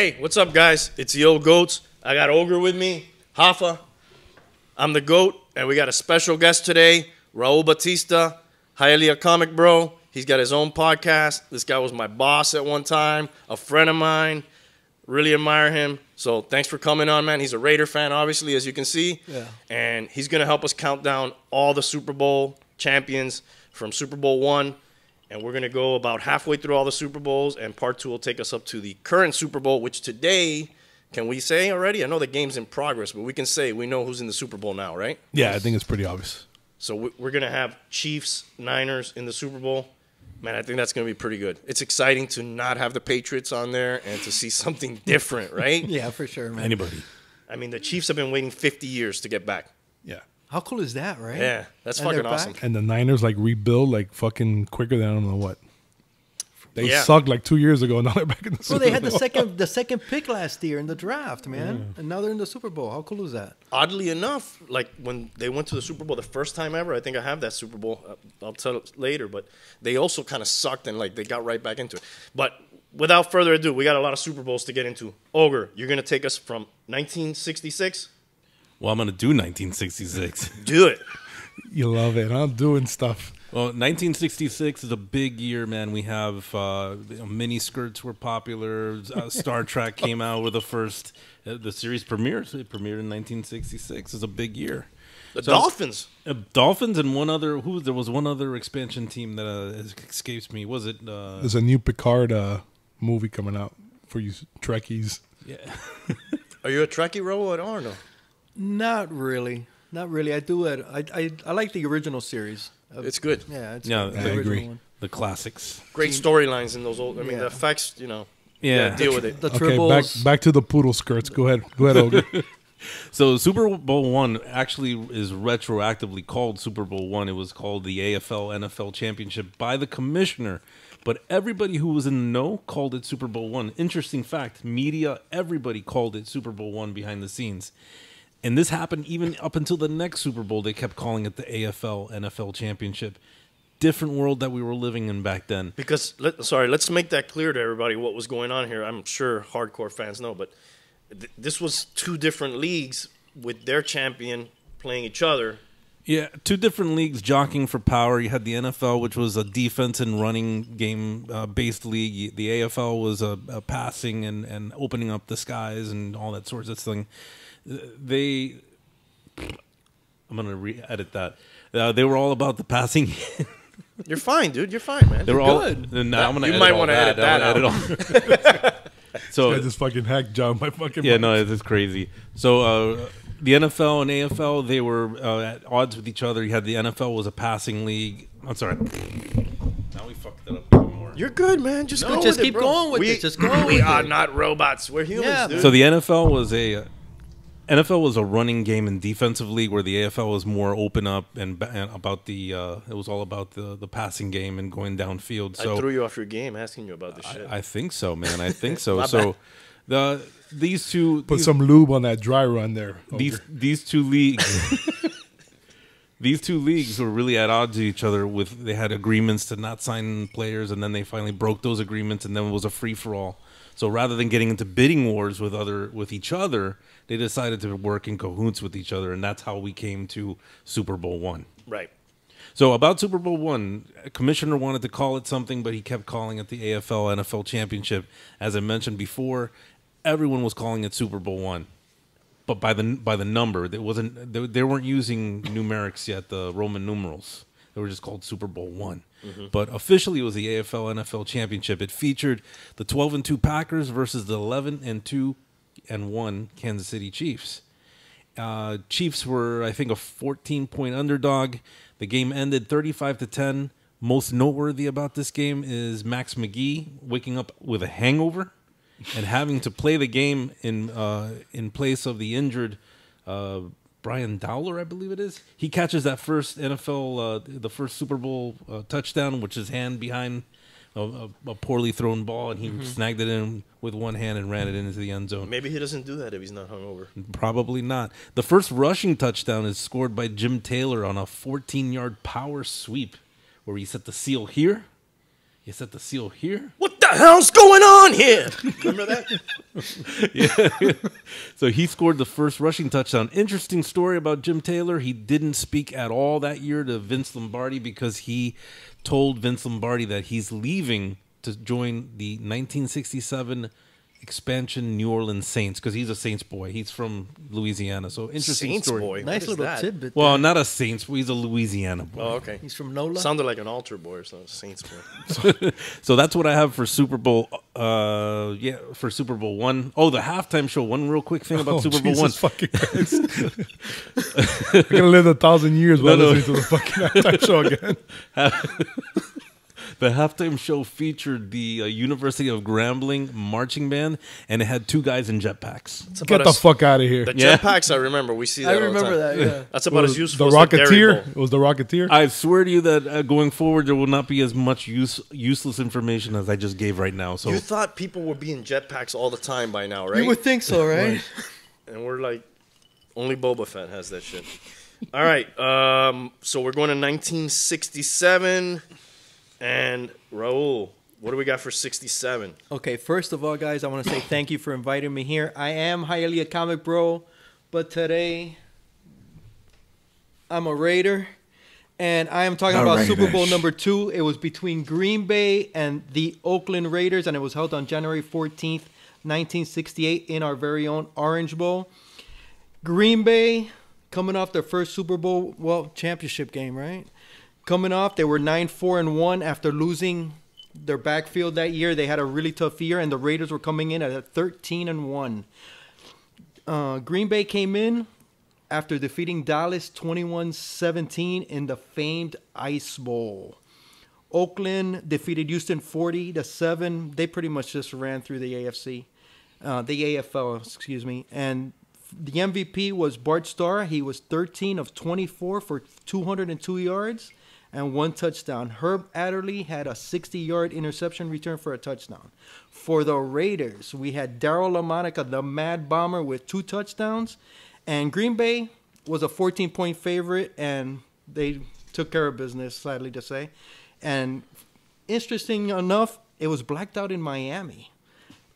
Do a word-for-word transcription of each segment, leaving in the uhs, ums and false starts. Hey, what's up, guys? It's the old goats. I got Ogre with me, Hoffa. I'm the goat, and we got a special guest today, Raul Batista, Hialeah Comic Bro. He's got his own podcast. This guy was my boss at one time, a friend of mine. Really admire him. So thanks for coming on, man. He's a Raider fan, obviously, as you can see. Yeah. And he's going to help us count down all the Super Bowl champions from Super Bowl one. And we're going to go about halfway through all the Super Bowls, and part two will take us up to the current Super Bowl, which today, can we say already? I know the game's in progress, but we can say we know who's in the Super Bowl now, right? Yeah, I think it's pretty obvious. So we're going to have Chiefs, Niners in the Super Bowl. Man, I think that's going to be pretty good. It's exciting to not have the Patriots on there and to see something different, right? Yeah, for sure, man. Anybody. I mean, the Chiefs have been waiting fifty years to get back. Yeah. How cool is that, right? Yeah, that's and fucking awesome. And the Niners, like, rebuild, like, fucking quicker than I don't know what. They yeah. sucked, like, two years ago, and now they're back in the Super Bowl. Well, they had the second, the second pick last year in the draft, man. Mm. And now they're in the Super Bowl. How cool is that? Oddly enough, like, when they went to the Super Bowl the first time ever, I think I have that Super Bowl. I'll tell it later. But they also kind of sucked, and, like, they got right back into it. But without further ado, we got a lot of Super Bowls to get into. Ogre, you're going to take us from nineteen sixty-six... Well, I'm going to do nineteen sixty-six. Do it. You love it. I'm doing stuff. Well, nineteen sixty-six is a big year, man. We have uh, you know, mini skirts were popular. Uh, Star Trek came out with the first, uh, the series premiere. So it premiered in nineteen sixty-six. It's a big year. The so, Dolphins. Uh, Dolphins and one other, who there was one other expansion team that uh, escapes me. Was it? Uh, There's a new Picard uh, movie coming out for you Trekkies. Yeah. Are you a Trekkie, Robo? I don't know. Not really, not really. I do it. I I, I like the original series. Of, it's good. Yeah, it's yeah, good. I the agree. One. The classics. Great storylines in those old. I mean, yeah. the effects. You know. Yeah. Deal with it. The okay, back, back to the poodle skirts. Go ahead. Go ahead, Ogre. So Super Bowl one actually is retroactively called Super Bowl one. It was called the A F L N F L Championship by the commissioner, but everybody who was in the know called it Super Bowl one. Interesting fact: media, everybody called it Super Bowl one behind the scenes. And this happened even up until the next Super Bowl. They kept calling it the A F L N F L Championship. Different world that we were living in back then. Because, let, sorry, let's make that clear to everybody what was going on here. I'm sure hardcore fans know, but th this was two different leagues with their champion playing each other. Yeah, two different leagues jockeying for power. You had the N F L, which was a defense and running game-based uh, league. The A F L was a, a passing and, and opening up the skies and all that sorts of thing. They, I'm going to re-edit that. Uh, they were all about the passing. You're fine, dude. You're fine, man. They were all good. No, nah, I'm gonna you might want to edit that out. Edit all. So this fucking hack job, my fucking yeah, no, this is crazy. So uh, the N F L and A F L, they were uh, at odds with each other. You had the N F L was a passing league. I'm sorry. Now we fucked that up. You're good, man. Just no, go just with keep it, going with we, it. Just go. We with are it. Not robots. We're humans. Yeah, dude. So the N F L was a. Uh, N F L was a running game and defensive league, where the A F L was more open up and, and about the. Uh, it was all about the the passing game and going downfield. So I threw you off your game asking you about this I, shit. I think so, man. I think so. So, the these two put these, some lube on that dry run there. Ogre. These these two leagues, these two leagues were really at odds with each other. With they had agreements to not sign players, and then they finally broke those agreements, and then it was a free for all. So rather than getting into bidding wars with other with each other, they decided to work in cahoots with each other, and that's how we came to Super Bowl one. Right. So about Super Bowl one, commissioner wanted to call it something, but he kept calling it the A F L N F L Championship. As I mentioned before, everyone was calling it Super Bowl one, but by the by the number, it wasn't. They, they weren't using numerics yet, the Roman numerals. They were just called Super Bowl one. Mm-hmm. But officially, it was the A F L N F L Championship. It featured the twelve and two Packers versus the eleven and two and one Kansas City Chiefs. Uh, Chiefs were, I think, a fourteen point underdog. The game ended thirty-five to ten. Most noteworthy about this game is Max McGee waking up with a hangover and having to play the game in uh, in place of the injured. Uh, Brian Dowler, I believe it is. He catches that first N F L, uh, the first Super Bowl uh, touchdown, which is hand behind a, a, a poorly thrown ball, and he mm-hmm. snagged it in with one hand and ran it into the end zone. Maybe he doesn't do that if he's not hungover. Probably not. The first rushing touchdown is scored by Jim Taylor on a fourteen-yard power sweep, where he set the seal here You set the seal here? What the hell's going on here? Remember that? Yeah. So he scored the first rushing touchdown. Interesting story about Jim Taylor. He didn't speak at all that year to Vince Lombardi because he told Vince Lombardi that he's leaving to join the nineteen sixty-seven expansion New Orleans Saints because he's a Saints boy. He's from Louisiana. So interesting Saints story. Boy. Nice little that? tidbit. Well, not a Saints boy. He's a Louisiana boy. Oh, okay. He's from NOLA. Sounded like an altar boy or something. Saints boy. So, so that's what I have for Super Bowl. Uh, yeah, for Super Bowl one. Oh, the halftime show. One real quick thing about oh, Super Bowl Jesus one. I'm gonna live a thousand years while no, no. listening to the fucking halftime show again. The halftime show featured the uh, University of Grambling marching band, and it had two guys in jetpacks. Get the fuck out of here! The yeah. jetpacks, I remember. We see that. I remember all the time. that. Yeah. That's about as useful. The as Rocketeer. It was the Rocketeer. I swear to you that uh, going forward, there will not be as much use useless information as I just gave right now. So you thought people would be in jetpacks all the time by now, right? You would think so, right? Right. And we're like, only Boba Fett has that shit. All right, um, so we're going to nineteen sixty-seven. And Raul, what do we got for sixty-seven? Okay, first of all, guys, I want to say thank you for inviting me here. I am Hialeah Comic Bro, but today I'm a Raider, and I am talking Not about Raiders. Super Bowl number two. It was between Green Bay and the Oakland Raiders, and it was held on January fourteenth, nineteen sixty-eight in our very own Orange Bowl. Green Bay coming off their first Super Bowl, well, championship game, right? Coming off, they were nine four and one after losing their backfield that year. They had a really tough year, and the Raiders were coming in at thirteen and one. Uh, Green Bay came in after defeating Dallas twenty-one seventeen in the famed Ice Bowl. Oakland defeated Houston forty to seven. They pretty much just ran through the A F C, uh, the A F L, excuse me, and the M V P was Bart Starr. He was thirteen of twenty-four for two hundred two yards and one touchdown. Herb Adderley had a sixty-yard interception return for a touchdown. For the Raiders, we had Darryl LaMonica, the Mad Bomber, with two touchdowns. And Green Bay was a fourteen-point favorite, and they took care of business, sadly to say. And interesting enough, it was blacked out in Miami.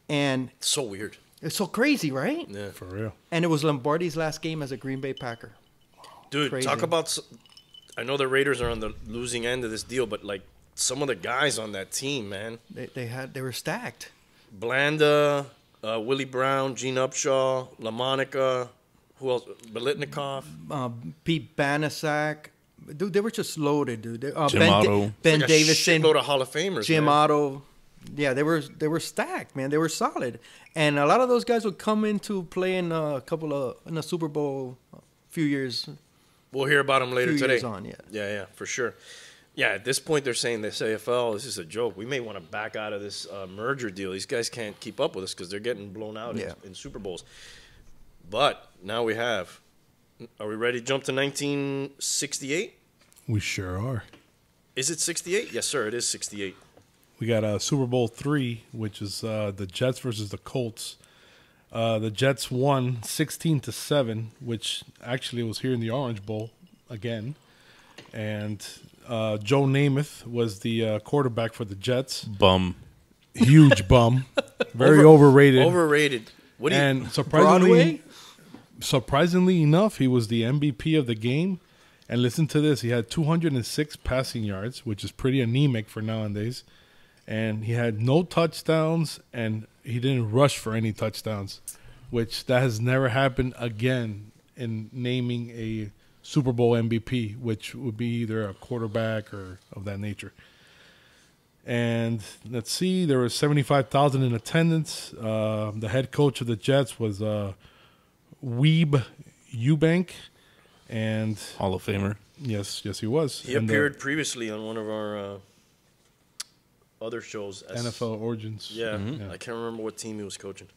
And so weird. It's so crazy, right? Yeah, for real. And it was Lombardi's last game as a Green Bay Packer. Dude, crazy. Talk about... I know the Raiders are on the losing end of this deal, but like some of the guys on that team, man, they they had they were stacked. Blanda, uh, Willie Brown, Gene Upshaw, LaMonica, who else? Biletnikoff, uh, Pete Banasak. Dude, they were just loaded, dude. Uh, Jim Ben, Otto. Ben like Davison, load of Hall of Famers. Jim man. Otto, yeah, they were they were stacked, man. They were solid, and a lot of those guys would come into play in a couple of in a Super Bowl, a few years. We'll hear about them later Two today. Years on, yeah. yeah, yeah, for sure. Yeah, at this point, they're saying this A F L, this is a joke. We may want to back out of this uh, merger deal. These guys can't keep up with us because they're getting blown out yeah. in, in Super Bowls. But now we have. Are we ready to jump to nineteen sixty-eight? We sure are. Is it sixty-eight? Yes, sir, it is sixty-eight. We got uh, Super Bowl three, which is uh, the Jets versus the Colts. Uh, the Jets won sixteen to seven, which actually was here in the Orange Bowl again. And uh, Joe Namath was the uh, quarterback for the Jets. Bum. Huge bum. Very Over, overrated. Overrated. What do you, and surprisingly, Broadway? Surprisingly enough, he was the M V P of the game. And listen to this. He had two hundred six passing yards, which is pretty anemic for nowadays. And he had no touchdowns and he didn't rush for any touchdowns, which that has never happened again in naming a Super Bowl M V P, which would be either a quarterback or of that nature. And let's see, there were seventy-five thousand in attendance. Uh, the head coach of the Jets was uh, Weeb Eubank. And Hall of Famer. Yes, yes, he was. He and appeared the, previously on one of our... Uh other shows. As, N F L Origins. Yeah, mm-hmm. yeah. I can't remember what team he was coaching.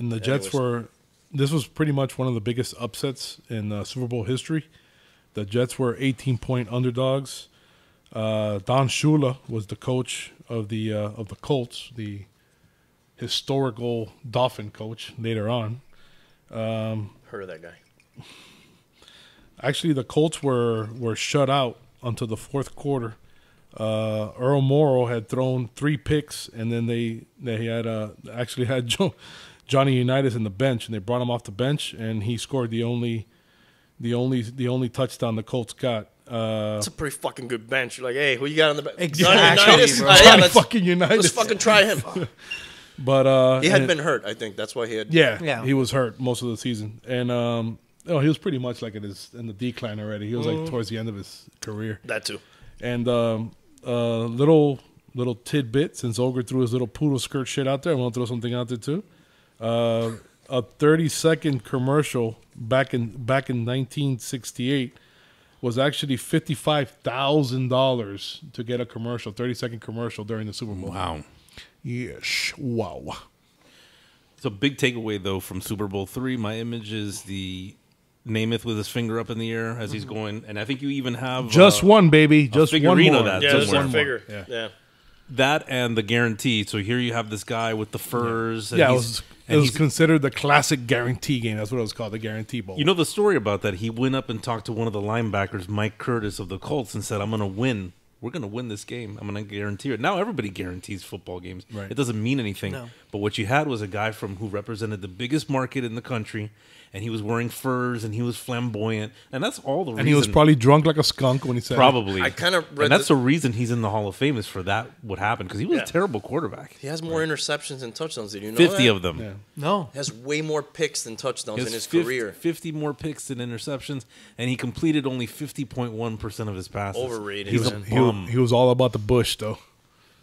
And the yeah, Jets were, this was pretty much one of the biggest upsets in uh, Super Bowl history. The Jets were eighteen-point underdogs. Uh, Don Shula was the coach of the, uh, of the Colts, the historical Dolphin coach later on. Um, Heard of that guy. Actually, the Colts were, were shut out until the fourth quarter Uh, Earl Morrall had thrown three picks, and then they they had uh, actually had Joe, Johnny Unitas in the bench, and they brought him off the bench, and he scored the only the only the only touchdown the Colts got. Uh, it's a pretty fucking good bench. You're like, hey, who you got on the bench? Exactly. Johnny Unitas. Johnny yeah, let's, fucking Unitas. Let's fucking try him. But uh, he had been hurt, I think. That's why he had. Yeah, yeah. He was hurt most of the season, and um, oh, he was pretty much like in his in the decline already. He was mm. like towards the end of his career. That too. And um, uh, little little tidbit, since Ogre threw his little poodle skirt shit out there, I want to throw something out there too. Uh, a thirty second commercial back in back in nineteen sixty-eight was actually fifty-five thousand dollars to get a commercial, thirty second commercial during the Super Bowl. Wow. Yes. Wow. So big takeaway though from Super Bowl three, my image is the Namath with his finger up in the air as he's going, and I think you even have just a, one baby, just one more. Of that. Yeah, just one figure. Yeah. yeah, that and the guarantee. So here you have this guy with the furs. Yeah, and yeah it was, and it was considered the classic guarantee game. That's what it was called, the guarantee bowl. You know the story about that? He went up and talked to one of the linebackers, Mike Curtis of the Colts, and said, "I'm going to win. We're going to win this game. I'm going to guarantee it." Now everybody guarantees football games. Right. It doesn't mean anything. No. But what you had was a guy from who represented the biggest market in the country. And he was wearing furs, and he was flamboyant, and that's all the reason. And he was probably drunk like a skunk when he said probably. It. I kind of read, and that's the reason he's in the Hall of Fame is for that. What happened because he was yeah. a terrible quarterback. He has more right. interceptions than touchdowns. Did you know fifty that? of them? Yeah. No, he has way more picks than touchdowns in his fifty, career. Fifty more picks than interceptions, and he completed only fifty point one percent of his passes. Overrated. He's man. a bum. He, he was all about the bush, though.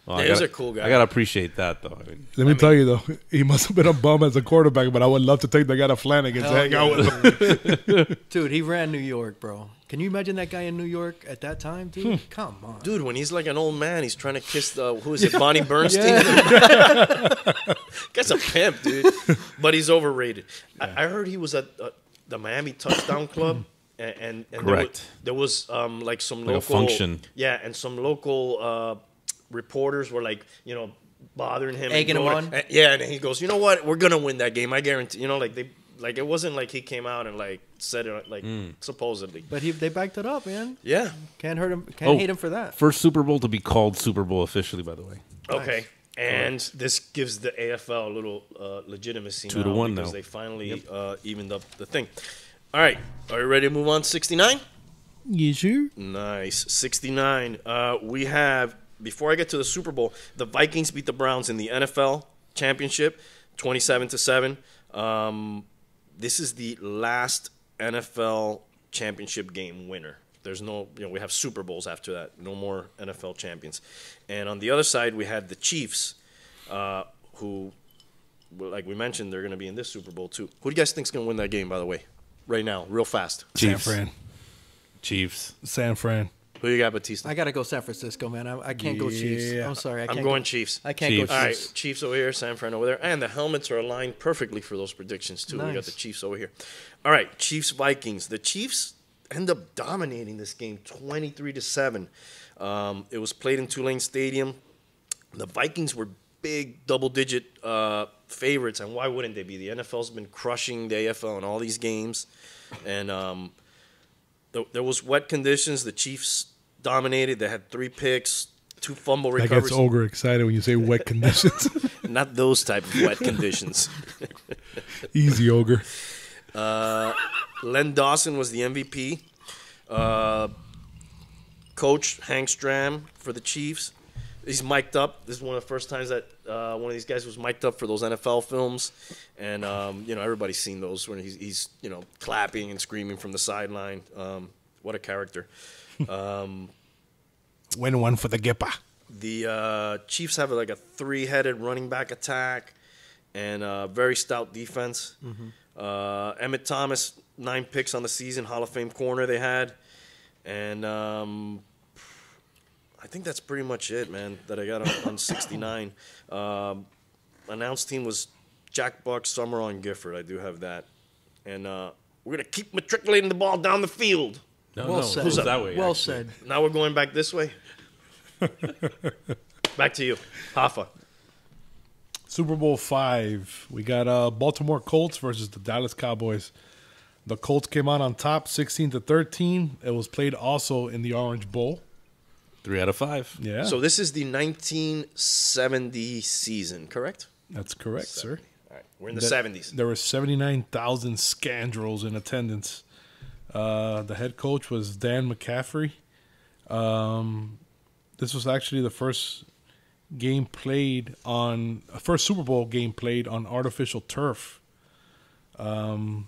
Well, yeah, he's a cool guy. I gotta appreciate that though. I mean, Let me I mean, tell you though, he must have been a bum as a quarterback, but I would love to take that guy to Flanagan to hang yeah. out with him. Dude, he ran New York, bro. Can you imagine that guy in New York at that time, dude? Hmm. Come on, dude. When he's like an old man, he's trying to kiss the who is it, Bonnie Bernstein? That's a pimp, dude. But he's overrated. Yeah. I, I heard he was at uh, the Miami Touchdown Club. And, and, and correct. There was, there was um, like some like local a function. Yeah, and some local. Uh, Reporters were like, you know, bothering him. Egging him on. And, yeah, and he goes, you know what? We're going to win that game. I guarantee. You know, like, they, like it wasn't like he came out and, like, said it, like, mm. supposedly. But he, they backed it up, man. Yeah. Can't hurt him. Can't oh, hate him for that. First Super Bowl to be called Super Bowl officially, by the way. Okay. Nice. And right. this gives the A F L a little uh, legitimacy Two now to one, because though. they finally yep. uh, evened up the thing. All right. Are you ready to move on to sixty-nine? Yes, sir. Nice. sixty-nine. Uh, we have... Before I get to the Super Bowl, the Vikings beat the Browns in the N F L Championship, twenty-seven to seven. Um, this is the last N F L Championship game winner. There's no, you know, we have Super Bowls after that. No more N F L champions. And on the other side, we had the Chiefs, uh, who, like we mentioned, they're going to be in this Super Bowl too. Who do you guys think is going to win that game? By the way, right now, real fast. Chiefs. San Fran. Chiefs. San Fran. Who you got, Batista? I got to go San Francisco, man. I, I can't yeah. go Chiefs. I'm sorry. I can't I'm going go, Chiefs. I can't Chiefs. go Chiefs. All right, Chiefs over here, San Fran over there. And the helmets are aligned perfectly for those predictions, too. Nice. We got the Chiefs over here. All right, Chiefs-Vikings. The Chiefs end up dominating this game twenty-three to seven. Um, it was played in Tulane Stadium. The Vikings were big double-digit uh, favorites, and why wouldn't they be? The N F L's been crushing the A F L in all these games, and um, – there was wet conditions. The Chiefs dominated. They had three picks, two fumble recoveries. That gets Ogre excited when you say wet conditions. Not those type of wet conditions. Easy, Ogre. Uh, Len Dawson was the M V P. Uh, Coach Hank Stram for the Chiefs. He's mic'd up. This is one of the first times that uh, one of these guys was mic'd up for those N F L films. And, um, you know, everybody's seen those when he's, he's, you know, clapping and screaming from the sideline. Um, what a character. Um, Win one for the Gipper. The uh, Chiefs have, like, a three-headed running back attack and a very stout defense. Mm-hmm. uh, Emmett Thomas, nine picks on the season, Hall of Fame corner they had. And... Um, I think that's pretty much it, man, that I got on, on sixty-nine. Um, announced team was Jack Buck, Summerall, and Gifford. I do have that. And uh, we're going to keep matriculating the ball down the field. No, well no, said. Who's that way, well actually. said. Now we're going back this way. Back to you, Hoffa. Super Bowl five. We got uh, Baltimore Colts versus the Dallas Cowboys. The Colts came out on top, sixteen to thirteen. It was played also in the Orange Bowl. Three out of five. Yeah. So this is the nineteen seventy season, correct? That's correct, seventy. Sir. All right. We're in the that, seventies. There were seventy-nine thousand scoundrels in attendance. Uh, the head coach was Dan McCaffrey. Um, this was actually the first game played on – first Super Bowl game played on artificial turf. Um,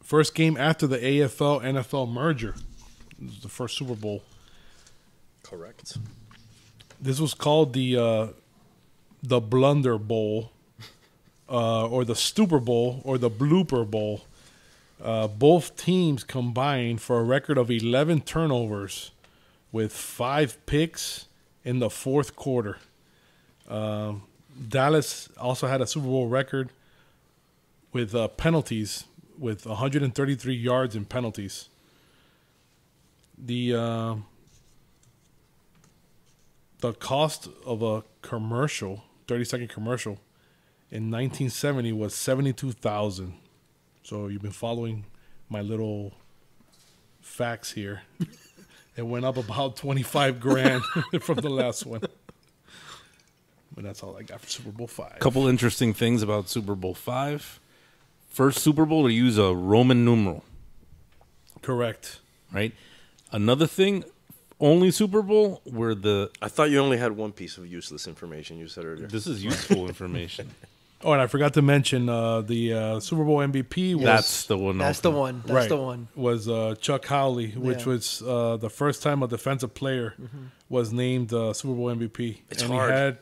first game after the A F L N F L merger. This is the first Super Bowl. Correct. This was called the uh, the Blunder Bowl uh, or the Stuper Bowl or the Blooper Bowl. Uh, both teams combined for a record of eleven turnovers with five picks in the fourth quarter. Um, Dallas also had a Super Bowl record with uh, penalties, with one hundred thirty-three yards in penalties. The uh, the cost of a commercial, thirty-second commercial, in nineteen seventy was seventy-two thousand dollars. So you've been following my little facts here. It went up about twenty-five grand from the last one. But that's all I got for Super Bowl five. Couple interesting things about Super Bowl five. First Super Bowl to use a Roman numeral. Correct. Right? Another thing, only Super Bowl where the... I thought you only had one piece of useless information you said earlier. This is useful information. Oh, and I forgot to mention uh, the uh, Super Bowl M V P was... That's the one. That's the one. That's right, the one. Was uh, Chuck Howley, which yeah. was uh, the first time a defensive player mm-hmm. was named uh, Super Bowl M V P. It's and hard. He had,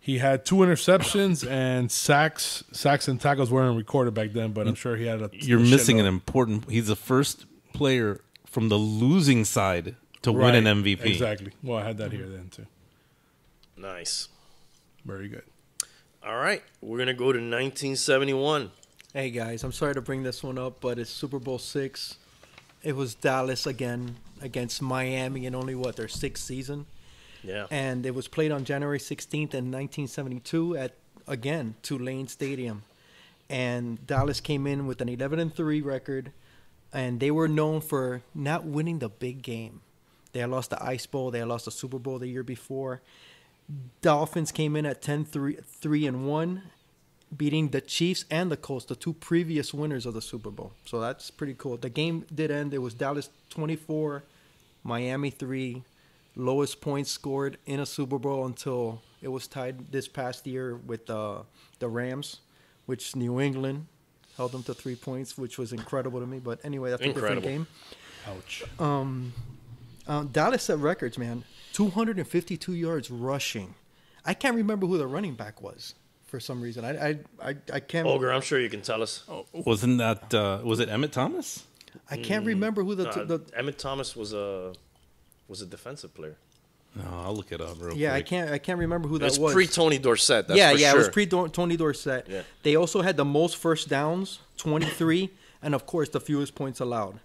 he had two interceptions and sacks. Sacks and tackles weren't recorded back then, but I'm sure he had a... You're missing an important... He's the first player from the losing side to right, win an M V P. Exactly. Well, I had that mm-hmm. here then, too. Nice. Very good. All right, we're going to go to nineteen seventy-one. Hey, guys, I'm sorry to bring this one up, but it's Super Bowl six. It was Dallas again against Miami in only, what, their sixth season? Yeah. And it was played on January sixteenth in nineteen seventy-two at, again, Tulane Stadium. And Dallas came in with an eleven and three record, and they were known for not winning the big game. They had lost the Ice Bowl. They had lost the Super Bowl the year before. Dolphins came in at ten three and one, beating the Chiefs and the Colts, the two previous winners of the Super Bowl. So that's pretty cool. The game did end. It was Dallas twenty-four, Miami three, lowest points scored in a Super Bowl until it was tied this past year with uh, the Rams, which New England held them to three points, which was incredible to me. But anyway, that's incredible. A different game. Ouch. Um, uh, Dallas set records, man. two hundred fifty-two yards rushing. I can't remember who the running back was for some reason. I I I, I can't. Ogre, I'm sure you can tell us. Oh, wasn't that uh, was it Emmett Thomas? I can't mm, remember who the, nah, the Emmett Thomas was a was a defensive player. No, I'll look it up real quick. Yeah, I can't I can't remember who that was. It was pre Tony Dorsett. That's yeah, for yeah, sure. It was pre Tony Dorsett. Yeah. They also had the most first downs, twenty-three, and of course the fewest points allowed.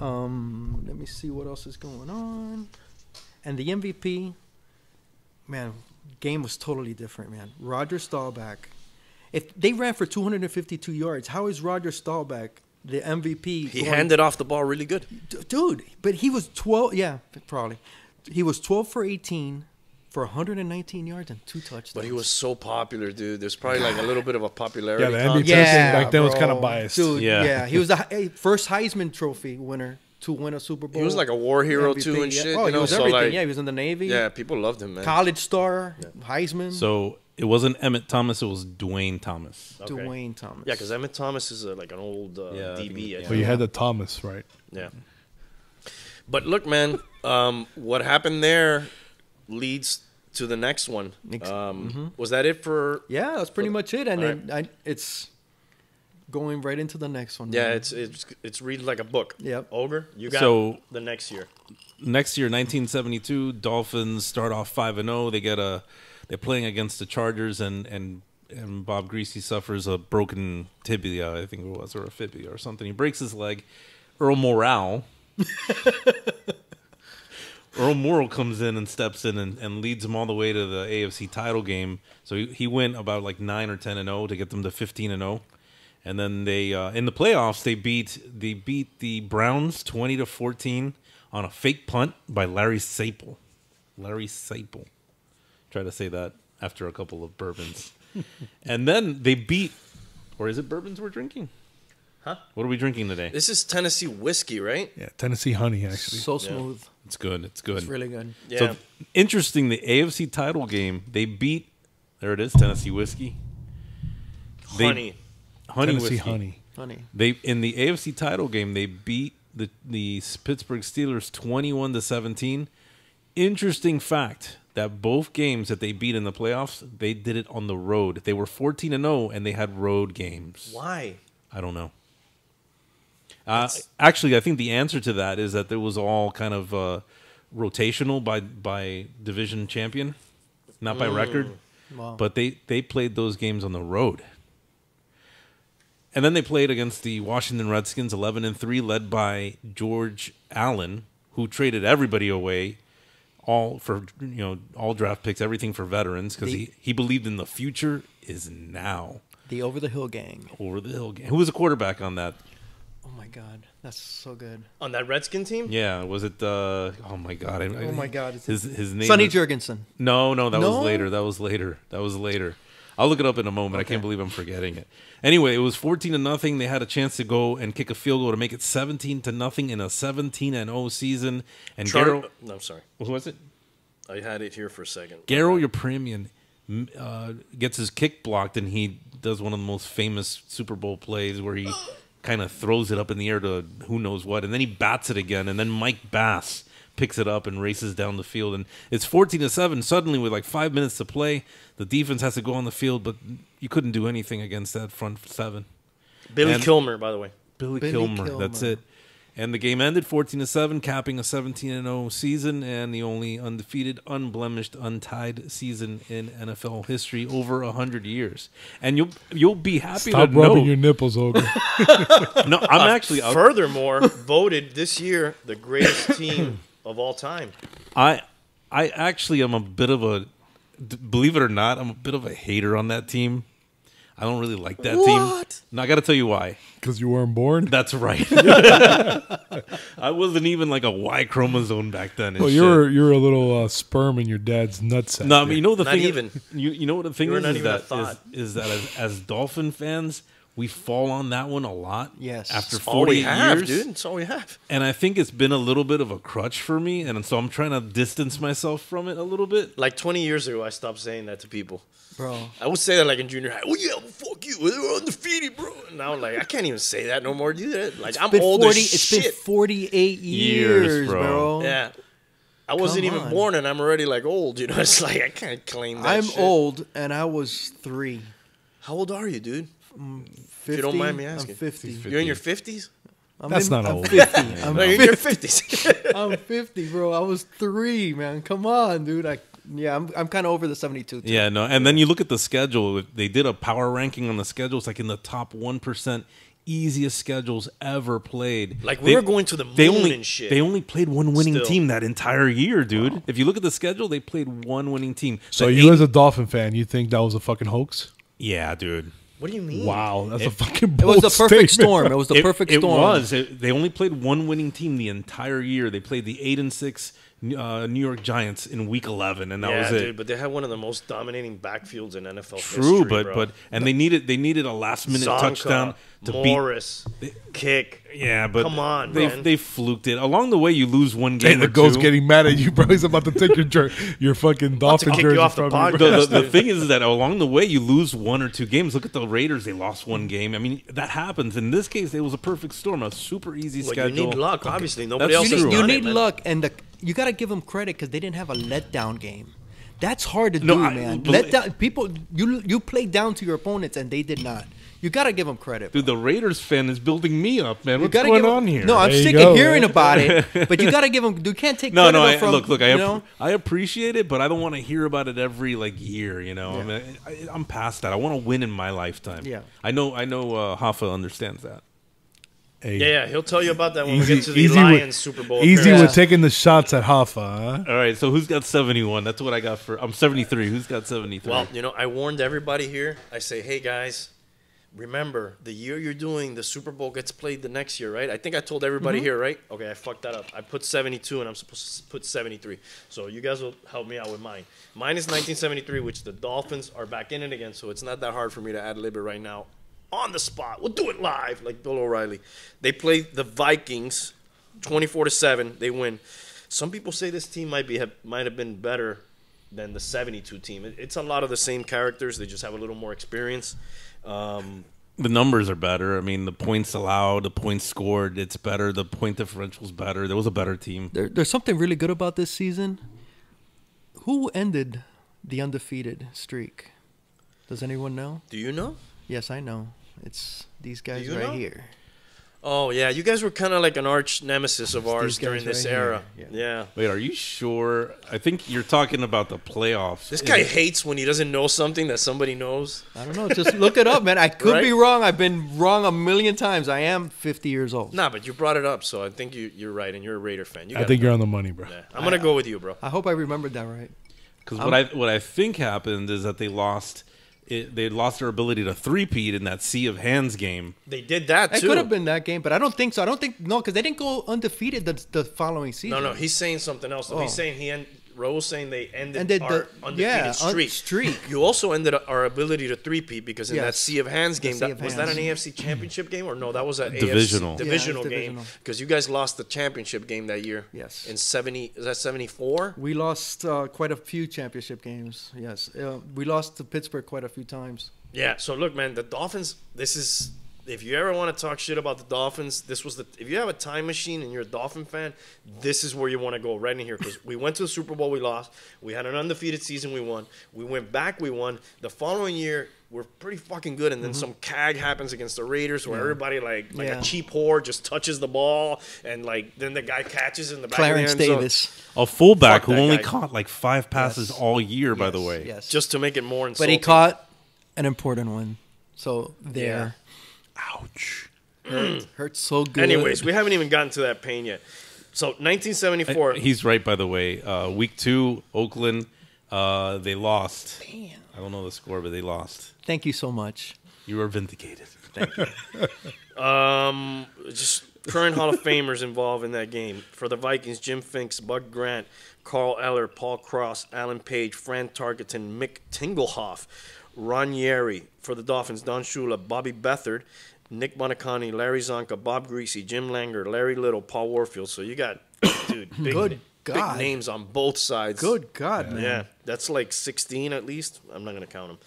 Um, let me see what else is going on. And the M V P, man, game was totally different, man. Roger Staubach. If they ran for two hundred fifty-two yards, how is Roger Staubach the M V P? He going? Handed off the ball really good. D dude, but he was twelve. Yeah, probably. He was twelve for eighteen for one hundred nineteen yards and two touchdowns. But he was so popular, dude. There's probably like a little bit of a popularity. Yeah, the M V P yeah, back then bro. was kind of biased. Dude, yeah. yeah. He was the first Heisman Trophy winner to win a Super Bowl. He was like a war hero, M V P, too, and yeah. shit. Oh, you know? He was so everything. Like, yeah, he was in the Navy. Yeah, people loved him, man. College star, yeah. Heisman. So it wasn't Emmett Thomas. It was Dwayne Thomas. Okay. Dwayne Thomas. Yeah, because Emmett Thomas is a, like an old uh, yeah, D B. Yeah. But you had the Thomas, right? Yeah. But look, man, um, what happened there leads to the next one. Um, mm-hmm. Was that it for... Yeah, that's pretty for, much it. And then right. I, it's... Going right into the next one. Yeah, man. it's it's it's read like a book. Yep. Ogre, you got so, the next year. Next year, nineteen seventy-two, Dolphins start off five and zero. They get a they're playing against the Chargers, and and and Bob Greasy suffers a broken tibia, I think it was, or a fibia or something. He breaks his leg. Earl Morrall. Earl Morrall comes in and steps in and, and leads them all the way to the A F C title game. So he, he went about like nine or ten and zero to get them to fifteen and zero. And then they uh, in the playoffs they beat they beat the Browns twenty to fourteen on a fake punt by Larry Sapel. Larry Sapel. Try to say that after a couple of bourbons. And then they beat, or is it bourbons we're drinking? Huh? What are we drinking today? This is Tennessee whiskey, right? Yeah, Tennessee honey, actually. So smooth. Yeah. It's good. It's good. It's really good. Yeah. So, interesting, the A F C title game, they beat, there it is, Tennessee whiskey. They, honey. Honey Tennessee whiskey. honey. Honey. They, in the A F C title game, they beat the, the Pittsburgh Steelers twenty-one to seventeen. Interesting fact that both games that they beat in the playoffs, they did it on the road. They were fourteen and oh, and they had road games. Why? I don't know. Uh, actually, I think the answer to that is that it was all kind of uh, rotational by by division champion, not by mm. record. Wow. But they, they played those games on the road. And then they played against the Washington Redskins, eleven and three, led by George Allen, who traded everybody away, all for you know all draft picks, everything for veterans, because he, he believed in the future is now. The Over the Hill Gang. Over the Hill Gang. Who was a quarterback on that? Oh, my God. That's so good. On that Redskin team? Yeah. Was it... Uh, oh, my God. I, oh, my God. It's his, his name Sonny was, Jurgensen. No, no. That no? was later. That was later. That was later. I'll look it up in a moment. Okay. I can't believe I'm forgetting it. Anyway, it was fourteen to nothing. They had a chance to go and kick a field goal to make it seventeen to nothing in a seventeen and oh season. And Char Darryl... No, I'm sorry. What was it? I had it here for a second. Darryl LaMonica uh, gets his kick blocked, and he does one of the most famous Super Bowl plays where he... kind of throws it up in the air to who knows what, and then he bats it again, and then Mike Bass picks it up and races down the field, and it's fourteen to seven. Suddenly, with like five minutes to play, the defense has to go on the field, but you couldn't do anything against that front seven. Billy and Kilmer, by the way. Billy, Billy Kilmer, Kilmer, that's it. And the game ended fourteen to seven, capping a seventeen and oh season, and the only undefeated, unblemished, untied season in N F L history over one hundred years. And you'll you'll be happy Stop to know. Stop rubbing your nipples, Ogre. No, I'm actually... Uh, furthermore, voted this year the greatest team of all time. I, I actually am a bit of a... Believe it or not, I'm a bit of a hater on that team. I don't really like that what? team. Now, I got to tell you why. Because you weren't born? That's right. I wasn't even like a Y chromosome back then. Well, you're you're a little uh, sperm in your dad's nutsack. No, I mean, you know the not thing. Even. Is, you, you know what the thing is, is, that, is? Is that as, as Dolphin fans, we fall on that one a lot. Yes. After forty-eight years, dude. It's all we have. And I think it's been a little bit of a crutch for me, and so I'm trying to distance myself from it a little bit. Like twenty years ago, I stopped saying that to people. Bro, I would say that like in junior high. Oh yeah, well, fuck you. They were undefeated, bro. And now like I can't even say that no more. Dude, like I'm old as shit. It's been forty-eight years, years bro. bro. Yeah, I wasn't even born, and I'm already like old. You know, it's like I can't claim that. I'm shit. old, and I was three. How old are you, dude? fifty, if you don't mind me asking, I'm fifty. fifty. You're in your fifties. I'm That's in, not I'm old. fifty. I'm in your fifties. I'm fifty, bro. I was three, man. Come on, dude. I. Yeah, I'm I'm kind of over the seventy-two. Too. Yeah, no, and then you look at the schedule. They did a power ranking on the schedule. It's like in the top one percent easiest schedules ever played. Like we they, were going to the moon they only, and shit. They only played one winning Still. team that entire year, dude. Wow. If you look at the schedule, they played one winning team. So the you, eight, as a Dolphin fan, you think that was a fucking hoax? Yeah, dude. What do you mean? Wow, that's it, a fucking bold It was the perfect statement. storm. It was the it, perfect it storm. It was. It, they only played one winning team the entire year. They played the eight and six. Uh, New York Giants in week eleven, and that yeah, was it. Dude, but they had one of the most dominating backfields in N F L history. True, but bro. but and they needed they needed a last minute Sonka, touchdown to Morris, beat Morris kick. Yeah, but come on, they man. they fluked it along the way. You lose one game. Damn, the Goat's getting mad at you, bro. He's about to take your jer your fucking Dolphin jersey off the podcast. The, the, the thing is that along the way you lose one or two games. Look at the Raiders; they lost one game. I mean, that happens. In this case, it was a perfect storm, a super easy well, schedule. You need luck, obviously. Nobody That's else. You need, you need it, luck, and the, you got to give them credit because they didn't have a letdown game. That's hard to no, do, I, man. Let down people. You you play down to your opponents, and they did not. You got to give them credit. Dude, bro. The Raiders fan is building me up, man. You What's going him, on here? No, I'm there sick go, of hearing man. about it, but you got to give them. You can't take no, credit no, I, from, look, look, I, ap I appreciate it, but I don't want to hear about it every like year, you know. Yeah. I mean, I, I'm past that. I want to win in my lifetime. Yeah. I know I know uh, Hoffa understands that. Hey. Yeah, yeah, he'll tell you about that when easy, we get to the Lions with, Super Bowl. Easy appearance. with taking the shots at Hoffa. Huh? All right, so who's got seventy-one? That's what I got for – I'm seventy-three. Who's got seventy-three? Well, you know, I warned everybody here. I say, hey, guys, remember, the year you're doing, the Super Bowl gets played the next year, right? I think I told everybody mm-hmm. here, right? Okay, I fucked that up. I put seventy-two, and I'm supposed to put seventy-three. So you guys will help me out with mine. Mine is nineteen seventy-three, which the Dolphins are back in it again, so it's not that hard for me to ad-lib it right now. On the spot. We'll do it live, like Bill O'Reilly. They play the Vikings twenty-four to seven. They win. Some people say this team might be have, might have been better than the seventy-two team. It, it's a lot of the same characters. They just have a little more experience. Um, the numbers are better. I mean, the points allowed, the points scored, it's better. The point differential's better. There was a better team. There, there's something really good about this season. Who ended the undefeated streak? Does anyone know? Do you know? Yes, I know. It's these guys right know? here. Oh, yeah. You guys were kind of like an arch nemesis of it's ours during this right era. Yeah. yeah. Wait, are you sure? I think you're talking about the playoffs. This guy it? hates when he doesn't know something that somebody knows. I don't know. Just look it up, man. I could right? be wrong. I've been wrong a million times. I am fifty years old. Nah, but you brought it up, so I think you, you're right, and you're a Raider fan. You I think you're on the money, bro. Yeah. I'm going to go with you, bro. I hope I remembered that right. Because what I, what I think happened is that they lost – It, they lost their ability to three-peat in that sea of hands game. They did that, too. It could have been that game, but I don't think so. I don't think, no, because they didn't go undefeated the, the following season. No, no, he's saying something else. Oh. He's saying he end, Raul's saying they ended, ended our the, undefeated yeah, streak. Un streak. You also ended our ability to three-peat because in yes. that sea of hands game, that, of was hands. that an A F C championship game? Or no, that was a divisional. divisional yeah, game because you guys lost the championship game that year. Yes. In seventy, is that seventy-four? We lost uh, quite a few championship games, yes. Uh, we lost to Pittsburgh quite a few times. Yeah, so look, man, the Dolphins, this is... If you ever want to talk shit about the Dolphins, this was the. If you have a time machine and you're a Dolphin fan, this is where you want to go, right in here, because we went to the Super Bowl, we lost. We had an undefeated season, we won. We went back, we won. The following year, we're pretty fucking good, and then mm-hmm. some cag happens against the Raiders, where yeah. everybody like like yeah. a cheap whore just touches the ball, and like then the guy catches in the back. Clarence of the end Davis, zone. a fullback Fuck who only guy. caught like five passes yes. all year, yes. by the way, yes, just to make it more insulting. But he caught an important one, so there. Yeah. Ouch. Hurt, hurt so good. Anyways, we haven't even gotten to that pain yet. So, nineteen seventy-four. I, he's right, by the way. Uh, week two, Oakland, uh, they lost. Damn. I don't know the score, but they lost. Thank you so much. You were vindicated. Thank you. um, just current Hall of Famers involved in that game. For the Vikings, Jim Finks, Bud Grant, Carl Eller, Paul Cross, Alan Page, Fran Tarkenton, Mick Tinglehoff, Ranieri. For the Dolphins, Don Shula, Bobby Bethard, Nick Bonacani, Larry Zonka, Bob Greasy, Jim Langer, Larry Little, Paul Warfield. So you got, dude, big, Good God. big names on both sides. Good God, yeah. man. Yeah, that's like sixteen at least. I'm not going to count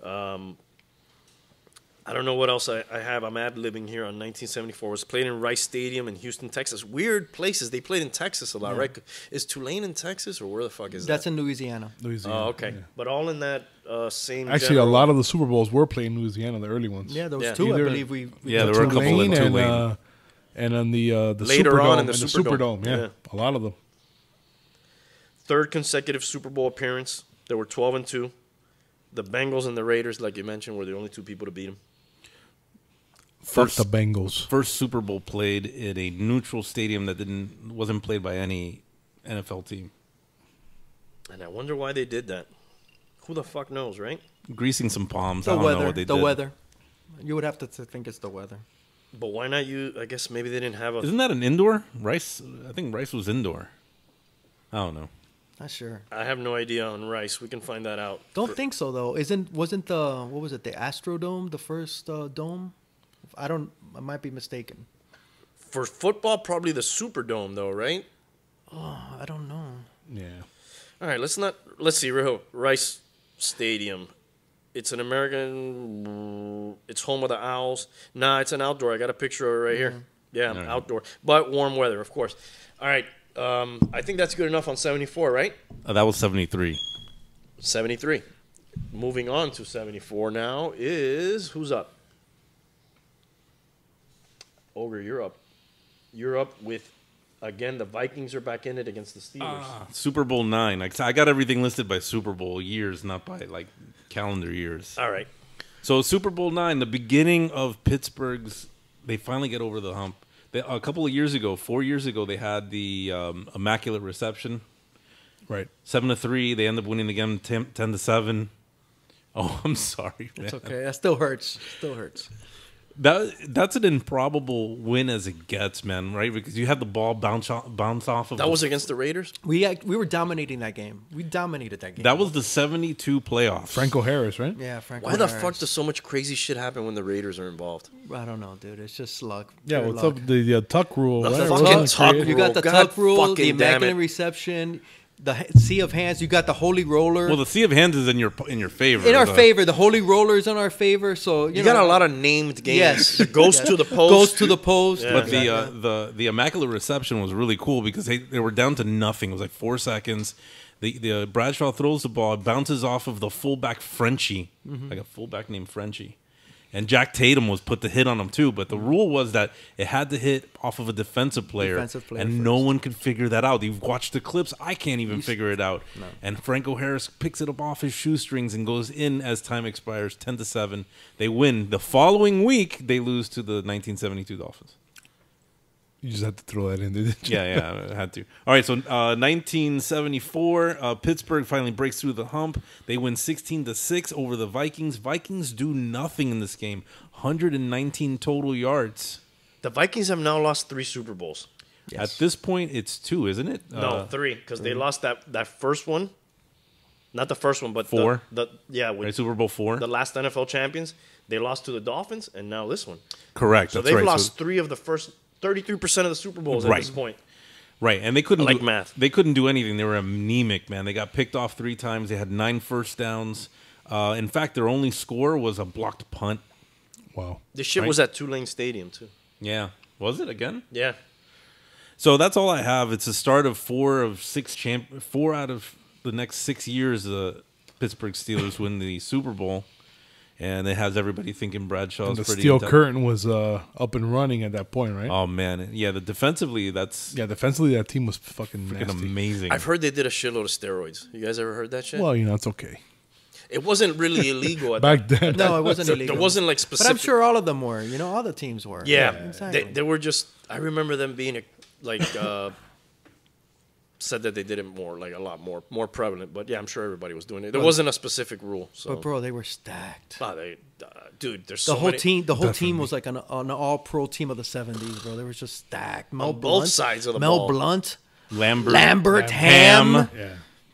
them. Um, I don't know what else I, I have. I'm ad-libbing here on nineteen seventy-four. It was played in Rice Stadium in Houston, Texas. Weird places. They played in Texas a lot, yeah. right? Is Tulane in Texas, or where the fuck is That's that? That's in Louisiana. Louisiana. Oh, okay. Yeah. But all in that uh, same Actually, general... a lot of the Super Bowls were played in Louisiana, the early ones. Yeah, there was yeah. two, Either, I believe. we. we yeah, there were a couple in Tulane. And, uh, and on the, uh, the Later Superdome, on in the Superdome. Superdome yeah, yeah, a lot of them. Third consecutive Super Bowl appearance. There were twelve and two. The Bengals and the Raiders, like you mentioned, were the only two people to beat them. First, Fuck the Bengals. First Super Bowl played at a neutral stadium that didn't wasn't played by any N F L team. And I wonder why they did that. Who the fuck knows, right? Greasing some palms. The I don't weather, know what they the did. The weather. You would have to think it's the weather. But why not you? I guess maybe they didn't have a... Isn't that an indoor? Rice? I think Rice was indoor. I don't know. Not sure. I have no idea on Rice. We can find that out. Don't for... think so, though. Isn't Wasn't the... What was it? The Astrodome? The first uh, dome? I don't... I might be mistaken. For football, probably the Superdome, though, right? Oh, I don't know. Yeah. All right, let's not... Let's see. Rice Stadium. It's an American... It's home of the Owls. Nah, it's an outdoor. I got a picture of it right mm-hmm. here. Yeah, no, outdoor. No. But warm weather, of course. All right. Um, I think that's good enough on seventy-four, right? Uh, that was seventy-three. seventy-three. Moving on to seventy-four now is... Who's up? Ogre, you're up. You're up with, again, the Vikings are back in it against the Steelers. Ah, Super Bowl nine. I, I got everything listed by Super Bowl years, not by, like, calendar years. All right. So Super Bowl nine, the beginning of Pittsburgh's... They finally get over the hump. They, a couple of years ago, four years ago, they had the um, immaculate reception. Right. seven to three. They end up winning again ten to seven. Oh, I'm sorry, man. It's okay. That still hurts. Still hurts. That that's an improbable win as it gets, man. Right? Because you had the ball bounce off, bounce off of. That was against the Raiders. We we were dominating that game. We dominated that game. That was the seventy-two playoffs. Franco Harris, right? Yeah, Franco. Why the Harris. fuck does so much crazy shit happen when the Raiders are involved? I don't know, dude. It's just luck. Yeah, Fair what's luck. up the, the tuck rule? That's right? the fucking tuck rule. You got the God tuck rule, the immaculate reception. The sea of hands, you got the holy roller. Well, the sea of hands is in your in your favor. In our the, favor, the holy roller is in our favor. So you, you know, got a lot of named games. Yes, the goes yeah. to the post, goes to the post. Yeah. But the uh, the the immaculate reception was really cool because they they were down to nothing. It was like four seconds. The the uh, Bradshaw throws the ball, bounces off of the fullback Frenchie, mm-hmm. like a fullback named Frenchie, and Jack Tatum was put the hit on him too. But the rule was that it had to hit off of a defensive player, defensive player and first. no one could figure that out. You've watched the clips. I can't even you figure it out. No. And Franco Harris picks it up off his shoestrings and goes in as time expires, ten to seven. They win. The following week, they lose to the nineteen seventy-two Dolphins. You just had to throw that in there, didn't you? Yeah, yeah, I had to. All right, so uh, nineteen seventy-four, uh, Pittsburgh finally breaks through the hump. They win sixteen to six over the Vikings. Vikings do nothing in this game. one hundred nineteen total yards. The Vikings have now lost three Super Bowls. Yes. At this point, it's two, isn't it? No, uh, three, because they lost that, that first one. Not the first one, but four. The, the, yeah, with right, Super Bowl four. The last N F L champions. They lost to the Dolphins, and now this one. Correct, so that's they've right. lost so three of the first... thirty-three percent of the Super Bowls right. at this point. Right, and they couldn't I like do, math. They couldn't do anything. They were anemic, man. They got picked off three times. They had nine first downs. Uh, in fact, their only score was a blocked punt. Wow. This shit right? was at Tulane Stadium, too. Yeah. Was it again? Yeah. So that's all I have. It's the start of four of six champ four out of the next six years the Pittsburgh Steelers win the Super Bowl. And it has everybody thinking Bradshaw's pretty... The steel intense. curtain was uh, up and running at that point, right? Oh, man. Yeah, the defensively, that's... Yeah, defensively, that team was fucking freaking nasty. amazing. I've heard they did a shitload of steroids. You guys ever heard that shit? Well, you know, it's okay. It wasn't really illegal at Back that then. No, it wasn't illegal. There wasn't like specific... But I'm sure all of them were. You know, all the teams were. Yeah. yeah exactly. They, they were just... I remember them being a, like... Uh, said that they did it more, like a lot more, more prevalent. But yeah, I'm sure everybody was doing it. There wasn't a specific rule. So. But bro, they were stacked. Oh, they, uh, dude, there's the so whole many. team. The whole Definitely. team was like an, an all-pro team of the seventies, bro. They were just stacked. Mel On Blunt, both sides of the Mel ball. Blunt, Lambert, Lambert, Lambert Ham, Ham. Yeah.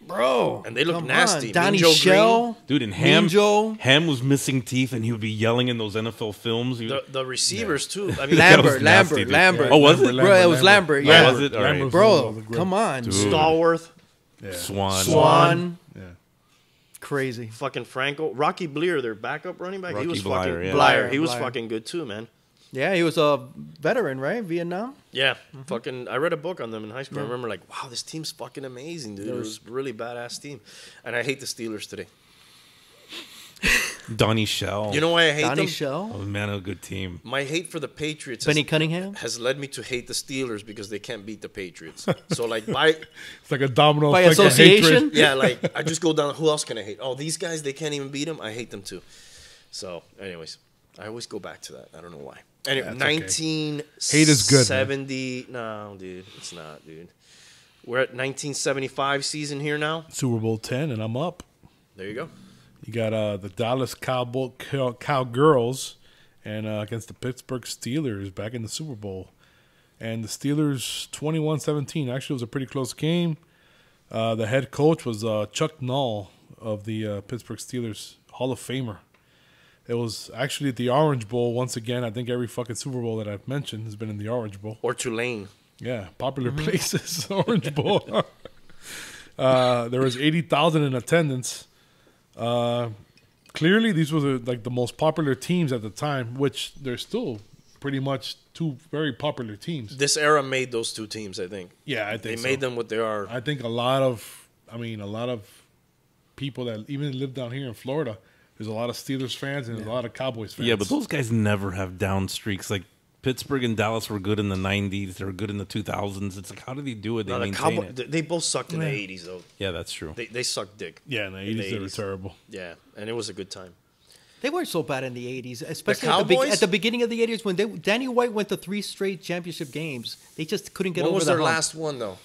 bro, and they look nasty. On. Donnie Minjo Shell, Green. dude, and Ham. Minjo. Ham was missing teeth, and he would be yelling in those N F L films. The, the receivers yeah. too. I mean, Lambert, nasty, Lambert, dude. Lambert. Oh, was Lambert, it? Bro, it was Lambert. Lambert. Yeah, Lambert. Was it? All right. Lambert. Bro, come on, dude. Stallworth, yeah. Swan, Swan, yeah, crazy. Fucking Franco, Rocky Bleyer, their backup running back. Rocky he was Bleyer, fucking yeah. Bleyer. He was Bleyer. fucking good too, man. Yeah, he was a veteran, right? Vietnam? Yeah. Mm-hmm. Fucking, I read a book on them in high school. Yeah. I remember like, wow, this team's fucking amazing, dude. It was a really badass team. And I hate the Steelers today. Donnie Shell. You know why I hate Donnie them? Donnie Shell? Oh, man, a good team. My hate for the Patriots Benny has, Cunningham? has led me to hate the Steelers because they can't beat the Patriots. So, like, by... It's like a domino. By association? Yeah, like, I just go down, who else can I hate? Oh, these guys, they can't even beat them? I hate them too. So, anyways, I always go back to that. I don't know why. Anyway, yeah, nineteen seventy. Okay. No, dude, it's not, dude. We're at nineteen seventy-five season here now. Super Bowl ten, and I'm up. There you go. You got uh, the Dallas Cowboy Cow Cowgirls and uh, against the Pittsburgh Steelers back in the Super Bowl, and the Steelers twenty-one seventeen. Actually, it was a pretty close game. Uh, the head coach was uh, Chuck Noll of the uh, Pittsburgh Steelers, Hall of Famer. It was actually at the Orange Bowl once again. I think every fucking Super Bowl that I've mentioned has been in the Orange Bowl. Or Tulane. Yeah, popular mm-hmm. places, Orange Bowl. uh, there was eighty thousand in attendance. Uh, clearly, these were the, like the most popular teams at the time, which they're still pretty much two very popular teams. This era made those two teams, I think. Yeah, I think They so. made them what they are. I think a lot of, I mean, a lot of people that even live down here in Florida, there's a lot of Steelers fans and yeah. a lot of Cowboys fans. Yeah, but those guys never have down streaks. Like, Pittsburgh and Dallas were good in the nineties. They were good in the two thousands. It's like, how do they do it? They no, the maintain Cowboy, it. They both sucked in yeah. the eighties, though. Yeah, that's true. They, they sucked dick. Yeah, in the eighties, in the eighties they were terrible. Yeah, and it was a good time. They weren't so bad in the eighties, especially the at, the at the beginning of the eighties when they, Danny White went to three straight championship games. They just couldn't get when over the When was their hump. last one, though?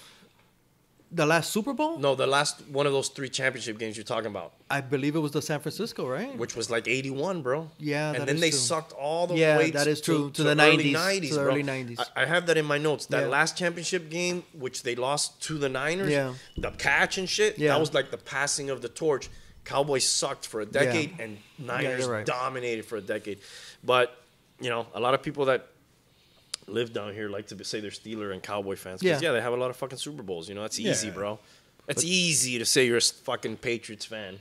The last Super Bowl? No, the last one of those three championship games you're talking about. I believe it was the San Francisco, right? Which was like eighty-one, bro. Yeah, and that then is they true. Sucked all the yeah, way that is true. To, to, to the nineties, nineties, to the early nineties. I, I have that in my notes. That yeah. last championship game, which they lost to the Niners, yeah. the catch and shit, yeah. that was like the passing of the torch. Cowboys sucked for a decade, yeah. and Niners yeah, right. dominated for a decade. But you know, a lot of people that live down here like to say they're Steeler and Cowboy fans. Yeah. yeah, they have a lot of fucking Super Bowls. You know, that's easy, yeah. bro. It's but easy to say you're a fucking Patriots fan.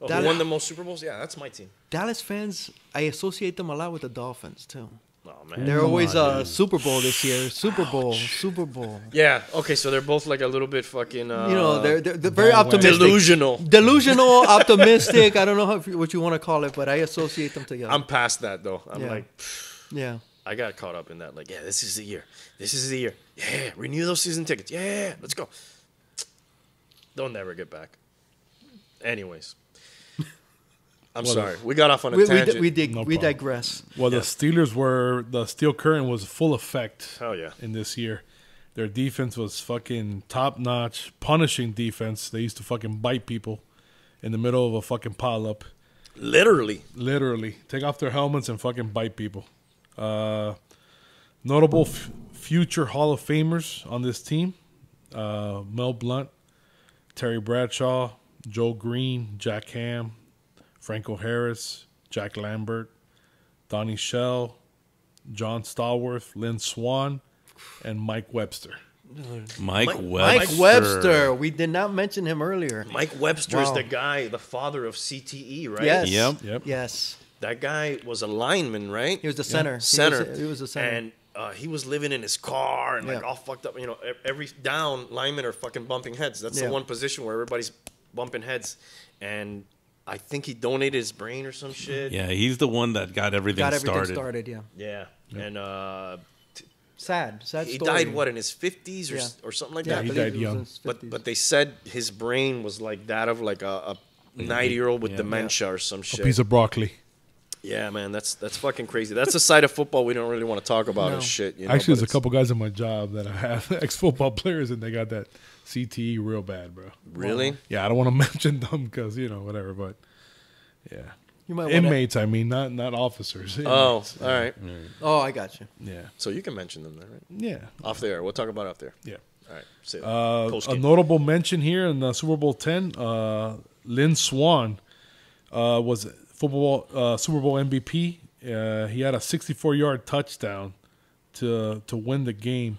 Oh, Dallas, who won the most Super Bowls? Yeah, that's my team. Dallas fans, I associate them a lot with the Dolphins, too. Oh, man. They're Come always on, uh, Super Bowl this year. Super Bowl. Ouch. Super Bowl. Yeah. Okay, so they're both like a little bit fucking... Uh, you know, they're, they're, they're very optimistic. Delusional. Delusional, optimistic. I don't know how, what you want to call it, but I associate them together. I'm past that, though. I'm yeah. like... Pfft. Yeah. I got caught up in that. Like, yeah, this is the year. This is the year. Yeah, renew those season tickets. Yeah, let's go. They'll never get back. Anyways. I'm well, sorry. We got off on a we, tangent. We, we, dig no we digress. Well, yeah. the Steelers were, the Steel Curtain was full effect Hell yeah. in this year. Their defense was fucking top-notch, punishing defense. They used to fucking bite people in the middle of a fucking pile-up. Literally. Literally. Take off their helmets and fucking bite people. Uh, notable f future Hall of Famers on this team: uh, Mel Blount, Terry Bradshaw, Joe Green, Jack Ham, Franco Harris, Jack Lambert, Donnie Shell, John Stallworth, Lynn Swan, and Mike Webster. Mike, Mike Webster. Mike Webster. We did not mention him earlier. Mike Webster wow. is the guy, the father of C T E, right? Yes. Yep. Yep. Yes. That guy was a lineman, right? He was the center. Yeah. Center. He was, he was the center. And uh, he was living in his car and like yeah. all fucked up. You know, every down, linemen are fucking bumping heads. That's yeah. the one position where everybody's bumping heads. And I think he donated his brain or some shit. Yeah, he's the one that got everything started. Got everything started, started yeah. yeah. Yeah. And uh, sad, sad he story. He died, what, in his fifties or, yeah. or something like yeah, that? Yeah, he died young. But, but they said his brain was like that of like a ninety-year-old with yeah, dementia yeah. or some shit. A piece of broccoli. Yeah, man, that's that's fucking crazy. That's a side of football we don't really want to talk about no. and shit. You know, actually, there's a couple guys in my job that I have ex-football players, and they got that C T E real bad, bro. Really? Well, yeah, I don't want to mention them because, you know, whatever, but yeah. You might Inmates, wanna... I mean, not not officers. Inmates. Oh, all right. Yeah. Oh, I got you. Yeah. So you can mention them then, right? Yeah. Off there. We'll talk about off there. Yeah. All right. Say uh, a notable mention here in uh, Super Bowl ten, uh, Lynn Swan uh, was... Football uh, Super Bowl M V P. Uh, he had a sixty-four yard touchdown to to win the game,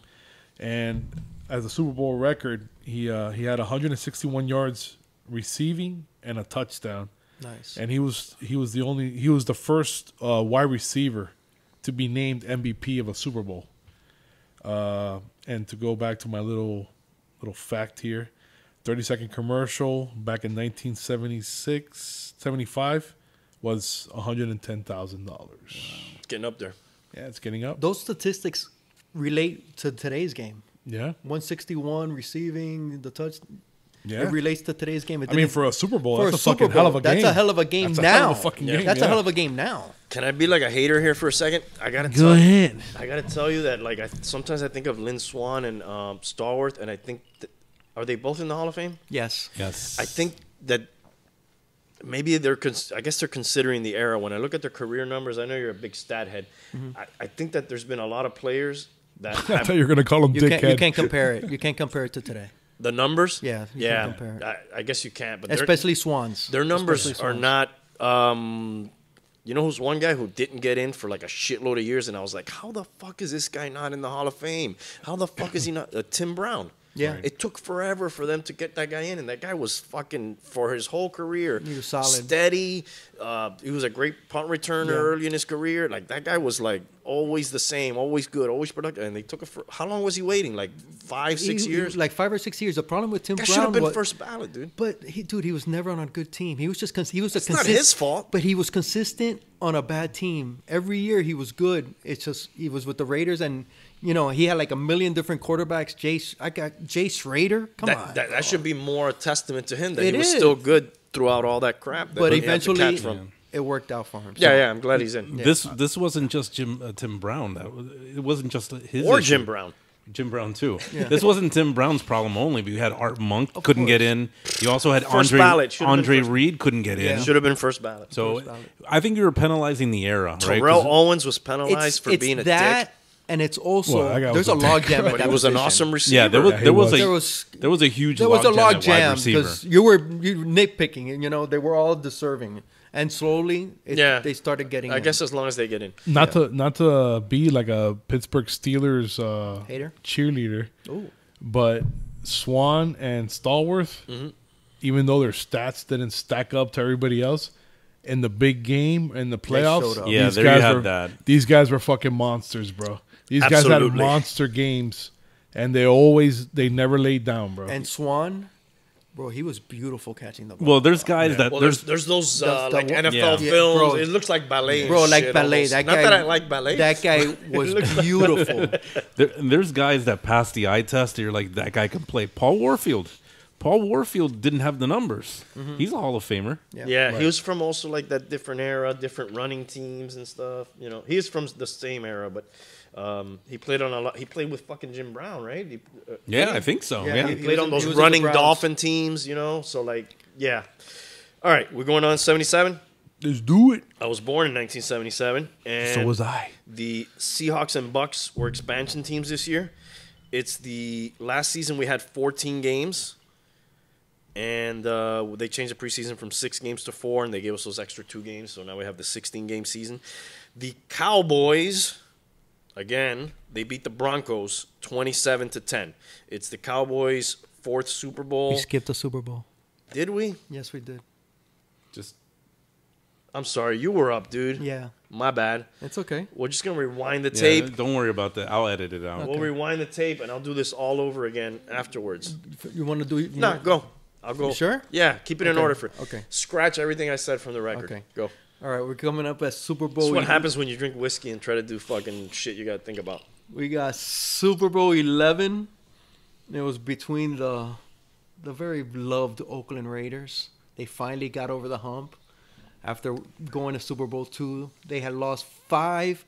and as a Super Bowl record, he uh, he had one hundred sixty-one yards receiving and a touchdown. Nice. And he was he was the only he was the first uh, wide receiver to be named M V P of a Super Bowl. Uh, and to go back to my little little fact here, thirty second commercial back in nineteen seventy-six, seventy-five. Was one hundred ten thousand dollars. Wow. It's getting up there. Yeah, it's getting up. Those statistics relate to today's game. Yeah. one sixty-one, receiving, the touch. Yeah. It relates to today's game. It I mean, for a Super Bowl, that's a, a Super fucking Bowl, hell of a game. That's a hell of a game that's now. That's a hell of a fucking yeah. game. That's yeah. a hell of a game now. Can I be like a hater here for a second? I gotta Go tell ahead. You, I got to tell you that like I, sometimes I think of Lynn Swan and um, Stallworth, and I think, that, are they both in the Hall of Fame? Yes. Yes. I think that... Maybe they're, cons I guess they're considering the era. When I look at their career numbers, I know you're a big stat head. Mm-hmm. I, I think that there's been a lot of players that have, I thought you were going to call them dickhead. You, you can't compare it. You can't compare it to today. The numbers? Yeah. Yeah. Compare it. I, I guess you can't. But especially Swans. Their numbers Swans. Are not, um, you know who's one guy who didn't get in for like a shitload of years, and I was like, how the fuck is this guy not in the Hall of Fame? How the fuck is he not? Uh, Tim Brown. Yeah, right. It took forever for them to get that guy in, and that guy was fucking for his whole career. He was solid, steady. Uh, he was a great punt returner yeah. early in his career. Like that guy was like always the same, always good, always productive. And they took a for, how long was he waiting? Like five, six he, years, like five or six years. The problem with Tim that Brown should have been was, first ballot, dude. But he, dude, he was never on a good team. He was just he was a it's not his fault. But he was consistent on a bad team. Every year he was good. It's just he was with the Raiders and. You know, he had like a million different quarterbacks. Jay, I got Jay Schrader. Come that, on, that, that should be more a testament to him that it he was is. Still good throughout all that crap. That but eventually, had to catch from. Yeah. It worked out for him. So. Yeah, yeah, I'm glad he's in. This yeah. this wasn't just Jim uh, Tim Brown. That was, it wasn't just his or issue. Jim Brown. Jim Brown too. Yeah. This wasn't Tim Brown's problem only, but you had Art Monk of couldn't course. get in. You also had first Andre ballot. Andre Reed couldn't get yeah. in. Should have been first ballot. So first ballot. I think you were penalizing the era. Right? Terrell Owens was penalized it's, for it's being a that, dick. And it's also well, there's a log jam. But he was an awesome receiver. Yeah, there was yeah, there was, was a there was, there was a huge there was log a log jam because you were you nitpicking and you know they were all deserving. And slowly, it, yeah. they started getting I in. guess as long as they get in. Not yeah. to not to be like a Pittsburgh Steelers uh, hater cheerleader, Ooh. but Swan and Stallworth, mm-hmm. even though their stats didn't stack up to everybody else, in the big game, in the playoffs, yeah, these there guys you have were, that. These guys were fucking monsters, bro. These Absolutely. guys had monster games, and they always, they never laid down, bro. And Swan... Bro, he was beautiful catching the ball. Well, there's guys yeah. that well, there's there's those uh, the, the, like N F L yeah. films. Bro, it looks like ballet. Bro, like shit, ballet. Almost. That Not guy. Not that I like ballet. That guy was beautiful. there, there's guys that pass the eye test. And you're like, that guy can play. Paul Warfield. Paul Warfield didn't have the numbers. Mm-hmm. He's a Hall of Famer. Yeah, yeah right. he was from also like that different era, different running teams and stuff. You know, he's from the same era, but. Um, he played on a lot. He played with fucking Jim Brown, right? He, uh, yeah, I think so. Yeah, yeah. He, he played on those running Dolphin teams, you know. So like, yeah. All right, we're going on seventy-seven. Let's do it. I was born in nineteen seventy-seven, and so was I. The Seahawks and Bucks were expansion teams this year. It's the last season we had fourteen games, and uh, they changed the preseason from six games to four, and they gave us those extra two games. So now we have the sixteen game season. The Cowboys. Again, they beat the Broncos twenty-seven to ten. It's the Cowboys' fourth Super Bowl. We skipped the Super Bowl. Did we? Yes, we did. Just, I'm sorry, you were up, dude. Yeah. My bad. It's okay. We're just going to rewind the tape. Yeah, don't worry about that. I'll edit it out. Okay. We'll rewind the tape, and I'll do this all over again afterwards. You want to do it? No, nah, go. I'll go. You sure? Yeah, keep it okay. in order. for. Okay. Scratch everything I said from the record. Okay. Go. All right, we're coming up at Super Bowl. That's what happens when you drink whiskey and try to do fucking shit you got to think about. We got Super Bowl eleven. It was between the the very loved Oakland Raiders. They finally got over the hump after going to Super Bowl two. They had lost five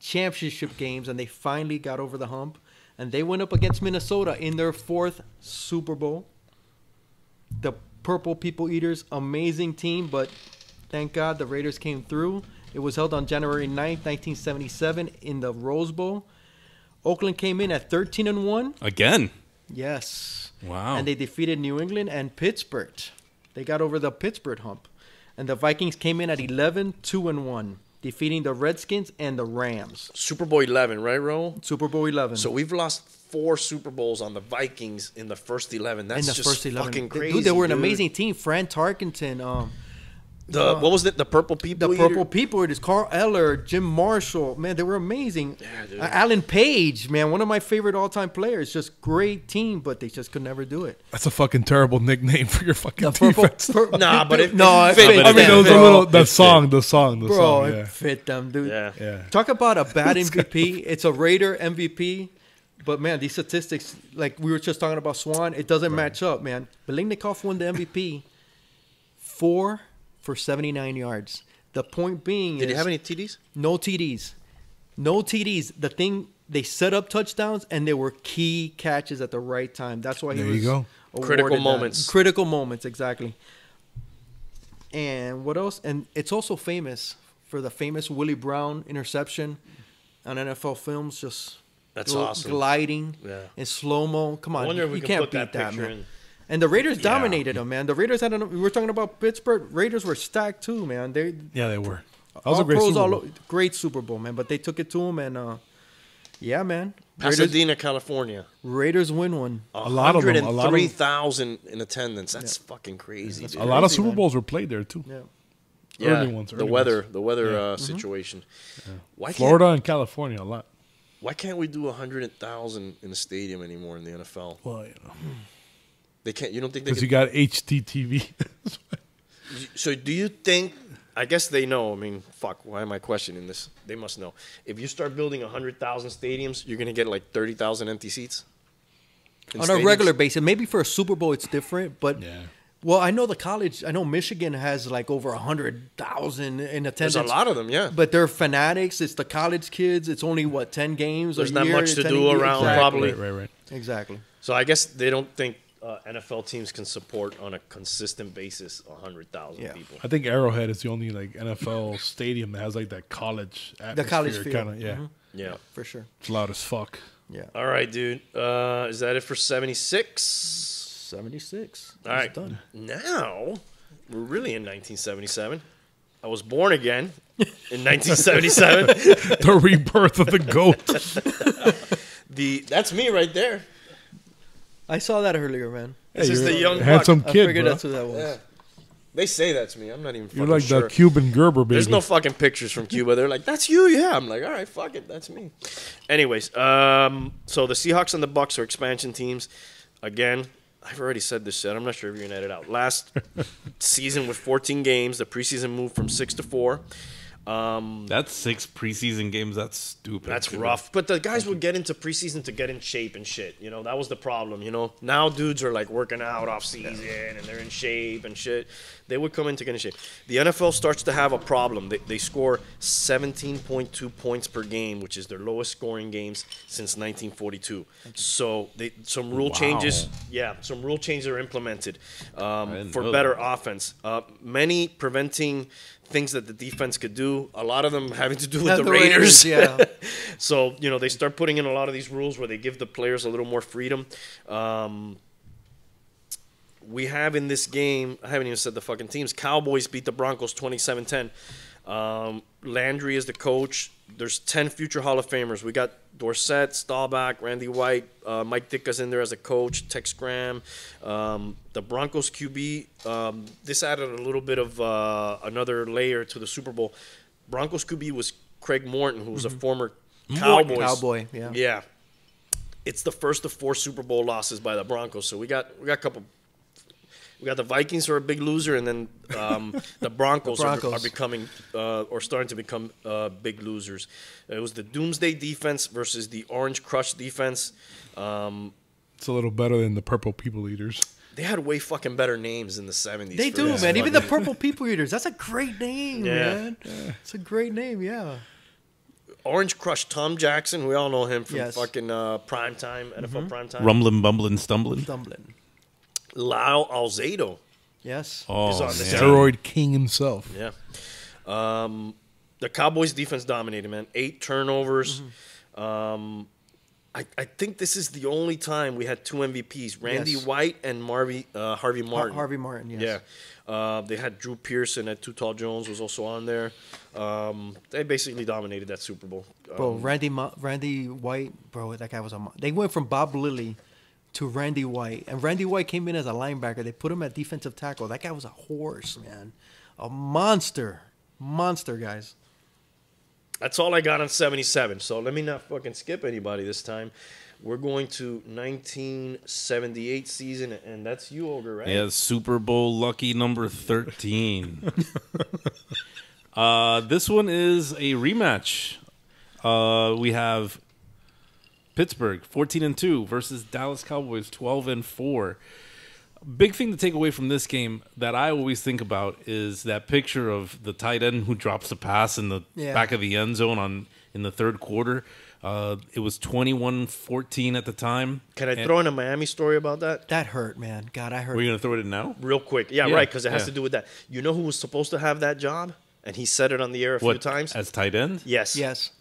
championship games, and they finally got over the hump. And they went up against Minnesota in their fourth Super Bowl. The Purple People Eaters, amazing team, but... Thank God the Raiders came through. It was held on January ninth, nineteen seventy-seven in the Rose Bowl. Oakland came in at thirteen and one. Again? Yes. Wow. And they defeated New England and Pittsburgh. They got over the Pittsburgh hump. And the Vikings came in at eleven, two and one, defeating the Redskins and the Rams. Super Bowl eleven, right, Ro? Super Bowl eleven. So we've lost four Super Bowls on the Vikings in the first eleven. That's just first eleven. Fucking crazy. Dude, they were an dude. amazing team. Fran Tarkenton, um... The, uh, what was it? The Purple People The Eater? Purple People Eaters. Carl Eller, Jim Marshall. Man, they were amazing. Yeah, uh, Alan Page, man, one of my favorite all-time players. Just great team, but they just could never do it. That's a fucking terrible nickname for your fucking the defense. Purple, nah, but it no, it fit. It fit. I mean, it was a little, the, song, the song, the Bro, song, the song. Bro, it fit them, dude. Yeah. yeah. Talk about a bad M V P. It's a Raider M V P. But, man, these statistics, like we were just talking about Swan, it doesn't right. match up, man. Biletnikoff won the M V P four for seventy-nine yards. The point being Did is... Did he have any T Ds? No T Ds. No T Ds. The thing, they set up touchdowns, and there were key catches at the right time. That's why he there was you go. Critical moments. That. Critical moments, exactly. And what else? And it's also famous for the famous Willie Brown interception on N F L Films. Just That's awesome. Gliding yeah. in slow-mo. Come on, I wonder if we you can can't put beat that, that man. In. And the Raiders dominated yeah. them, man. The Raiders had a, we were talking about Pittsburgh. Raiders were stacked too, man. They yeah, they were. That was a great Super Bowl. Great Super Bowl, man. But they took it to them, and uh, yeah, man. Pasadena, Raiders, California. Raiders win one. A lot of them. A lot of three thousand in attendance. That's yeah. fucking crazy. That's dude. A lot crazy, of Super Bowls man. Were played there too. Yeah. yeah. Early ones. Early the weather. Ones. The weather yeah. uh, mm-hmm. situation. Yeah. Why Florida and California a lot. Why can't we do a hundred thousand in a stadium anymore in the N F L? Well, you know. They can't. You don't think they? Because you got H G T V. So do you think? I guess they know. I mean, fuck. Why am I questioning this? They must know. If you start building a hundred thousand stadiums, you're gonna get like thirty thousand empty seats. On stadiums. a regular basis, maybe for a Super Bowl it's different, but yeah. Well, I know the college, I know Michigan has like over one hundred thousand in attendance. There's a lot of them, yeah. But they're fanatics. It's the college kids. It's only, what, ten games There's a not year, much to do around, exactly. probably. Right, right, right. Exactly. So I guess they don't think uh, N F L teams can support on a consistent basis one hundred thousand yeah. people. I think Arrowhead is the only like N F L stadium that has like that college atmosphere. The college feel. Kinda, yeah. Mm-hmm. yeah. Yeah, for sure. It's loud as fuck. Yeah. All right, dude. Uh, is that it for seventy-six? seventy-six. All right. Done. Now, we're really in nineteen seventy-seven. I was born again in nineteen seventy-seven. The rebirth of the goat. the That's me right there. I saw that earlier, man. Hey, this is the young handsome buck. kid, I figured bro. that's who that was. Yeah. They say that's me. I'm not even fucking You're like sure. the Cuban Gerber, baby. There's no fucking pictures from Cuba. They're like, that's you? Yeah. I'm like, all right, fuck it. That's me. Anyways, um, so the Seahawks and the Bucks are expansion teams. Again, I've already said this shit. I'm not sure if you're going to edit it out. Last season with fourteen games, the preseason moved from six to four. Um, that's six preseason games. That's stupid. That's dude. rough. But the guys would get into preseason to get in shape and shit. You know, that was the problem, you know. Now dudes are, like, working out off season and they're in shape and shit. They would come in to get in shape. The N F L starts to have a problem. They, they score seventeen point two points per game, which is their lowest scoring games since nineteen forty-two. So they, some rule wow. changes. Yeah, some rule changes are implemented um, for better that. offense. Uh, many preventing... things that the defense could do, a lot of them having to do with the, the Raiders. Raiders yeah. So, you know, they start putting in a lot of these rules where they give the players a little more freedom. Um, we have in this game, I haven't even said the fucking teams, Cowboys beat the Broncos twenty-seven ten. Um, Landry is the coach. There's ten future Hall of Famers. We got Dorsett, Staubach, Randy White, uh, Mike Ditka in there as a coach, Tex Graham, um, the Broncos Q B. Um, this added a little bit of uh, another layer to the Super Bowl. Broncos Q B was Craig Morton, who was mm-hmm. a former Cowboys. Cowboy, yeah. Yeah. It's the first of four Super Bowl losses by the Broncos. So we got we got a couple. We got the Vikings who are a big loser, and then um, the Broncos, the Broncos. Are, are becoming uh, or starting to become uh, big losers. It was the Doomsday defense versus the Orange Crush defense. Um, it's a little better than the Purple People Eaters. They had way fucking better names in the seventies. They do, man. Fucking. Even the Purple People Eaters. That's a great name, yeah. man. Yeah. It's a great name, yeah. Orange Crush, Tom Jackson. We all know him from yes. fucking uh, primetime, N F L mm-hmm. primetime. Rumbling, bumbling, stumbling. Stumbling. Lyle Alzado. Yes. Oh, is on the steroid king himself. Yeah. Um, the Cowboys defense dominated, man. Eight turnovers. Mm-hmm. Um, I, I think this is the only time we had two M V Ps, Randy yes. White and Marvy, uh, Harvey Martin. Har Harvey Martin, yes. Yeah. Uh, they had Drew Pearson at Too Tall Jones was also on there. Um, they basically dominated that Super Bowl. Um, bro, Randy Ma Randy White, bro, that guy was on. They went from Bob Lilly to Randy White. And Randy White came in as a linebacker. They put him at defensive tackle. That guy was a horse, man. A monster. Monster, guys. That's all I got on seventy-seven. So let me not fucking skip anybody this time. We're going to nineteen seventy-eight season, and that's you, Ogre, right? Yeah, Super Bowl lucky number thirteen. uh, this one is a rematch. Uh, we have... Pittsburgh fourteen and two versus Dallas Cowboys twelve and four. Big thing to take away from this game that I always think about is that picture of the tight end who drops the pass in the yeah. back of the end zone on in the third quarter. Uh, it was twenty-one fourteen at the time. Can I and throw in a Miami story about that? That hurt, man. God, I hurt. We're going to throw it in now? Real quick. Yeah, yeah. right, because it has yeah. to do with that. You know who was supposed to have that job? And he said it on the air a what, few times. As tight end? Yes. Yes.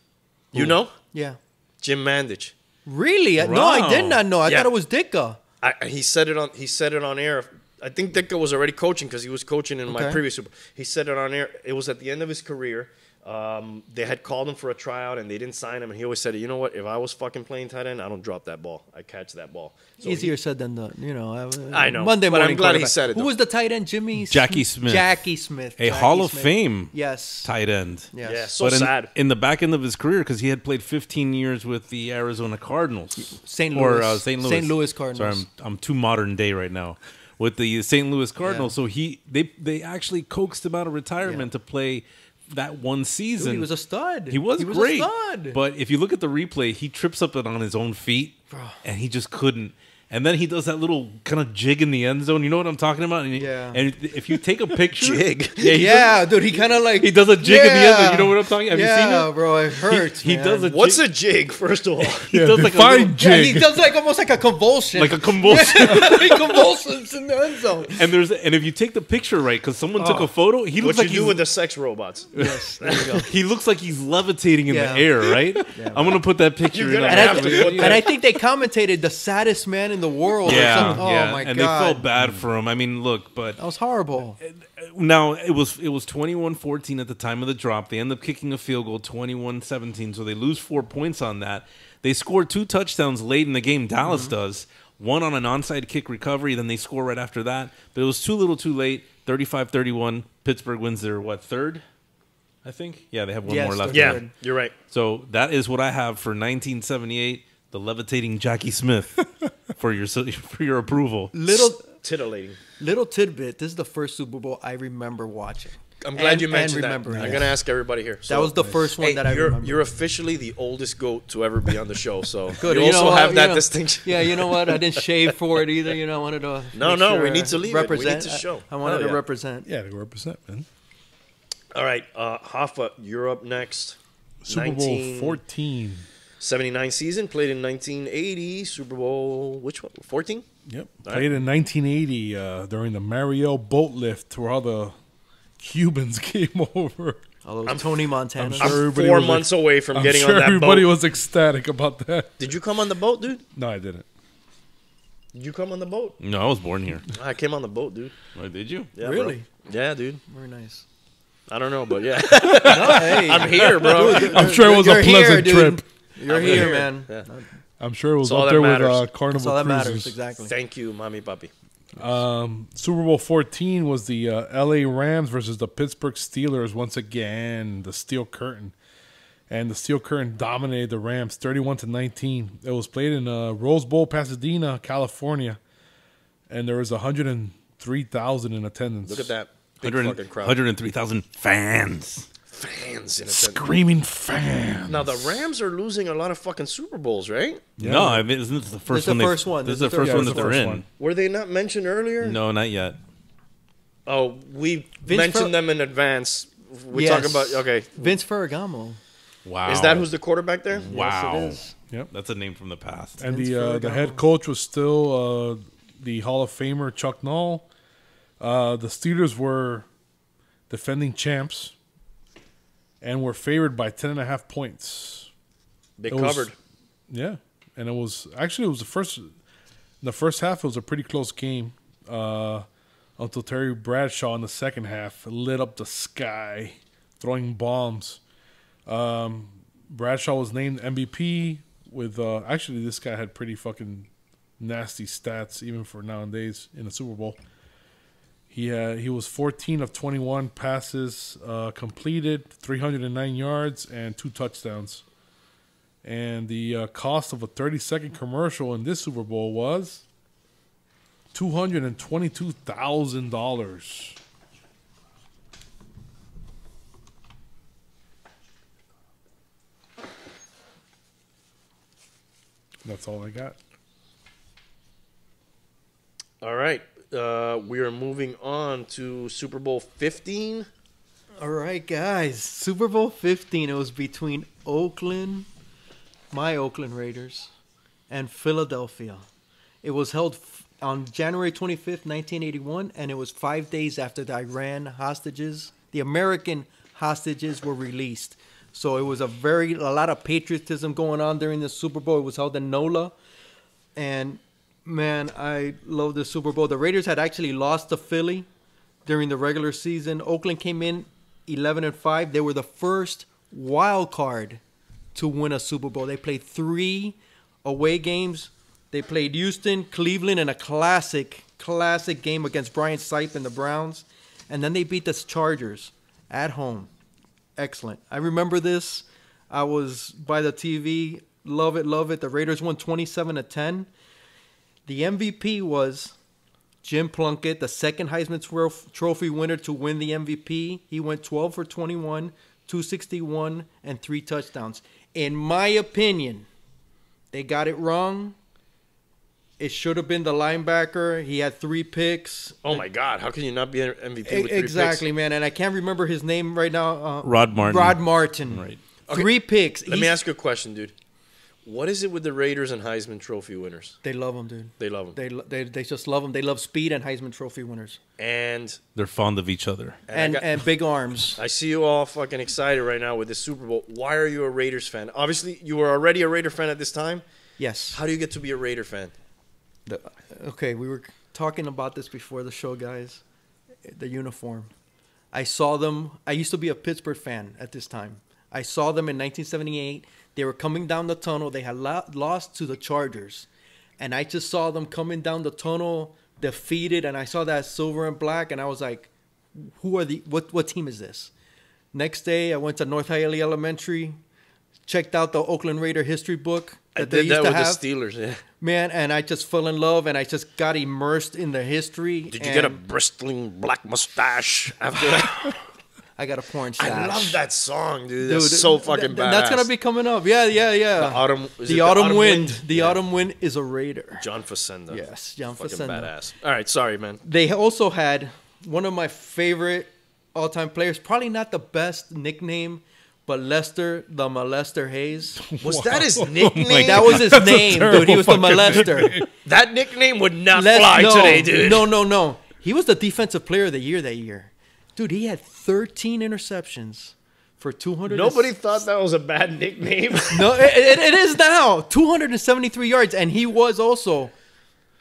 You Ooh. know? Yeah. Jim Mandich. Really? Wow. No, I did not know. I yeah. thought it was Ditka. I, he said it on. He said it on air. I think Ditka was already coaching because he was coaching in okay. my previous Super Bowl. He said it on air. It was at the end of his career. Um, they had called him for a tryout and they didn't sign him. And he always said, "You know what? If I was fucking playing tight end, I don't drop that ball. I catch that ball." So Easier he, said than done. You know. I, I know. Monday morning. But I'm glad he said it. Though. Who was the tight end? Jimmy Jackie Smith. Jackie Smith. A Jackie Hall of Smith. Fame. Yes. Tight end. Yes. Yeah. So but in, sad. In the back end of his career, because he had played fifteen years with the Arizona Cardinals, Saint Louis, or uh, Saint Louis, Saint Louis Cardinals. Sorry, I'm, I'm too modern day right now. With the Saint Louis Cardinals, yeah. so he they they actually coaxed him out of retirement yeah. to play. That one season. Dude, he was a stud. He was, he was great. A stud. But if you look at the replay, he trips up it on his own feet, Bro. and he just couldn't. And then he does that little kind of jig in the end zone. You know what I'm talking about? And he, yeah. And if you take a picture, jig. Yeah, yeah does, dude. He kind of like he does a jig yeah. in the end zone. You know what I'm talking? Have yeah, you seen it? Yeah, bro. It hurts. He, he man. does a. What's jig. a jig? First of all, he yeah, does like a little, jig. Yeah, he does like almost like a convulsion. Like a convulsion. He convulsions in the end zone. And there's and if you take the picture right, because someone oh. took a photo, he looks what like you do with the sex robots. Yes, there you go. He looks like he's levitating in yeah. the air, right? Yeah, I'm gonna put that picture. You're in have to. And I think they commentated the saddest man in the world. Yeah, oh yeah. my and god! And they felt bad for him. I mean, look, but that was horrible. Now it was it was twenty-one fourteen at the time of the drop. They end up kicking a field goal, twenty-one seventeen. So they lose four points on that. They score two touchdowns late in the game. Dallas mm-hmm. does one on an onside kick recovery. Then they score right after that. But it was too little, too late. thirty-five thirty-one. Pittsburgh wins their what third? I think. Yeah, they have one yes, more left. Yeah, you're right. So that is what I have for nineteen seventy-eight. The levitating Jackie Smith for your for your approval. Little titillating. Little tidbit. This is the first Super Bowl I remember watching. I'm glad and, you mentioned that. It. I'm gonna ask everybody here. So, that was the first one hey, that I you're, remember. You're officially the oldest goat to ever be on the show, so good. You, you also have you that know, distinction. Yeah, you know what? I didn't shave for it either. You know, I wanted to. No, no, sure we need to leave. Represent. It. We need to show. I, I wanted oh, yeah. to represent. Yeah, to represent, man. All right, uh, Hoffa, you're up next. Super Bowl fourteen. seventy-nine season, played in nineteen eighty, Super Bowl, which one? fourteen? Yep. All played right. in nineteen eighty uh, during the Mariel boat lift where all the Cubans came over. Although I'm Tony Montana. I'm, sure I'm four months like, away from I'm getting sure on that everybody boat. Everybody was ecstatic about that. Did you come on the boat, dude? No, I didn't. Did you come on the boat? No, I was born here. I came on the boat, dude. Oh, did you? Yeah, really? Bro. Yeah, dude. Very nice. I don't know, but yeah. No, hey. I'm here, bro. Dude, I'm sure it was a pleasant here, trip. Dude. You're I'm here, here, man. Yeah. I'm sure it was up there matters. with uh, Carnival Cruises. All that matters, cruises. exactly. Thank you, Mommy Papi. Um, Super Bowl fourteen was the uh, L A Rams versus the Pittsburgh Steelers. Once again, the Steel Curtain. And the Steel Curtain dominated the Rams, thirty-one to nineteen. It was played in uh, Rose Bowl, Pasadena, California. And there was one hundred three thousand in attendance. Look at that. Big fucking crowd. one hundred three thousand fans. Fans in a Screaming fans. Now, the Rams are losing a lot of fucking Super Bowls, right? Yeah. No, I mean, isn't this the first one? This is the first one. This is the first one that they're in. Were they not mentioned earlier? No, not yet. Oh, we mentioned them in advance. We're talking about, okay. Vince Ferragamo. Wow. Is that who's the quarterback there? Wow. Yes, it is. Yep. That's a name from the past. And the, uh, the head coach was still uh, the Hall of Famer, Chuck Noll. Uh, the Steelers were defending champs. And were favored by ten and a half points. They it covered. Was, yeah, and it was actually it was the first, in the first half it was a pretty close game, uh, until Terry Bradshaw in the second half lit up the sky, throwing bombs. Um, Bradshaw was named M V P with uh, actually this guy had pretty fucking nasty stats even for nowadays in the Super Bowl. He had, he was fourteen of twenty-one passes uh, completed, three hundred nine yards, and two touchdowns. And the uh, cost of a thirty-second commercial in this Super Bowl was two hundred twenty-two thousand dollars. That's all I got. All right. Uh, we are moving on to Super Bowl fifteen. All right, guys. Super Bowl fifteen. It was between Oakland, my Oakland Raiders, and Philadelphia. It was held on January twenty-fifth, nineteen eighty-one, and it was five days after the Iran hostages, the American hostages were released. So it was a very, a lot of patriotism going on during the Super Bowl. It was held in NOLA, and man, I love the Super Bowl. The Raiders had actually lost to Philly during the regular season. Oakland came in eleven and five. They were the first wild card to win a Super Bowl. They played three away games. They played Houston, Cleveland, and a classic, classic game against Brian Sipe and the Browns. And then they beat the Chargers at home. Excellent. I remember this. I was by the T V. Love it, love it. The Raiders won twenty-seven to ten. The M V P was Jim Plunkett, the second Heisman Trophy winner to win the M V P. He went twelve for twenty-one, two sixty-one, and three touchdowns. In my opinion, they got it wrong. It should have been the linebacker. He had three picks. Oh, my God. How can you not be an M V P with three exactly, picks? Exactly, man. And I can't remember his name right now. Uh, Rod Martin. Rod Martin. Right. Okay. Three picks. Let He's... me ask you a question, dude. What is it with the Raiders and Heisman Trophy winners? They love them, dude. They love them. They lo- they, they just love them. They love speed and Heisman Trophy winners. And they're fond of each other. And and, got, and big arms. I see you all fucking excited right now with this Super Bowl. Why are you a Raiders fan? Obviously, you were already a Raider fan at this time. Yes. How do you get to be a Raider fan? The, okay, we were talking about this before the show, guys. The uniform. I saw them. I used to be a Pittsburgh fan at this time. I saw them in nineteen seventy-eight. They were coming down the tunnel. They had lo- lost to the Chargers. And I just saw them coming down the tunnel, defeated. And I saw that silver and black. And I was like, who are the, what, what team is this? Next day, I went to North Hialeah Elementary, checked out the Oakland Raider history book. That I did they used that to with have. the Steelers, yeah. Man, and I just fell in love, and I just got immersed in the history. Did and... you get a bristling black mustache after that? I got a porn stash. I love that song, dude. That's dude, so fucking th- badass. That's going to be coming up. Yeah, yeah, yeah. The Autumn, the the autumn, autumn Wind. wind? The yeah. Autumn Wind is a Raider. John Facenda. Yes, John fucking Facenda. Badass. All right, sorry, man. They also had one of my favorite all-time players, probably not the best nickname, but Lester, the Molester Hayes. Was wow. that his nickname? Oh that was his That's name, dude. He was the Molester. Nickname. That nickname would not Let's, fly no, today, dude. No, no, no. He was the defensive player of the year that year. Dude, he had thirteen interceptions for two hundred. Nobody s- thought that was a bad nickname. No, it, it, it is now. two hundred seventy-three yards, and he was also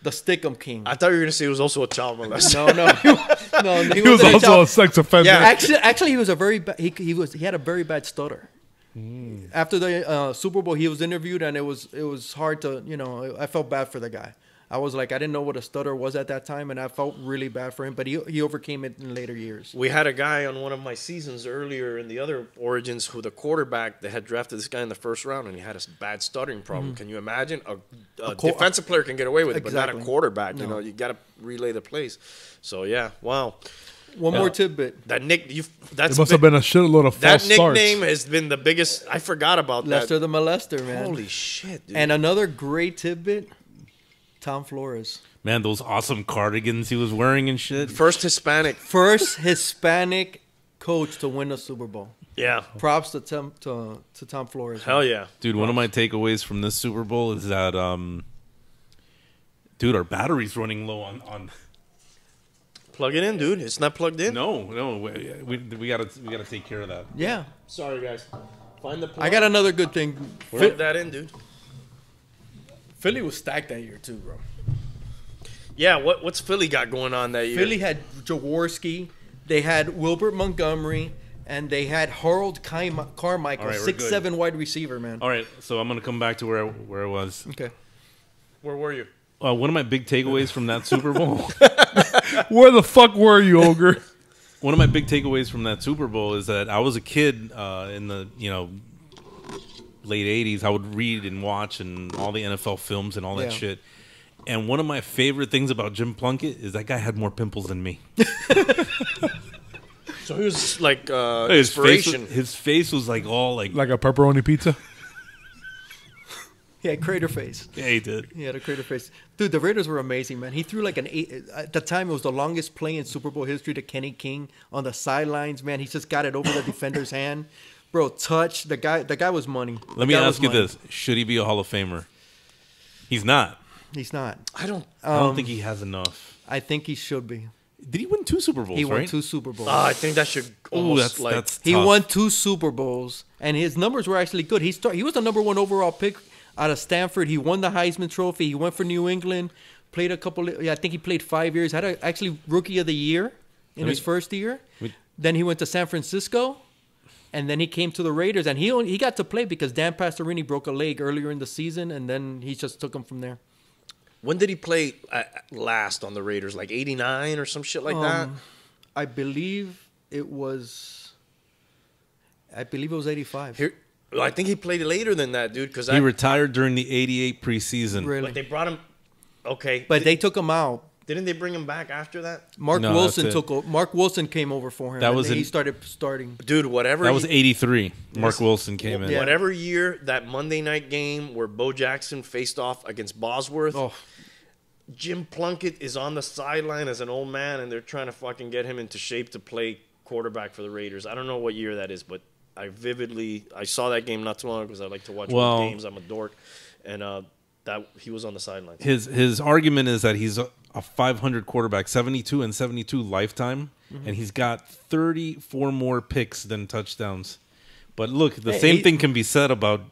the Stick'em King. I thought you were going to say he was also a child molester. No, no. He, no, he, he was also a, child. a sex offender. Yeah, actually, actually he was a very ba- he he was he had a very bad stutter. Mm. After the uh, Super Bowl, he was interviewed, and it was it was hard to, you know, I felt bad for the guy. I was like, I didn't know what a stutter was at that time, and I felt really bad for him, but he he overcame it in later years. We had a guy on one of my seasons earlier in the other Origins who the quarterback that had drafted this guy in the first round, and he had a bad stuttering problem. Mm. Can you imagine? A, a, a co- defensive player can get away with it, exactly. But not a quarterback. No. You know, you got to relay the plays. So, yeah, wow. One yeah. more tidbit. That nick, you that's it must big, have been a shitload of false starts. That nickname starts. has been the biggest. I forgot about Lester that. Lester the Molester, man. Holy shit, dude. And another great tidbit, Tom Flores. Man, those awesome cardigans he was wearing and shit. First Hispanic. First Hispanic coach to win a Super Bowl. Yeah. Props to Tom, to, to Tom Flores. Hell yeah. Dude, Props. one of my takeaways from this Super Bowl is that, um, dude, our battery's running low on... on Plug it in, dude. It's not plugged in. No, no. We we, we gotta we gotta take care of that. Yeah. Sorry, guys. Find the plug. I got another good thing. Fit that in, dude. Philly was stacked that year too, bro. Yeah. What what's Philly got going on that year? Philly had Jaworski. They had Wilbert Montgomery, and they had Harold Carmichael, right, six seven wide receiver, man. All right. So I'm gonna come back to where I, where I was. Okay. Where were you? Uh, one of my big takeaways from that Super Bowl. Where the fuck were you, Ogre? One of my big takeaways from that Super Bowl is that I was a kid uh, in the, you know, late eighties. I would read and watch and all the N F L films and all that yeah. shit. And one of my favorite things about Jim Plunkett is that guy had more pimples than me. So he was like uh, his inspiration. Face was, his face was like all like... Like a pepperoni pizza? He had crater face. Yeah, he did. He had a crater face. Dude, the Raiders were amazing, man. He threw like an eight. At the time, it was the longest play in Super Bowl history to Kenny King on the sidelines, man. He just got it over the defender's hand. Bro, touch. The guy The guy was money. The Let me ask you money. this. Should he be a Hall of Famer? He's not. He's not. I don't um, I don't think he has enough. I think he should be. Did he win two Super Bowls, He won right? two Super Bowls. Uh, I think that should almost Ooh, that's, like... That's he won two Super Bowls, and his numbers were actually good. He start, He was the number one overall pick. Out of Stanford, he won the Heisman Trophy. He went for New England, played a couple. Of, yeah, I think he played five years. Had a, actually Rookie of the Year in I mean, his first year. I mean, then he went to San Francisco, and then he came to the Raiders. And he only, he got to play because Dan Pastorini broke a leg earlier in the season, and then he just took him from there. When did he play last on the Raiders? Like eighty-nine or some shit like um, that. I believe it was. I believe it was eighty-five. Here. I think he played later than that, dude. Because he I, retired during the eighty-eight preseason. Really? But they brought him. Okay, but Did, they took him out. Didn't they bring him back after that? Mark no, Wilson took. Over, Mark Wilson came over for him. That and was an, he started starting. Dude, whatever. That he, was eighty-three. Mark yes, Wilson came w- in. Yeah. Whatever year that Monday night game where Bo Jackson faced off against Bosworth. Oh. Jim Plunkett is on the sideline as an old man, and they're trying to fucking get him into shape to play quarterback for the Raiders. I don't know what year that is, but I vividly I saw that game not too long ago because I like to watch well, games. I'm a dork, and uh, that he was on the sideline. His his argument is that he's a, a five hundred quarterback, seventy-two and seventy-two lifetime, mm-hmm. and he's got thirty-four more picks than touchdowns. But look, the hey, same he, thing can be said about.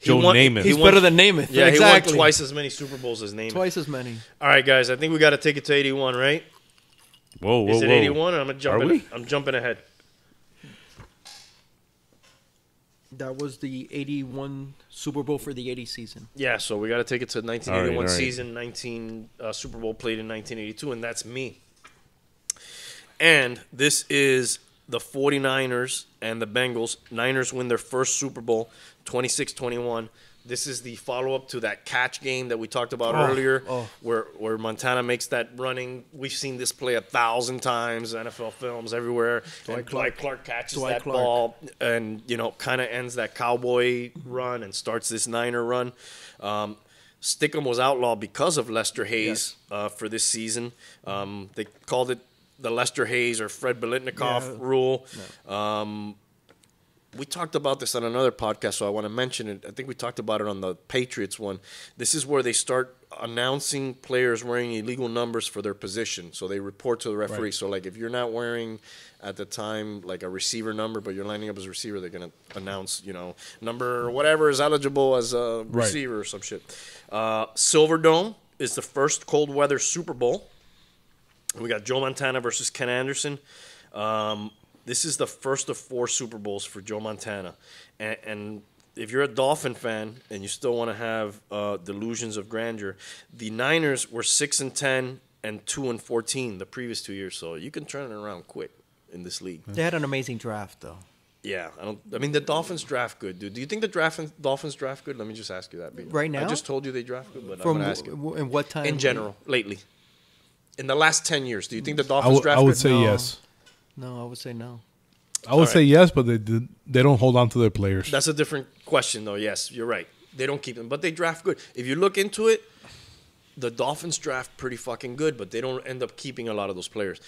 Joe won, Namath. He's won, better than Namath. Yeah, exactly. He won twice as many Super Bowls as Namath. Twice as many. All right, guys. I think we got to take it to eighty-one, right? Whoa, whoa, whoa. Is it eighty-one? I'm jumping. I'm jumping ahead. That was the eighty-one Super Bowl for the eighty season. Yeah, so we got to take it to the nineteen eighty-one all right, all right. season, nineteen uh, Super Bowl played in nineteen eighty-two, and that's me. And this is the forty-niners and the Bengals. Niners win their first Super Bowl. twenty-six twenty-one. This is the follow-up to that catch game that we talked about oh, earlier oh. Where, where Montana makes that running. We've seen this play a thousand times, N F L films everywhere. Dwight and Clark, Dwight Clark catches Dwight that Clark. ball and, you know, kind of ends that Cowboy run and starts this Niner run. Um, Stickum was outlawed because of Lester Hayes yes. uh, for this season. Um, they called it the Lester Hayes or Fred Biletnikoff yeah. rule. No. Um We talked about this on another podcast, so I want to mention it. I think we talked about it on the Patriots one. This is where they start announcing players wearing illegal numbers for their position. So they report to the referee. Right. So, like, if you're not wearing at the time, like, a receiver number, but you're lining up as a receiver, they're going to announce, you know, number whatever is eligible as a receiver right. or some shit. Uh, Silverdome is the first cold-weather Super Bowl. We got Joe Montana versus Ken Anderson. Um This is the first of four Super Bowls for Joe Montana. And, and if you're a Dolphin fan and you still want to have uh, delusions of grandeur, the Niners were six and ten and two and fourteen the previous two years. So you can turn it around quick in this league. They had an amazing draft, though. Yeah. I don't. I mean, the Dolphins draft good, dude. Do you think the draft, Dolphins draft good? Let me just ask you that. Baby. Right now? I just told you they draft good, but From I'm going to ask you. In what time? In general, lately. In the last ten years, do you think the Dolphins draft good? I would say no. yes. No, I would say no. I would right. say yes, but they did, they don't hold on to their players. That's a different question, though. Yes, you're right. They don't keep them, but they draft good. If you look into it, the Dolphins draft pretty fucking good, but they don't end up keeping a lot of those players.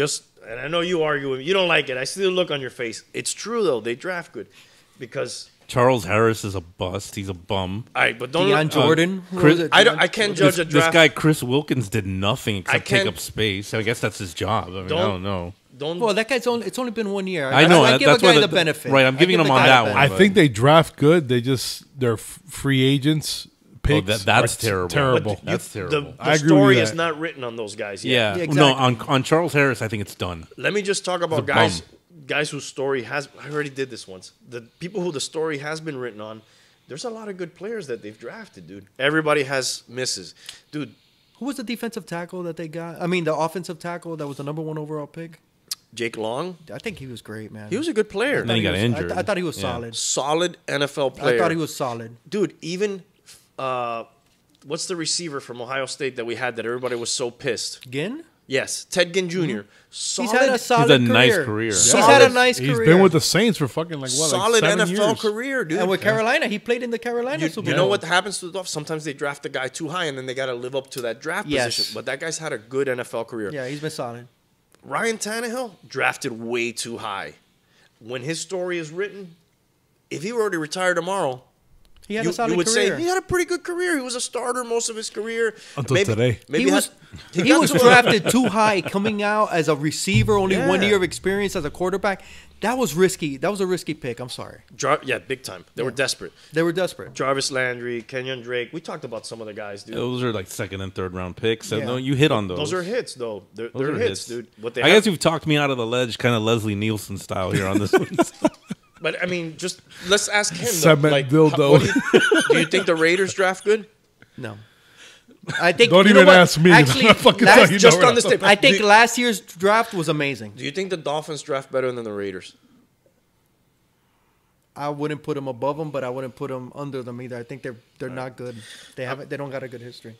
Just, and I know you argue with me. You don't like it. I see the look on your face. It's true, though. They draft good because Charles Harris is a bust. He's a bum. All right, but don't Deion Jordan. Uh, Chris, I, don't, I can't judge this, a draft. This guy, Chris Wilkins, did nothing except take up space. I guess that's his job. I mean, don't, I don't know. Don't well, that guy's only—it's only been one year. I, I know. I, I give that's a guy the, the benefit, right? I'm giving him on that one. I think they draft good. They just—they're free agents. Picks oh, that, that's terrible. Terrible. But that's you, terrible. The, the story is not written on those guys yet. Yeah. yeah exactly. No, on on Charles Harris, I think it's done. Let me just talk about guys bum. guys whose story has—I already did this once. The people who the story has been written on. There's a lot of good players that they've drafted, dude. Everybody has misses, dude. Who was the defensive tackle that they got? I mean, the offensive tackle that was the number one overall pick. Jake Long? I think he was great, man. He was a good player. And then he got he was, injured. I, th I thought he was yeah. solid. Solid N F L player. I thought he was solid. Dude, even, uh, what's the receiver from Ohio State that we had that everybody was so pissed? Ginn? Yes, Ted Ginn Junior Mm-hmm. Solid, he's had a solid he's a career. nice career. Yeah. Solid, he's had a nice career. He's been with the Saints for fucking like what? Solid like N F L years. career, dude. And with yeah. Carolina, he played in the Carolina you, Super Bowl. You know what happens to the Dolphins? Sometimes they draft a guy too high, and then they got to live up to that draft yes. position. But that guy's had a good N F L career. Yeah, he's been solid. Ryan Tannehill drafted way too high. When his story is written, if he were to retire tomorrow, he had you, a solid you would career. say he had a pretty good career. He was a starter most of his career. Until maybe, today. Maybe he was, had, he he was drafted too high coming out as a receiver, only yeah. one year of experience as a quarterback. That was risky. That was a risky pick. I'm sorry. Jar yeah, big time. They yeah. were desperate. They were desperate. Jarvis Landry, Kenyon Drake. We talked about some of the guys, dude. Those are like second and third round picks. So yeah. No, you hit on those. Those are hits, though. They're, those they're are hits, hits, dude. What they I have... guess you've talked me out of the ledge, kind of Leslie Nielsen style here on this one. But, I mean, just let's ask him. Though, like, dildo. How, you, do you think the Raiders draft good? No. I think, Don't you know even what? ask me. Actually, last, you know just on this tape, I think you, last year's draft was amazing. Do you think the Dolphins draft better than the Raiders? I wouldn't put them above them, but I wouldn't put them under them either. I think they're they're All not right. good. They haven't. They don't got a good history.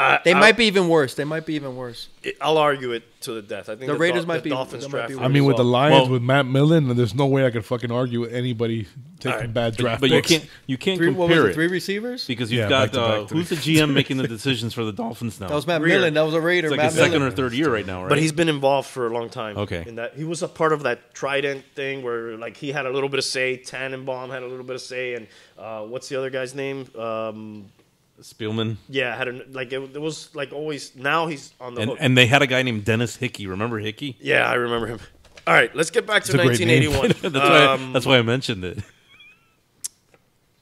Uh, they I'll, might be even worse. They might be even worse. It, I'll argue it to the death. I think the, the Raiders do, might, the be, Dolphins might be. I mean, with well. the Lions, well, with Matt Millen, there's no way I could fucking argue with anybody taking right. bad draft but, picks. But you can't. You can't three, compare what was it, it. Three receivers because you've yeah, got uh, who's the G M making the decisions for the Dolphins now? That was Matt Rear. Millen. That was a Raider. It's like Matt his Millen. second or third year right now, right? But he's been involved for a long time. Okay, in that he was a part of that Trident thing where like he had a little bit of say. Tannenbaum had a little bit of say, and uh, what's the other guy's name? Um, Spielman, yeah, had a, like it, it was like always. Now he's on the and, hook. And they had a guy named Dennis Hickey. Remember Hickey? Yeah, I remember him. All right, let's get back to nineteen eighty-one. that's, um, why I, that's why I mentioned it.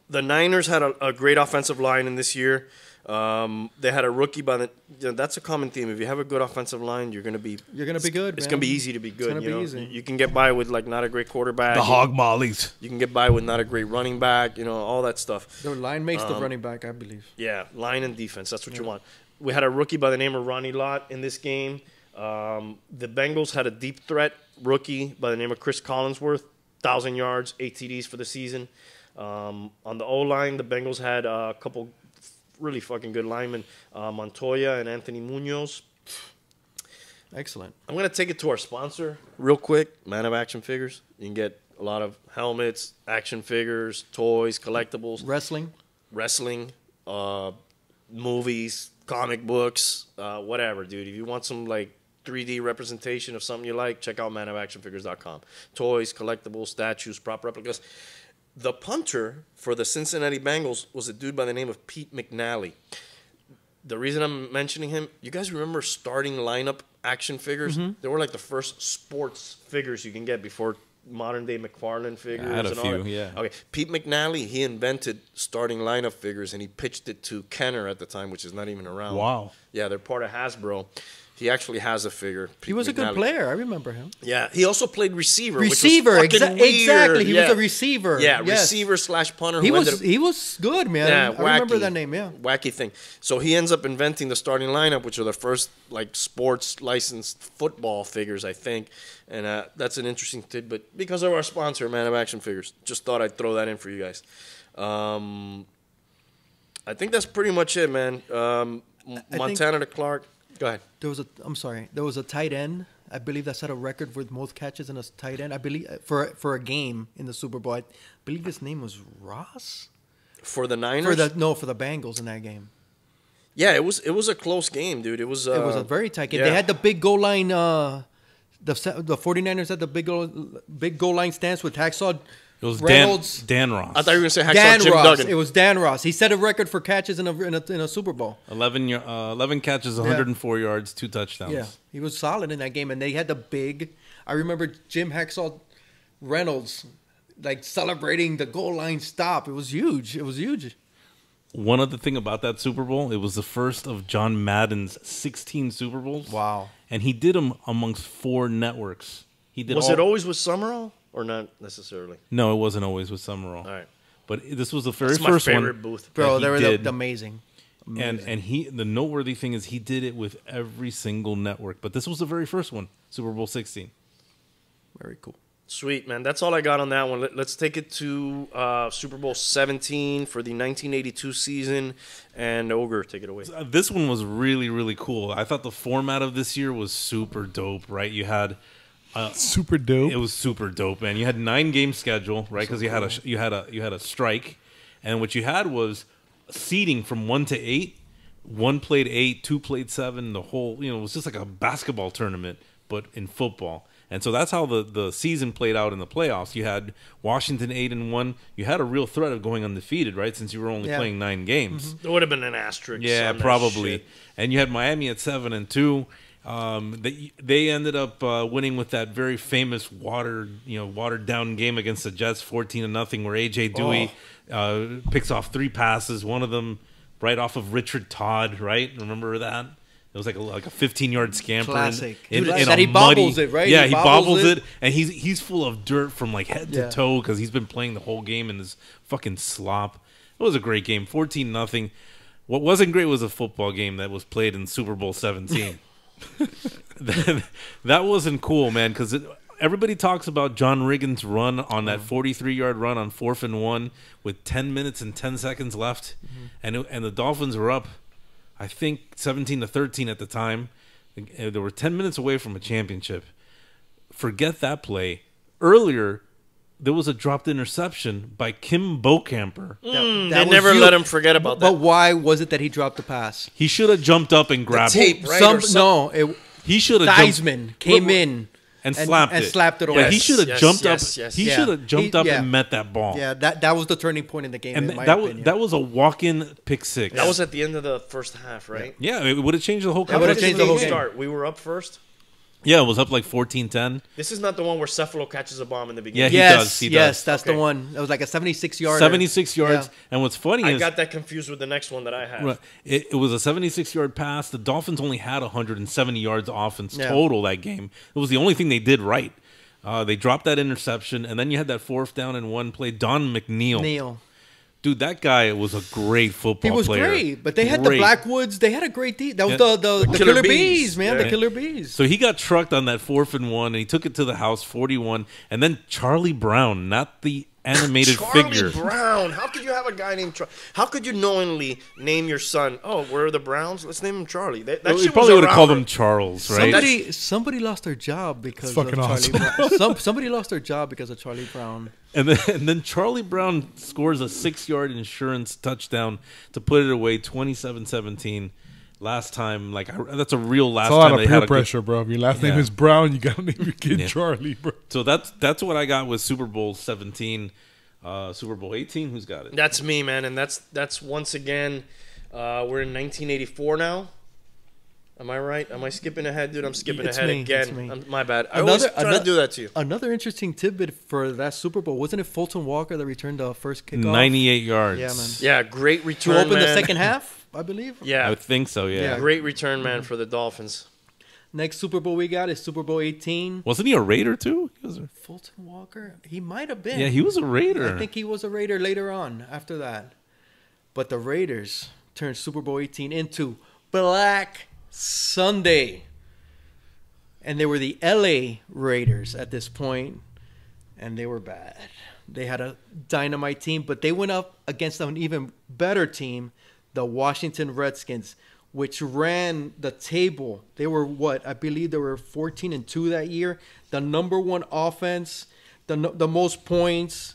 The Niners had a, a great offensive line in this year. Um, they had a rookie by the. You know, that's a common theme. If you have a good offensive line, you're gonna be you're gonna be good. It's man. gonna be easy to be good. It's gonna you be know? easy. You can get by with like not a great quarterback. The hog mollies. You can get by with not a great running back. You know, all that stuff. The line makes um, the running back, I believe. Yeah, line and defense. That's what yeah. you want. We had a rookie by the name of Ronnie Lott in this game. Um, the Bengals had a deep threat rookie by the name of Chris Collinsworth, thousand yards, eight T Ds for the season. Um, on the O line, the Bengals had a couple. Really fucking good linemen, uh, Montoya and Anthony Munoz. Excellent. I'm going to take it to our sponsor real quick, Man of Action Figures. You can get a lot of helmets, action figures, toys, collectibles. Wrestling. Wrestling, uh, movies, comic books, uh, whatever, dude. If you want some, like, three D representation of something you like, check out man of action figures dot com. Toys, collectibles, statues, prop replicas. The punter for the Cincinnati Bengals was a dude by the name of Pete McNally. The reason I'm mentioning him, you guys remember starting lineup action figures? Mm-hmm. They were like the first sports figures you can get before modern-day McFarlane figures. I had a and few, all that. yeah. Okay, Pete McNally, he invented starting lineup figures, and he pitched it to Kenner at the time, which is not even around. Wow. Yeah, they're part of Hasbro. He actually has a figure. Pete he was McNally. a good player. I remember him. Yeah. He also played receiver. Receiver. Which was exa weird. Exactly. He yeah. was a receiver. Yeah. Yes. Receiver slash punter. He, was, he was good, man. Yeah, I wacky, remember that name. Yeah. Wacky thing. So he ends up inventing the starting lineup, which are the first like sports licensed football figures, I think. And uh, that's an interesting tidbit because of our sponsor, Man of Action Figures. Just thought I'd throw that in for you guys. Um, I think that's pretty much it, man. Um, Montana to Clark. Go ahead. There was a. I'm sorry. There was a tight end. I believe that set a record with most catches in a tight end. I believe for for a game in the Super Bowl. I believe his name was Ross. For the Niners. For the, no, for the Bengals in that game. Yeah, it was it was a close game, dude. It was. Uh, it was a very tight game. Yeah. They had the big goal line. Uh, the the 49ers had the big goal, big goal line stance with hacksaw. It was Dan, Dan Ross. I thought you were going to say Dan Jim Ross. Duggan. It was Dan Ross. He set a record for catches in a, in a, in a Super Bowl. eleven, uh, eleven catches, one hundred four yeah. yards, two touchdowns. Yeah, he was solid in that game. And they had the big... I remember Jim Hacksaw Reynolds like celebrating the goal line stop. It was huge. It was huge. One other thing about that Super Bowl, it was the first of John Madden's sixteen Super Bowls. Wow. And he did them amongst four networks. He did. Was all it always with Summerall? Or not necessarily. No, it wasn't always with Summerall. All right, but this was the very That's first my favorite one, booth, bro. They were did. amazing. amazing. And and he the noteworthy thing is he did it with every single network. But this was the very first one, Super Bowl sixteen. Very cool. Sweet, man. That's all I got on that one. Let, let's take it to uh, Super Bowl seventeen for the nineteen eighty-two season. And Ogre, take it away. This one was really really cool. I thought the format of this year was super dope. Right, you had. Uh, super dope. It was super dope, man. You had nine game schedule, right? Because so you had a you had a you had a strike, and what you had was seeding from one to eight. One played eight, two played seven. The whole you know it was just like a basketball tournament, but in football. And so that's how the the season played out in the playoffs. You had Washington eight and one. You had a real threat of going undefeated, right? Since you were only yeah. playing nine games, mm-hmm. it would have been an asterisk. Yeah, probably. And you had Miami at seven and two. Um, they they ended up uh, winning with that very famous water you know watered down game against the Jets, fourteen to nothing, where A J Dewey oh. uh, picks off three passes, one of them right off of Richard Todd, right? Remember that? It was like a like a fifteen yard scamper. Classic. In, Dude, in, in that he bobbles muddy, it, right? Yeah, he, he bobbles, bobbles it. it, and he's he's full of dirt from like head to yeah. toe because he's been playing the whole game in this fucking slop. It was a great game, fourteen nothing. What wasn't great was a football game that was played in Super Bowl seventeen. that, that wasn't cool, man, because everybody talks about John Riggins' run on that forty-three yard run on fourth and one with ten minutes and ten seconds left, mm-hmm. and, it, and the Dolphins were up, I think seventeen to thirteen at the time. They were ten minutes away from a championship. Forget that play. Earlier, there was a dropped interception by Kim Bocamper. Mm, that, that they never you. let him forget about but, that. But why was it that he dropped the pass? He should have jumped up and grabbed the tape, right? Some, no, it, he should have. Theismann came look, in and slapped and, it. And slapped it. Yes, yeah, he should have yes, jumped yes, up. Yes, he yeah. should have jumped he, up yeah. and met that ball. Yeah, that that was the turning point in the game. And in my that opinion. was that was a walk-in pick six. That was at the end of the first half, right? Yeah, yeah it would have changed the whole. That would have changed the whole start. We were up first. Yeah, it was up like fourteen ten. This is not the one where Cephalo catches a bomb in the beginning. Yeah, he yes, does. He yes, does. that's okay. the one. It was like a seventy-six yarder. seventy-six yards. Yeah. And what's funny I is... I got that confused with the next one that I had. Right, it, it was a seventy-six yard pass. The Dolphins only had one hundred seventy yards offense yeah. total that game. It was the only thing they did right. Uh, they dropped that interception, and then you had that fourth down and one play. Don McNeil. McNeil. Dude, that guy was a great football player. He was player. great, but they had great. the Blackwoods. They had a great team. That was the, the, the, the Killer, Killer Bees, bees man, yeah. the Killer Bees. So he got trucked on that fourth and one, and he took it to the house, forty-one. And then Charlie Brown, not the animated Charlie figure. Charlie Brown. How could you have a guy named Charlie? How could you knowingly name your son, oh, we're the Browns? Let's name him Charlie. That, that well, you probably would have called him Charles, right? Somebody, somebody lost their job because of Charlie awesome. Brown. Some, somebody lost their job because of Charlie Brown. And then, and then Charlie Brown scores a six yard insurance touchdown to put it away, twenty-seven seventeen. Last time, like, I, that's a real last time. It's a lot time of peer pressure, good, bro. If your last yeah. name is Brown, you got to name your kid yeah. Charlie, bro. So that's that's what I got with Super Bowl seventeen. Uh, Super Bowl eighteen, who's got it? That's me, man. And that's, that's once again, uh, we're in nineteen eighty-four now. Am I right? Am I skipping ahead, dude? I'm skipping it's ahead me, again. I'm, my bad. I another, always try another, to do that to you. Another interesting tidbit for that Super Bowl. Wasn't it Fulton Walker that returned the first kickoff? ninety-eight yards. Yeah, man. Yeah, great return, To open man. the second half, I believe. Yeah. I would think so, yeah. yeah. Great return, man, for the Dolphins. Next Super Bowl we got is Super Bowl eighteen. Wasn't he a Raider, too? He was a... Fulton Walker? He might have been. Yeah, he was a Raider. I think he was a Raider later on after that. But the Raiders turned Super Bowl eighteen into Black Sunday, and they were the L A Raiders at this point, and they were bad. They had a dynamite team, but they went up against an even better team, the Washington Redskins, which ran the table. They were what I believe they were fourteen and two that year, the number one offense, the the most points.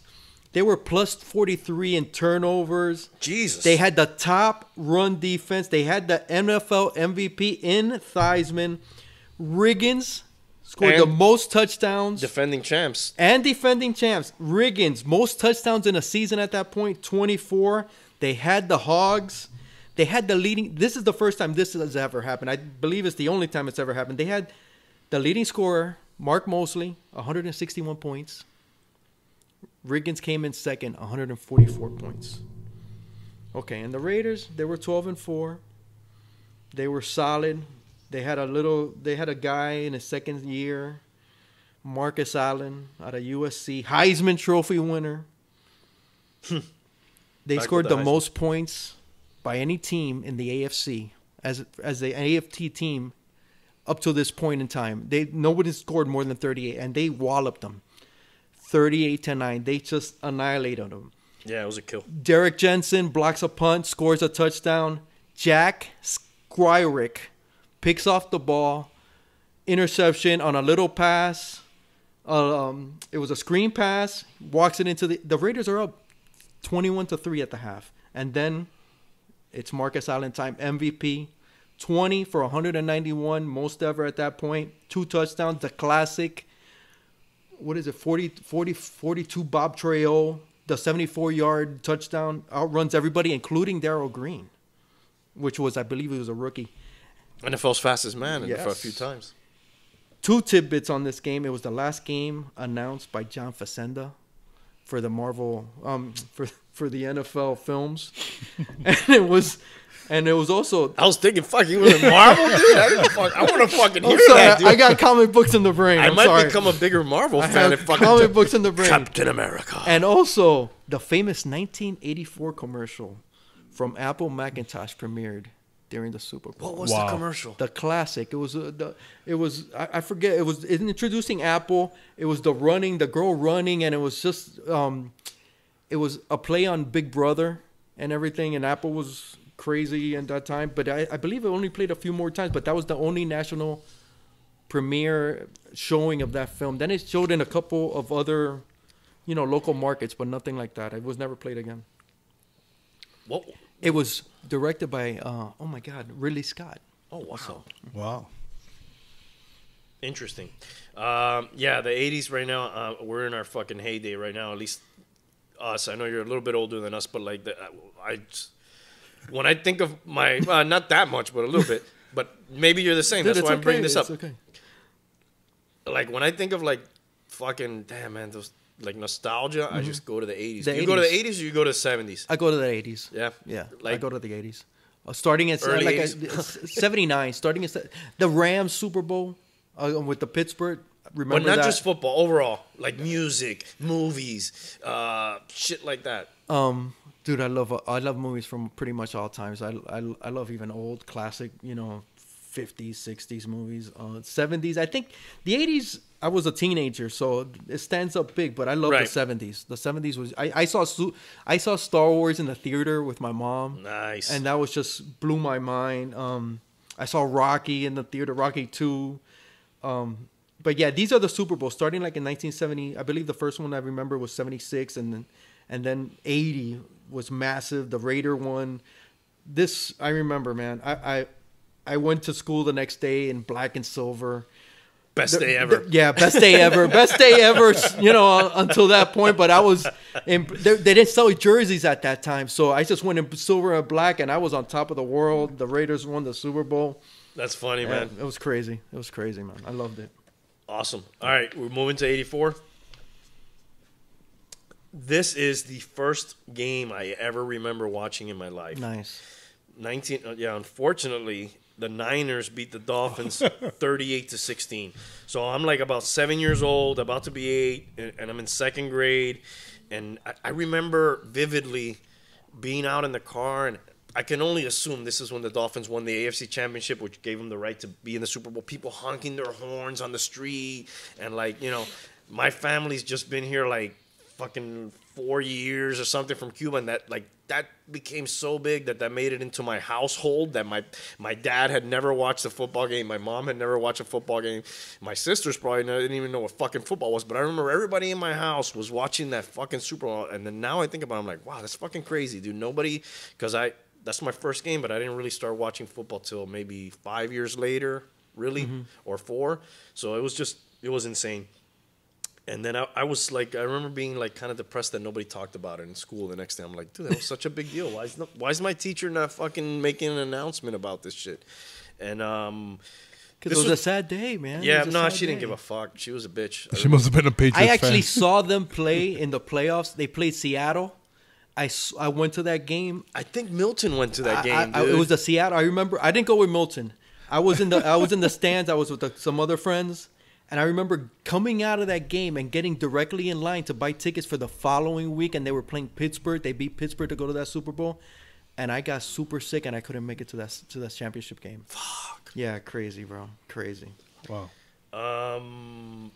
They were plus forty-three in turnovers. Jesus. They had the top run defense. They had the N F L M V P in Theismann. Riggins scored and the most touchdowns. Defending champs. And defending champs. Riggins, most touchdowns in a season at that point, twenty-four. They had the Hogs. They had the leading. This is the first time this has ever happened. I believe it's the only time it's ever happened. They had the leading scorer, Mark Mosley, one hundred sixty-one points. Riggins came in second, one hundred forty-four points. Okay, and the Raiders, they were twelve and four. They were solid. They had a little they had a guy in his second year, Marcus Allen out of U S C, Heisman Trophy winner. They Back scored the, the most points by any team in the A F C as as the A F T team up to this point in time. They nobody scored more than thirty-eight, and they walloped them. thirty-eight to nine. They just annihilated them. Yeah, it was a kill. Derek Jensen blocks a punt, scores a touchdown. Jack Squirek picks off the ball, interception on a little pass. Um, it was a screen pass. Walks it into the the Raiders are up twenty-one to three at the half, and then it's Marcus Allen time. M V P, twenty for one hundred ninety-one, most ever at that point. Two touchdowns, the classic. What is it, forty, forty, forty-two Bob Trejo, the seventy-four yard touchdown, outruns everybody, including Darryl Green, which was, I believe he was a rookie. N F L's fastest man yes. in the first few times. Two tidbits on this game. It was the last game announced by John Facenda for the Marvel, um, for, for the N F L films. And it was... And it was also... I was thinking, fuck, you was a Marvel, dude? I, didn't fuck, I want to fucking hear sorry, that, dude. I got comic books in the brain. I I'm might sorry. become a bigger Marvel I fan. If fucking comic books in the brain. Captain America. And also, the famous nineteen eighty-four commercial from Apple Macintosh premiered during the Super Bowl. What was wow. the commercial? The classic. It was, uh, the, it was I, I forget, it was introducing Apple. It was the running, the girl running, and it was just... Um, it was a play on Big Brother and everything, and Apple was... crazy in that time. But I, I believe it only played a few more times. But that was the only national premiere showing of that film. Then it showed in a couple of other, you know, local markets, but nothing like that. It was never played again. Whoa. It was directed by, uh, oh, my God, Ridley Scott. Oh, wow. Wow. Interesting. Um, yeah, the eighties right now, uh, we're in our fucking heyday right now, at least us. I know you're a little bit older than us, but, like, the, I, I when I think of my, uh, not that much, but a little bit, but maybe you're the same. Dude, that's why okay. I'm bringing this up. It's okay. Like, when I think of, like, fucking, damn, man, those... Like nostalgia, mm-hmm. I just go to the eighties. The you eighties. Go to the eighties or you go to the seventies? I go to the eighties. Yeah. Yeah. Like, I go to the eighties. Uh, starting at early like eighties. A, seventy-nine. Starting at the Rams Super Bowl uh, with the Pittsburgh. Remember that? But not that? Just football, overall. Like music, movies, uh, shit like that. Um, dude, I love uh, I love movies from pretty much all times. I, I, I love even old classic, you know, fifties, sixties movies, uh, seventies. I think the eighties... I was a teenager, so it stands up big. But I love right. the seventies. The seventies was I, I saw I saw Star Wars in the theater with my mom. Nice, and that was just blew my mind. Um, I saw Rocky in the theater, Rocky two. Um, but yeah, these are the Super Bowls starting like in nineteen seventy. I believe the first one I remember was seventy-six, and then and then eighty was massive. The Raider one. This I remember, man. I I, I went to school the next day in black and silver. Best day ever. The, yeah, best day ever. Best day ever, you know, until that point. But I was in, they, they didn't sell jerseys at that time. So I just went in silver and black, and I was on top of the world. The Raiders won the Super Bowl. That's funny, and man. It was crazy. It was crazy, man. I loved it. Awesome. All right, we're moving to eighty-four. This is the first game I ever remember watching in my life. Nice. nineteen, yeah, unfortunately... The Niners beat the Dolphins thirty-eight to sixteen. So I'm like about seven years old, about to be eight, and, and I'm in second grade. And I, I remember vividly being out in the car, and I can only assume this is when the Dolphins won the A F C Championship, which gave them the right to be in the Super Bowl. People honking their horns on the street, and like, you know, my family's just been here like fucking four years or something from Cuba, and that like that became so big that that made it into my household. That my my dad had never watched a football game, my mom had never watched a football game, my sisters probably never, didn't even know what fucking football was. But I remember everybody in my house was watching that fucking Super Bowl. And then now I think about it, I'm like, wow, that's fucking crazy, dude. Nobody, because I that's my first game, but I didn't really start watching football till maybe five years later, really, mm-hmm. or four. So it was just it was insane. And then I, I was like, I remember being like kind of depressed that nobody talked about it in school the next day. I'm like, dude, that was such a big deal. Why is, no, why is my teacher not fucking making an announcement about this shit? And um, because it was, was a sad day, man. Yeah, no, she day. didn't give a fuck. She was a bitch. She must have been a Patriots fan. I actually saw them play in the playoffs. They played Seattle. I, I went to that game. I think Milton went to that I, game. I, I, it was the Seattle. I remember. I didn't go with Milton. I was in the I was in the stands. I was with the, some other friends. And I remember coming out of that game and getting directly in line to buy tickets for the following week. And they were playing Pittsburgh. They beat Pittsburgh to go to that Super Bowl. And I got super sick, and I couldn't make it to that to that championship game. Fuck. Yeah, crazy, bro. Crazy. Wow. Um,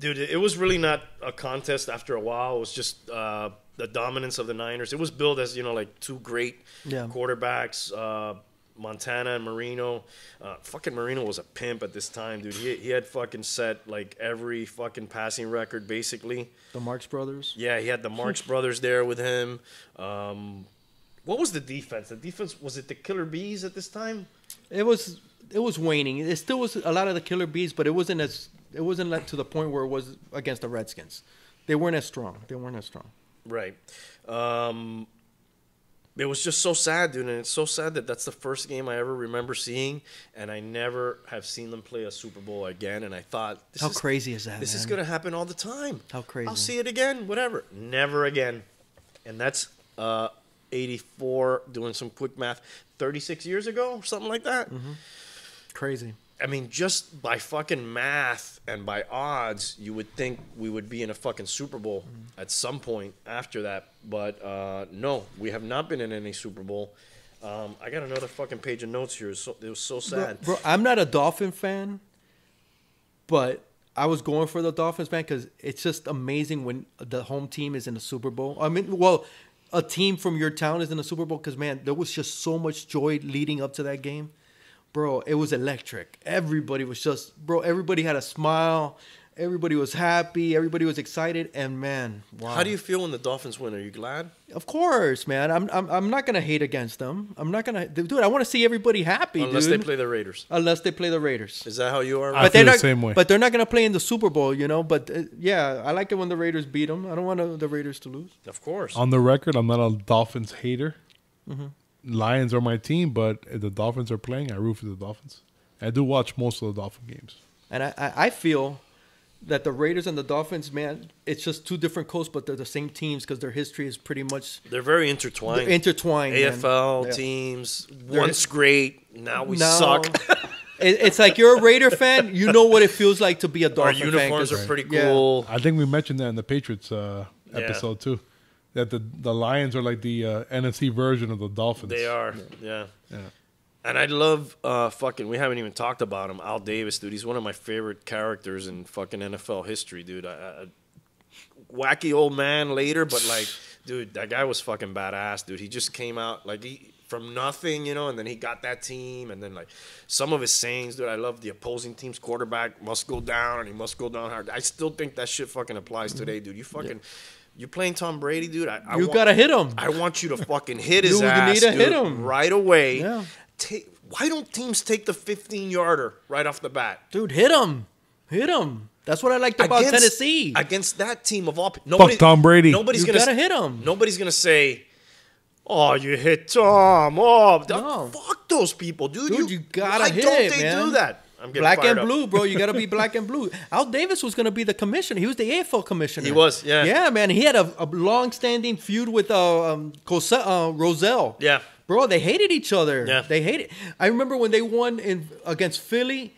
dude, it was really not a contest after a while. It was just uh, the dominance of the Niners. It was billed as, you know, like two great yeah. quarterbacks, uh Montana and Marino. Uh, fucking Marino was a pimp at this time, dude. He, he had fucking set, like, every fucking passing record, basically. The Marx Brothers? Yeah, he had the Marx Brothers there with him. Um, what was the defense? The defense, was it the Killer Bees at this time? It was it was waning. It still was a lot of the Killer Bees, but it wasn't as it wasn't like to the point where it was against the Redskins. They weren't as strong. They weren't as strong. Right. Um... It was just so sad, dude, and it's so sad that that's the first game I ever remember seeing, and I never have seen them play a Super Bowl again, and I thought, this how is, crazy is that, This man? is going to happen all the time. How crazy. I'll see it again, whatever. Never again. And that's uh, eighty-four, doing some quick math, thirty-six years ago, something like that. Mm-hmm. Crazy. I mean, just by fucking math and by odds, you would think we would be in a fucking Super Bowl mm. at some point after that. But uh, no, we have not been in any Super Bowl. Um, I got another fucking page of notes here. So, it was so sad. Bro, bro, I'm not a Dolphin fan, but I was going for the Dolphins, man, because it's just amazing when the home team is in the Super Bowl. I mean, well, a team from your town is in the Super Bowl, because, man, there was just so much joy leading up to that game. Bro, it was electric. Everybody was just, bro, everybody had a smile. Everybody was happy. Everybody was excited. And, man, wow. How do you feel when the Dolphins win? Are you glad? Of course, man. I'm I'm, I'm not going to hate against them. I'm not going to. Dude, I want to see everybody happy, Unless dude. Unless they play the Raiders. Unless they play the Raiders. Is that how you are? Right? I but feel not, the same way. But they're not going to play in the Super Bowl, you know. But, uh, yeah, I like it when the Raiders beat them. I don't want to, the Raiders to lose. Of course. On the record, I'm not a Dolphins hater. Mm-hmm. Lions are my team, but if the Dolphins are playing, I root for the Dolphins. I do watch most of the Dolphin games. And I, I, I feel that the Raiders and the Dolphins, man, it's just two different coasts, but they're the same teams because their history is pretty much... They're very intertwined. They're intertwined, A F L yeah. teams, they're, once great, now we now, suck. it, it's like you're a Raider fan, you know what it feels like to be a Dolphin fan. Our uniforms fan, are pretty cool. Yeah. I think we mentioned that in the Patriots uh, episode, yeah. too. That the, the Lions are like the uh, N F C version of the Dolphins. They are, yeah. yeah. And I love uh, fucking, we haven't even talked about him, Al Davis, dude. He's one of my favorite characters in fucking N F L history, dude. I, I, wacky old man later, but like, dude, that guy was fucking badass, dude. He just came out like he, from nothing, you know, and then he got that team. And then like some of his sayings, dude, I love the opposing team's quarterback must go down and he must go down hard. I still think that shit fucking applies today, dude. You fucking... Yeah. You're playing Tom Brady, dude. I, I you want, gotta hit him. I want you to fucking hit his you ass, need to dude, hit him. right away. Yeah. Take, why don't teams take the fifteen yarder right off the bat, dude? Hit him, hit him. That's what I liked about against, Tennessee against that team of all. Nobody, Fuck Tom Brady. Nobody's you gonna gotta hit him. Nobody's gonna say, "Oh, you hit Tom." Oh, no. Fuck those people, dude. Dude, you, you gotta why hit don't it, they man. do that? I'm black and up. blue, bro. You got to be black and blue. Al Davis was going to be the commissioner. He was the A F L commissioner. He was, yeah. Yeah, man. He had a, a long-standing feud with uh, um, Cosell, uh, Rozelle. Yeah. Bro, they hated each other. Yeah. They hated. I remember when they won in against Philly,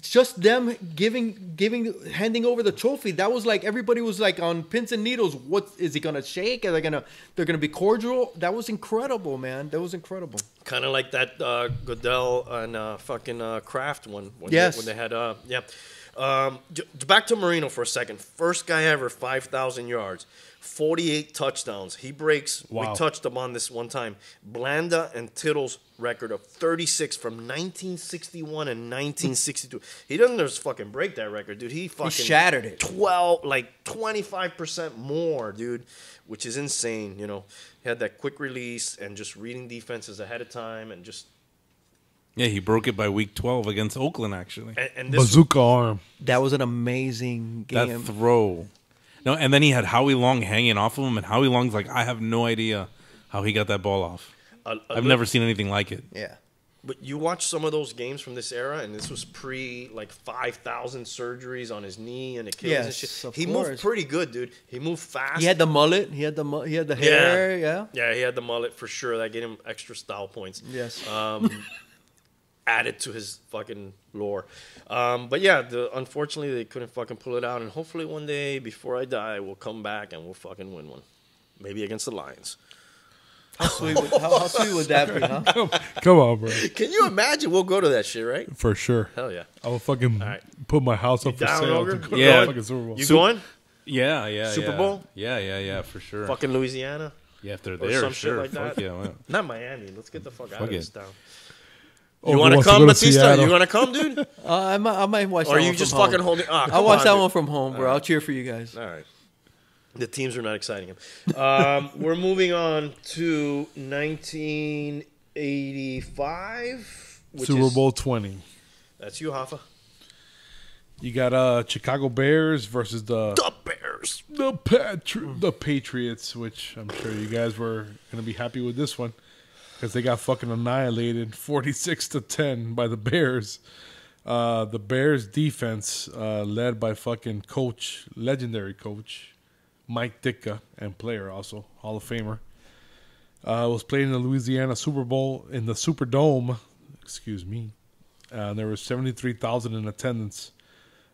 just them giving, giving, handing over the trophy. That was like everybody was like on pins and needles. What is he gonna shake? Are they gonna? They're gonna be cordial. That was incredible, man. That was incredible. Kind of like that uh, Goodell and uh, fucking uh, Kraft one. When yes. They, when they had, uh, yeah. Um, back to Marino for a second. First guy ever, five thousand yards, forty-eight touchdowns. He breaks. Wow. We touched him on this one time. Blanda and Tittle's record of thirty-six from nineteen sixty-one and nineteen sixty-two. He doesn't just fucking break that record, dude. He fucking he shattered it. twelve, like twenty-five percent more, dude, which is insane. You know, he had that quick release and just reading defenses ahead of time and just. Yeah, he broke it by week twelve against Oakland, actually. And, and this bazooka arm. That was an amazing game. That throw. No, and then he had Howie Long hanging off of him, and Howie Long's like, I have no idea how he got that ball off. A, a I've little, never seen anything like it. Yeah. But you watch some of those games from this era, and this was pre, like, five thousand surgeries on his knee and Achilles yes, and shit. Of he course. moved pretty good, dude. He moved fast. He had the mullet. He had the mu He had the hair, yeah. yeah. Yeah, he had the mullet for sure. That gave him extra style points. Yes. Um, added to his fucking lore. Um, but, yeah, the, unfortunately, they couldn't fucking pull it out. And hopefully one day, before I die, we'll come back and we'll fucking win one. Maybe against the Lions. How sweet, would, how, how sweet would that be, huh? Come, come on, bro. Can you imagine? We'll go to that shit, right? For sure. Hell yeah. I will fucking right. put my house up you for down, sale. To go yeah. To fucking Super Bowl. You Super going? Yeah, yeah, Super yeah. Bowl? Yeah, yeah, yeah, for sure. Fucking Louisiana? Yeah, if they're there, or some sure. shit like that. Fuck yeah, man. Not Miami. Let's get the fuck, fuck out it. of this town. You oh, want to come, Batista? You want to come, dude? uh, I, might, I might watch or that one from home. Or are you just fucking holding... Ah, I'll watch on, that dude. one from home, bro. I'll cheer for you guys. All right. The teams are not exciting him. Um, we're moving on to nineteen eighty-five. Which Super Bowl is, twenty. That's you, Hoffa. You got uh, Chicago Bears versus the... The Bears. The, Patri the Patriots, which I'm sure you guys were going to be happy with this one because they got fucking annihilated forty-six to ten by the Bears. Uh, the Bears defense uh, led by fucking coach, legendary coach, Mike Ditka, and player also, Hall of Famer, uh, was playing in the Louisiana Super Bowl in the Superdome. Excuse me. Uh, and there were seventy-three thousand in attendance.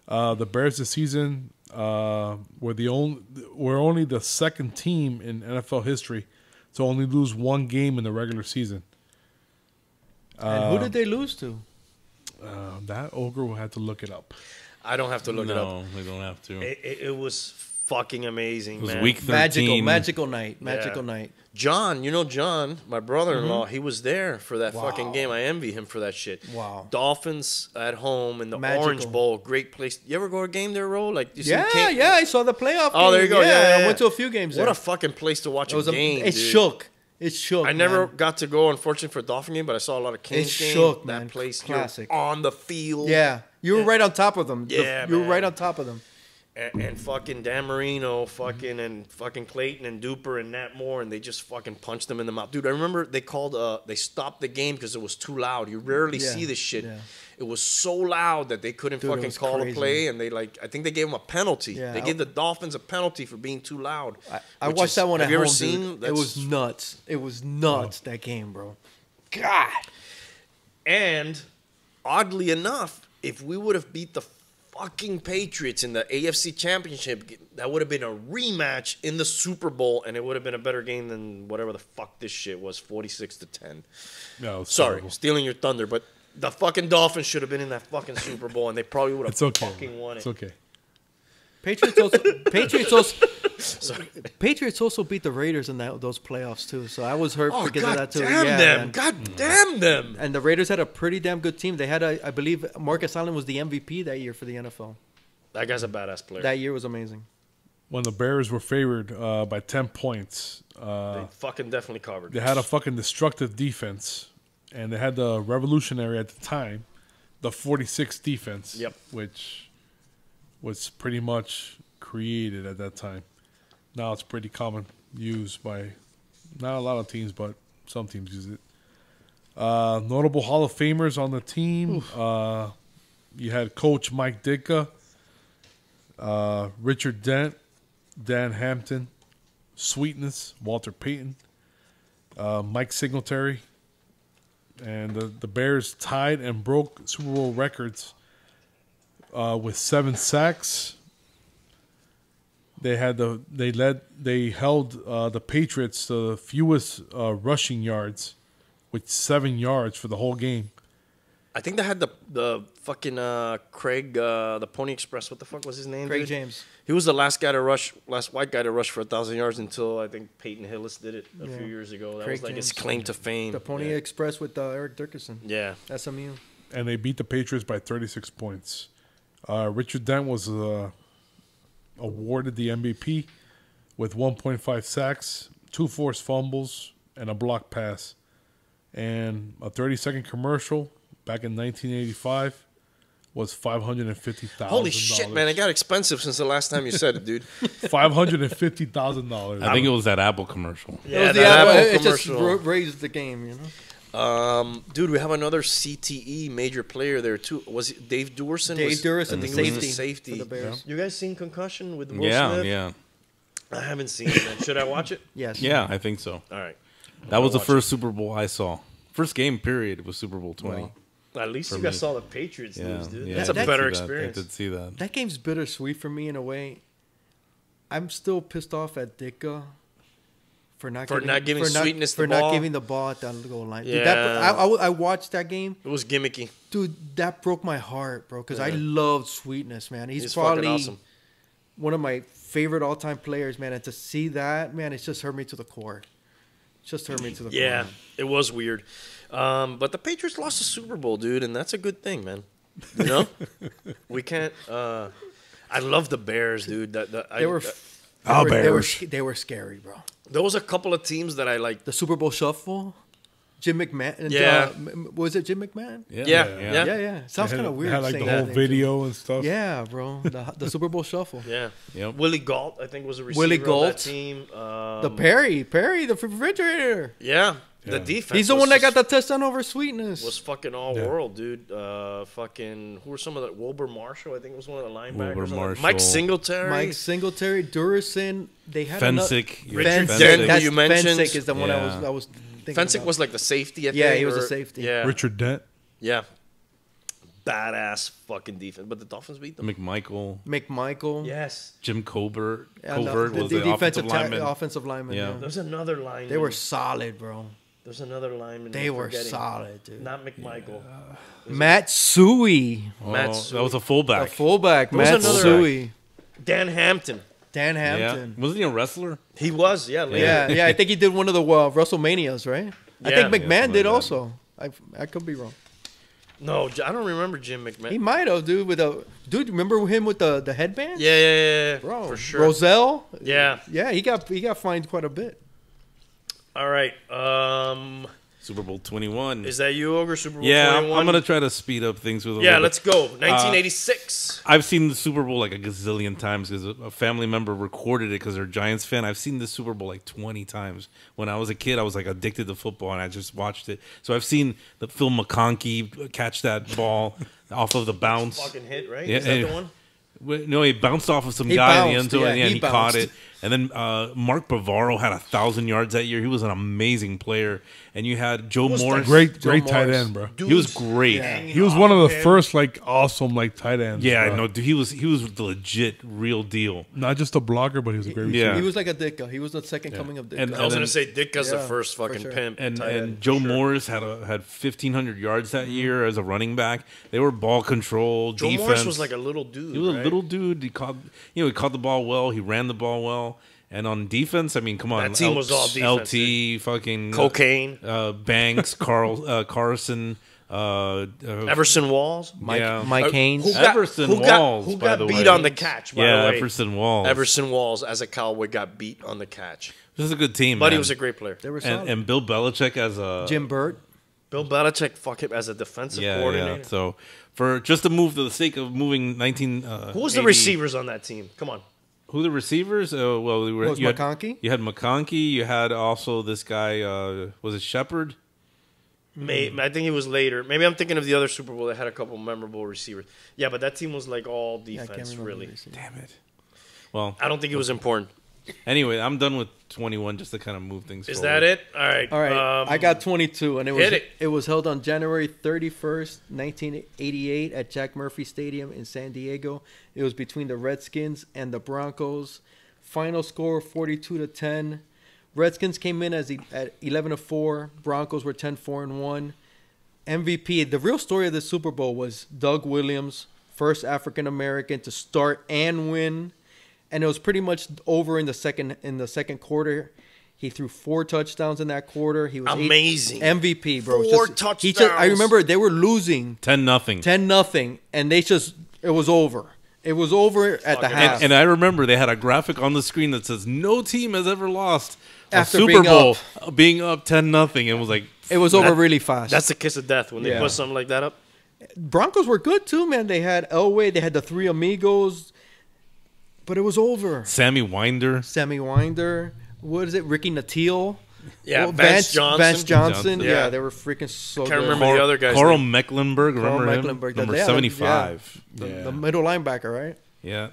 Uh, the Bears this season uh, were the only were only the second team in N F L history to only lose one game in the regular season. Uh, and who did they lose to? Uh, that Ogre will have to look it up. I don't have to look no, it up. No, we don't have to. It, it, it was. fucking amazing, man. It was man. week thirteen. Magical, magical night. Magical yeah. night. John, you know John, my brother-in-law, mm-hmm. he was there for that wow. fucking game. I envy him for that shit. Wow. Dolphins at home in the magical. Orange Bowl. Great place. You ever go to a game there, Ro? Like, you yeah, seen yeah, I saw the playoff Oh, game. There you go. Yeah, yeah, yeah, yeah, I went to a few games what there. What a fucking place to watch it was a game, a, It dude. shook. It shook, I never man. got to go, unfortunately, for a Dolphin game, but I saw a lot of Kings games. It shook, game. man. That place. Classic. You're on the field. Yeah. You were yeah. right on top of them. Yeah, the, You were right on top of them. And, and fucking Dan Marino, fucking, and fucking Clayton and Duper and Nat Moore, and they just fucking punched them in the mouth. Dude, I remember they called, uh, they stopped the game because it was too loud. You rarely yeah. see this shit. Yeah. It was so loud that they couldn't Dude, fucking call crazy. a play, and they like, I think they gave them a penalty. Yeah, they I, gave the Dolphins a penalty for being too loud. I, I watched is, that one at home. Have you ever seen? It was nuts. It was nuts, bro. That game, bro. God. And oddly enough, if we would have beat the fucking Patriots in the A F C Championship, that would have been a rematch in the Super Bowl, and it would have been a better game than whatever the fuck this shit was, forty-six to ten. No, sorry, terrible. stealing your thunder, but the fucking Dolphins should have been in that fucking Super Bowl, and they probably would have it's okay, fucking won it. It's okay. Patriots also, Patriots also, sorry. Patriots also beat the Raiders in that, those playoffs too. So I was hurt oh, because God of that too. Damn yeah, them! Man. God damn them! And the Raiders had a pretty damn good team. They had, a, I believe, Marcus Allen was the M V P that year for the N F L. That guy's a badass player. That year was amazing. When the Bears were favored uh, by ten points, uh, they fucking definitely covered. They had a fucking destructive defense, and they had the revolutionary at the time, the forty-six defense. Yep. Which was pretty much created at that time. Now it's pretty common used by not a lot of teams, but some teams use it. Uh, notable Hall of Famers on the team. Uh, you had Coach Mike Ditka, uh, Richard Dent, Dan Hampton, Sweetness, Walter Payton, uh, Mike Singletary. And the, the Bears tied and broke Super Bowl records Uh, with seven sacks. They had the they led they held uh, the Patriots to the fewest uh, rushing yards, with seven yards for the whole game. I think they had the the fucking uh, Craig uh, the Pony Express. What the fuck was his name? Craig dude? James. He was the last guy to rush, last white guy to rush for a thousand yards until I think Peyton Hillis did it a yeah. few years ago. That Craig was like James. his claim to fame. The Pony yeah. Express with uh, Eric Dickerson. Yeah, S M U. And they beat the Patriots by thirty-six points. Uh, Richard Dent was uh, awarded the M V P with one point five sacks, two forced fumbles, and a block pass. And a thirty-second commercial back in nineteen eighty-five was five hundred fifty thousand dollars. Holy shit, man. It got expensive since the last time you said it, dude. five hundred fifty thousand dollars. I think it was that Apple commercial. Yeah, it was the Apple, Apple commercial. It just raised the game, you know? Um, dude, we have another C T E major player there too. Was it Dave Duerson? Dave Duerson, I think the it was safety. The safety. Yeah. You guys seen Concussion with the Will yeah, Smith? Yeah, yeah. I haven't seen it. Should I watch it? Yes. Yeah, I think so. All right. That was the first it. Super Bowl I saw. First game period was Super Bowl twenty. Wow. At least you guys me. saw the Patriots yeah, lose, dude. Yeah, That's yeah, a better experience. That. I did see that. That game's bittersweet for me in a way. I'm still pissed off at Ditka. For not for giving, not giving for Sweetness not, the for ball. For not giving the ball at that goal line. Yeah. Dude, that, I, I, I watched that game. It was gimmicky. Dude, that broke my heart, bro, because yeah. I loved Sweetness, man. He's, He's probably awesome. one of my favorite all-time players, man. And to see that, man, it's just hurt me to the core. Just hurt me to the yeah, core. Yeah, it was weird. Um, but the Patriots lost the Super Bowl, dude, and that's a good thing, man. You know? we can't uh, – I love the Bears, dude. The, the, they I, were – They were, they, were, they were scary, bro. There was a couple of teams that I liked. The Super Bowl Shuffle, Jim McMahon. Yeah, uh, was it Jim McMahon? Yeah, yeah, yeah. yeah. yeah, yeah. Sounds kind of weird. They had like saying the whole video too. and stuff. Yeah, bro. The, the Super Bowl Shuffle. Yeah, yep. Willie Gault, I think, was a receiver Willie Gault. on that team. Um, the Perry, Perry, the refrigerator. Yeah, yeah. the defense. He's the one that got the touchdown over Sweetness. Was fucking all yeah. world, dude. Uh, fucking who were some of the Wilbur Marshall? I think it was one of the linebackers. Mike Singletary, Mike Singletary, Duerson. They had Fensick. Richard Dent, you mentioned. Fensick is the one yeah. I was. I was. Fensick was like the safety. I yeah, think, he was or, a safety. Yeah. Richard Dent. Yeah. Badass fucking defense. But the Dolphins beat them. McMichael. McMichael. Yes. Jim Colbert. Yeah, Colbert the, was the, the defensive lineman. Offensive lineman. Yeah. yeah. There's another lineman. They were solid, bro. There's another lineman. They were forgetting. solid, dude. Not McMichael. Yeah. Matsui. Oh, Matsui. That was a fullback. A fullback. Matsui. Dan Hampton. Dan Hampton. Yeah. Wasn't he a wrestler? He was, yeah. Later. Yeah, yeah. I think he did one of the uh, WrestleManias, right? Yeah, I think McMahon yeah, did like also. I, I could be wrong. No, I don't remember Jim McMahon. He might have, dude. With a dude, remember him with the the headband? Yeah, yeah, yeah, yeah. Bro, for sure. Rozelle. Yeah, yeah. He got he got fined quite a bit. All right. Um, Super Bowl twenty-one. Is that you, Ogre? Super Bowl yeah, twenty-one? Yeah, I'm going to try to speed up things with a yeah, little bit. Yeah, let's go. nineteen eighty-six. Uh, I've seen the Super Bowl like a gazillion times because a family member recorded it because they're a Giants fan. I've seen the Super Bowl like twenty times. When I was a kid, I was like addicted to football, and I just watched it. So I've seen the Phil McConkey catch that ball off of the bounce. That's a fucking hit, right? Yeah, is that and, the one? No, he bounced off of some he guy in the end zone, yeah, and he, he caught it. And then uh, Mark Bavaro had a thousand yards that year. He was an amazing player. And you had Joe Morris, great, great Joe tight Morris. end, bro. Dude, he was great. Yeah. He was one of the first, like, awesome, like, tight ends. Yeah, bro. no, dude, he was he was the legit, real deal. Not just a blogger, but he was a great. He, yeah, he was like a Ditka. He was the second yeah. coming of Ditka. And, and I was then, gonna say Ditka's yeah, the first fucking sure. pimp. And, and, and Joe sure. Morris had a, had fifteen hundred yards that year as a running back. They were ball control. Joe defense. Morris was like a little dude. He was right? a little dude. He caught, you know, he caught the ball well. He ran the ball well. And on defense, I mean, come on. That team L was all defense. L T, dude. fucking... Cocaine. Uh, Banks, Carl, uh, Carson... Uh, uh, Everson Walls, Mike, yeah. Mike Haynes, who got, Everson who Walls. Got, who got by the beat way. on the catch? By yeah, the way. Everson Walls. Everson Walls, as a Cowboy, got beat on the catch. This is a good team, but man. he was a great player. They were and, and Bill Belichick as a Jim Burt. Bill Belichick, fuck him, as a defensive yeah, coordinator. Yeah. So for just to move for the sake of moving nineteen. Uh, who was the receivers on that team? Come on. Who the receivers? Uh, well, we were, was you, had, you had McConkey. You had also this guy. Uh, was it Shepard? May, I think he was later. Maybe I'm thinking of the other Super Bowl that had a couple memorable receivers. Yeah, but that team was like all defense, yeah, really. Damn it. Well, I don't think it was important. Anyway, I'm done with twenty-one just to kind of move things. Is forward. that it? All right. All right. Um, I got twenty-two, and it was it. it was held on January thirty-first, nineteen eighty-eight, at Jack Murphy Stadium in San Diego. It was between the Redskins and the Broncos. Final score forty-two to ten. Redskins came in as at eleven to four. Broncos were ten four and one. M V P. The real story of the Super Bowl was Doug Williams, first African American to start and win. And it was pretty much over in the second in the second quarter. He threw four touchdowns in that quarter. He was amazing. Eight, M V P, bro. Four just, touchdowns. He just, I remember they were losing ten nothing. Ten nothing, and they just it was over. It was over at Fuck the half. And, and I remember they had a graphic on the screen that says no team has ever lost a After Super being Bowl up. being up ten nothing. And was like it was that, over really fast. That's the kiss of death when they yeah. put something like that up. Broncos were good too, man. They had Elway. They had the three amigos. But it was over. Sammy Winder. Sammy Winder. What is it? Ricky Nateal. Yeah, well, Vance, Vance Johnson. Vance Johnson. Yeah. yeah, they were freaking so I can't good. remember Carl, the other guys. Carl name. Mecklenburg. Remember Carl Mecklenburg. Him? Number yeah, seventy-five. Yeah. The, yeah. the middle linebacker, right? Yeah.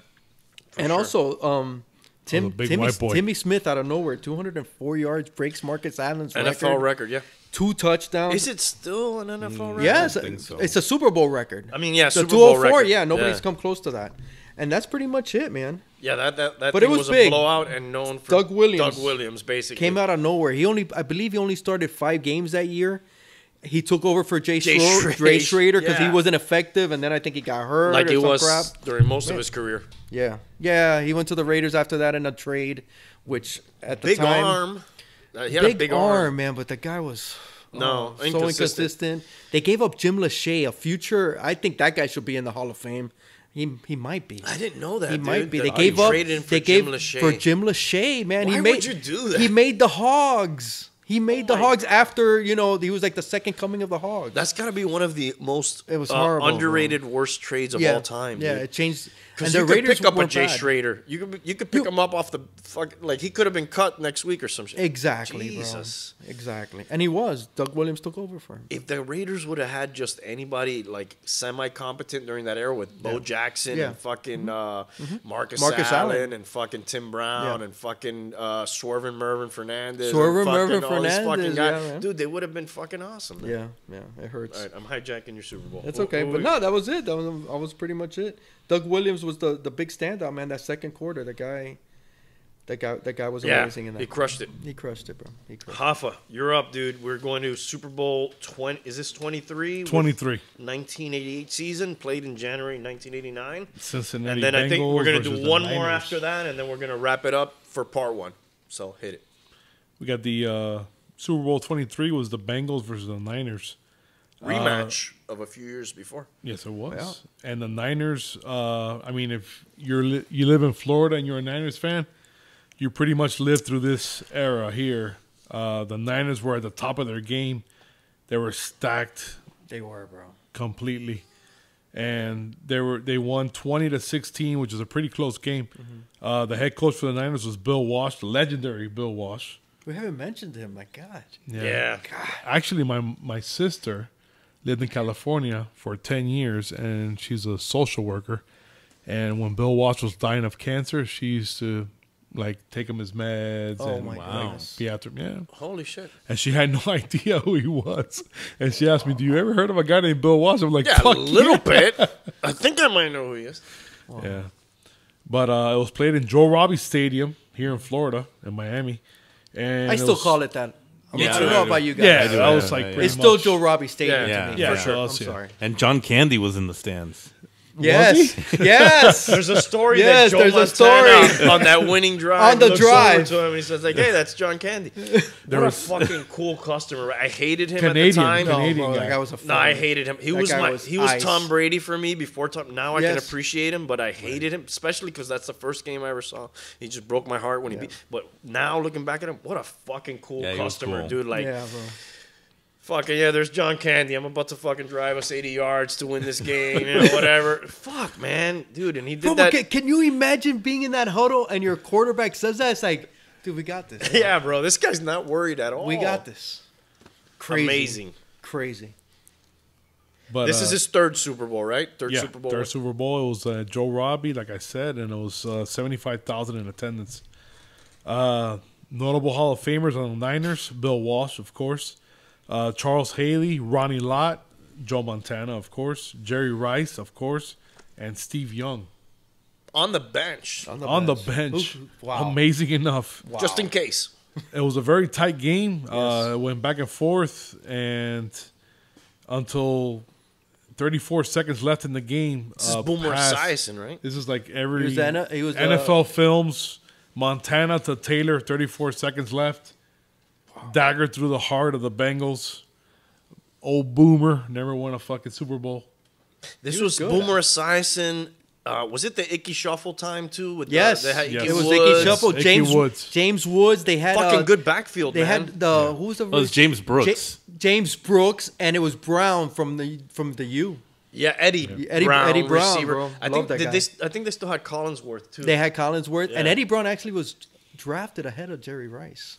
For and sure. also, um, Tim, Timmy, Timmy Smith out of nowhere, two hundred four yards, breaks Marcus Allen's N F L record. N F L record, yeah. Two touchdowns. Is it still an N F L mm, record? Yes. Yeah, it's, so. it's a Super Bowl record. I mean, yeah, Super Bowl record. The two oh four, yeah, nobody's yeah. come close to that. And that's pretty much it, man. Yeah, that that, that but thing it was, was a blowout and known for Doug Williams. Doug Williams basically came out of nowhere. He only, I believe, he only started five games that year. He took over for Jay, Jay Schroeder Schrader because yeah. he wasn't effective, and then I think he got hurt. Like or he some was crap. during most yeah. of his career. Yeah, yeah, he went to the Raiders after that in a trade, which at the big time, arm. Uh, he had big a big arm, arm, man. But the guy was. No, oh, inconsistent. so inconsistent. They gave up Jim Lachey, a future. I think that guy should be in the Hall of Fame. He he might be. I didn't know that. He dude. might be. They oh, gave up. Him for they Jim gave Lachey. for Jim Lachey, man. Why he made, would you do that? He made the Hogs. He made oh the Hogs God. after you know he was like the second coming of the Hogs. That's got to be one of the most it was uh, horrible, underrated man. worst trades of yeah. all time. Yeah, dude. it changed. Because you the could Raiders pick up a Jay bad. Schrader. You could you could pick you, him up off the fuck like he could have been cut next week or some shit. Exactly, Jesus, bro. exactly. And he was. Doug Williams took over for him. If the Raiders would have had just anybody like semi-competent during that era with Bo yeah. Jackson yeah. and fucking mm -hmm. uh, mm -hmm. Marcus, Marcus Allen, Allen and fucking Tim Brown yeah. and fucking uh, Swervin Mervin Fernandez, Swervin Mervin Fernandez, yeah, dude, they would have been fucking awesome. Man. Yeah, yeah, it hurts. All right, I'm hijacking your Super Bowl. That's okay, what, what but no, that was it. That was that was pretty much it. Doug Williams was the, the big standout, man, that second quarter. The guy That guy, that guy was yeah, amazing in that. He crushed it. He crushed it, bro. He crushed Hoffa, it. You're up, dude. We're going to Super Bowl twenty. Is this twenty-three? twenty-three. nineteen eighty-eight season, played in January nineteen eighty-nine. Cincinnati And then Bengals I think we're going to do one more after that, and then we're going to wrap it up for part one. So hit it. We got the uh, Super Bowl twenty-three was the Bengals versus the Niners. Rematch uh, of a few years before. Yes, it was. Yeah. And the Niners, uh, I mean, if you're li you live in Florida and you're a Niners fan, you pretty much lived through this era here. Uh, the Niners were at the top of their game. They were stacked. They were, bro. Completely. And they were they won twenty to sixteen, which is a pretty close game. Mm-hmm. uh, the head coach for the Niners was Bill Walsh, the legendary Bill Walsh. We haven't mentioned him. My God. Yeah. yeah. God. Actually, my my sister lived in California for ten years, and she's a social worker. And when Bill Walsh was dying of cancer, she used to... like take him his meds oh and like, be after him. Yeah. Holy shit. And she had no idea who he was. And she asked me, do you ever heard of a guy named Bill Walsh? I'm like, yeah, fuck a little yeah. bit. I think I might know who he is. Wow. Yeah. But uh, it was played in Joe Robbie Stadium here in Florida, in Miami. And I still was, call it that. I yeah, don't know right, about right. you guys. Yeah, yeah I was yeah, like, yeah. It's still much. Joe Robbie Stadium yeah, to me. Yeah, for yeah. sure. I'm sorry. And John Candy was in the stands. Yes, yes. There's a story. Yes, that Joe there's Montana a story on that winning drive. on the drive, to him and he says, "Like, hey, that's John Candy." What a fucking cool customer. I hated him Canadian, at the time. Canadian no, bro, guy. Guy was a no, I hated him. He that was my. Was he was ice. Tom Brady for me before Tom. Now I yes. can appreciate him, but I hated him, especially because that's the first game I ever saw. He just broke my heart when yeah. he beat. But now looking back at him, what a fucking cool yeah, customer, cool. dude. Like. Yeah, bro. Fucking yeah, there's John Candy. I'm about to fucking drive us eighty yards to win this game, you know, whatever. Fuck, man, dude, and he did Bro, that. Can, can you imagine being in that huddle and your quarterback says that? It's like, dude, we got this. Bro. Yeah, bro, this guy's not worried at all. We got this. Crazy, amazing, crazy. But this uh, is his third Super Bowl, right? Third yeah, Super Bowl. Third Super Bowl. It was uh, Joe Robbie, like I said, and it was uh, seventy-five thousand in attendance. Uh, notable Hall of Famers on the Niners: Bill Walsh, of course. Uh, Charles Haley, Ronnie Lott, Joe Montana, of course, Jerry Rice, of course, and Steve Young. On the bench. On the on bench. The bench. Ooh, wow. Amazing enough. Wow. Just in case. It was a very tight game. Yes. Uh, it went back and forth, and until thirty-four seconds left in the game. This uh, is Boomer Esiason, right? This is like every was N F L, was, N F L uh, films. Montana to Taylor, thirty-four seconds left. Dagger through the heart of the Bengals. Old Boomer never won a fucking Super Bowl. This he was, was Boomer Esiason. Uh, was it the Icky Shuffle time too? With yes, the, the yes. it was Icky Shuffle. Icky James Woods. James Woods. They had fucking uh, good backfield. They man. had the yeah. who was the? Oh, it was James Brooks. Ja James Brooks, and it was Brown from the from the U. Yeah, Eddie, yeah. Eddie Brown, Eddie Brown, receiver. Bro. I Love think that they, guy. I think they still had Collinsworth too. They had Collinsworth, yeah. and Eddie Brown actually was drafted ahead of Jerry Rice.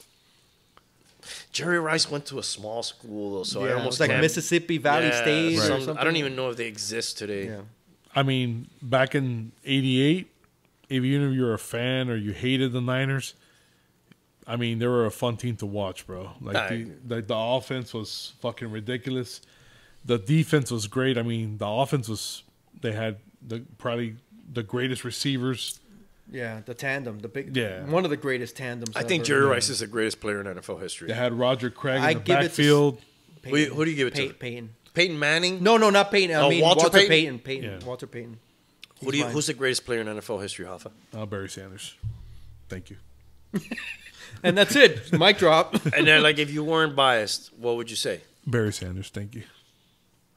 Jerry Rice went to a small school, though, so yeah, I almost like can't. Mississippi Valley yeah, State right. or something. I don't even know if they exist today. Yeah. I mean, back in eighty-eight, if you were a fan or you hated the Niners, I mean, they were a fun team to watch, bro. Like, I, the, like the offense was fucking ridiculous. The defense was great. I mean, the offense was they had the probably the greatest receivers. Yeah, the tandem, the big, yeah. one of the greatest tandems. I ever. think Jerry Rice is the greatest player in N F L history. They had Roger Craig I in the backfield. Who, who do you give it Pey to? Peyton. Peyton Manning? No, no, not Peyton. I uh, mean Walter, Walter Peyton. Peyton. Peyton. Yeah. Walter Peyton. Who do you, who's the greatest player in N F L history, Hoffa? Uh, Barry Sanders. Thank you. And that's it. Mic drop. And then, like, if you weren't biased, what would you say? Barry Sanders. Thank you.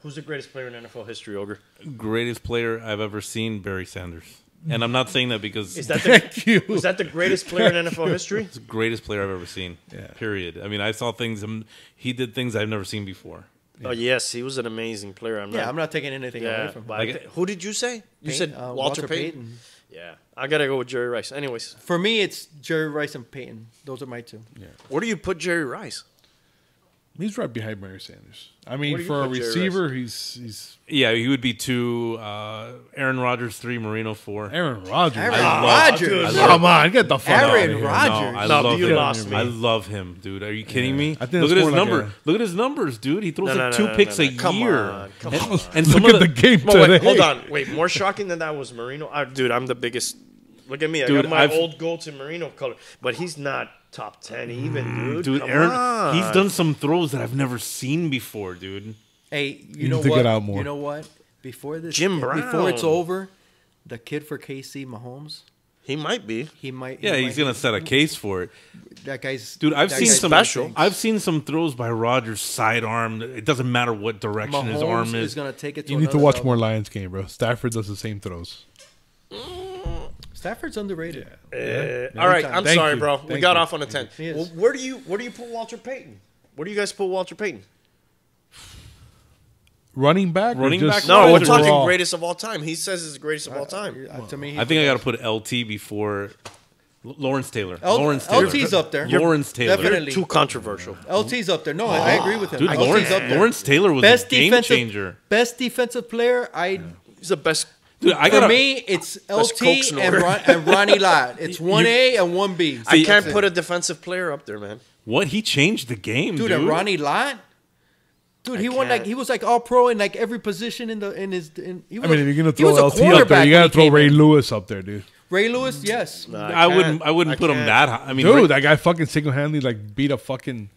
Who's the greatest player in N F L history, Ogre? Greatest player I've ever seen, Barry Sanders. And I'm not saying that because... Is that the, thank you. Is that the greatest player in N F L history? It's the greatest player I've ever seen, yeah. period. I mean, I saw things... Um, he did things I've never seen before. Yeah. Oh, yes. He was an amazing player. I'm yeah, not, I'm not taking anything yeah, away from him. Like, who did you say? You Peyton, said uh, Walter, Walter Payton? Payton. Yeah. I got to go with Jerry Rice. Anyways. For me, it's Jerry Rice and Payton. Those are my two. Yeah. Where do you put Jerry Rice? He's right behind Barry Sanders. I mean, for a receiver, he's he's yeah, he would be two. Uh, Aaron Rodgers three, Marino four. Aaron Rodgers. Aaron I Rodgers. Love, Come on, get the fuck out of here. Aaron Rodgers. No, I no, love you him. Lost me. I love him, dude. Are you kidding yeah. me? I think Look at his like number. A... Look at his numbers, dude. He throws no, no, like two no, no, picks no, no, no. a Come year. On. Come and, on. And Look at the, the game today. Wait, hold on. Wait, more shocking than that was Marino. I, dude, I'm the biggest Look at me. I dude, got my I've, old gold and merino color. But he's not top ten even, mm, dude. Dude, Come Aaron, on. He's done some throws that I've never seen before, dude. Hey, you, you know need to what? Get out more. You know what? Before this, Jim Brown. Before it's over, the kid for K C, Mahomes. He might be. He might. Yeah, he he's might. gonna set a case for it. That guy's dude. I've seen some special. Things. I've seen some throws by Rodgers sidearm. It doesn't matter what direction Mahomes his arm is. is gonna take it. To you need to watch level. more Lions game, bro. Stafford does the same throws. Stafford's underrated. Yeah. Yeah. Uh, all right, I'm Thank sorry, you. bro. Thank we got you. off on a ten. Well, where do you where do you put Walter Payton? Where do you guys put Walter Payton? Running back? Running back? No, we're talking Raw. greatest of all time. He says it's the greatest of all time. Uh, uh, to me, I think I got to put L T before L Lawrence Taylor. L Lawrence Taylor. L T's up there. You're Lawrence Taylor. Definitely. Too controversial. L T's up there. No, oh. I agree with him. Dude, Lawrence, up there. Lawrence Taylor was best a game changer. Best defensive player. I. Yeah. He's the best. Dude, I gotta, for me, it's L T and, Ron, and Ronnie Lott. It's one A and one B. I can't put a defensive player up there, man. What? He changed the game, dude. Dude, and Ronnie Lott? Dude, I he can't. won like he was like all pro in like every position in the in his. In, he was, I mean, if you're gonna throw L T up there, you gotta throw Ray in. Lewis up there, dude. Ray Lewis, yes. No, I, I wouldn't. I wouldn't I put can't. him that high. I mean, dude, Ray, that guy fucking single-handedly like beat a fucking,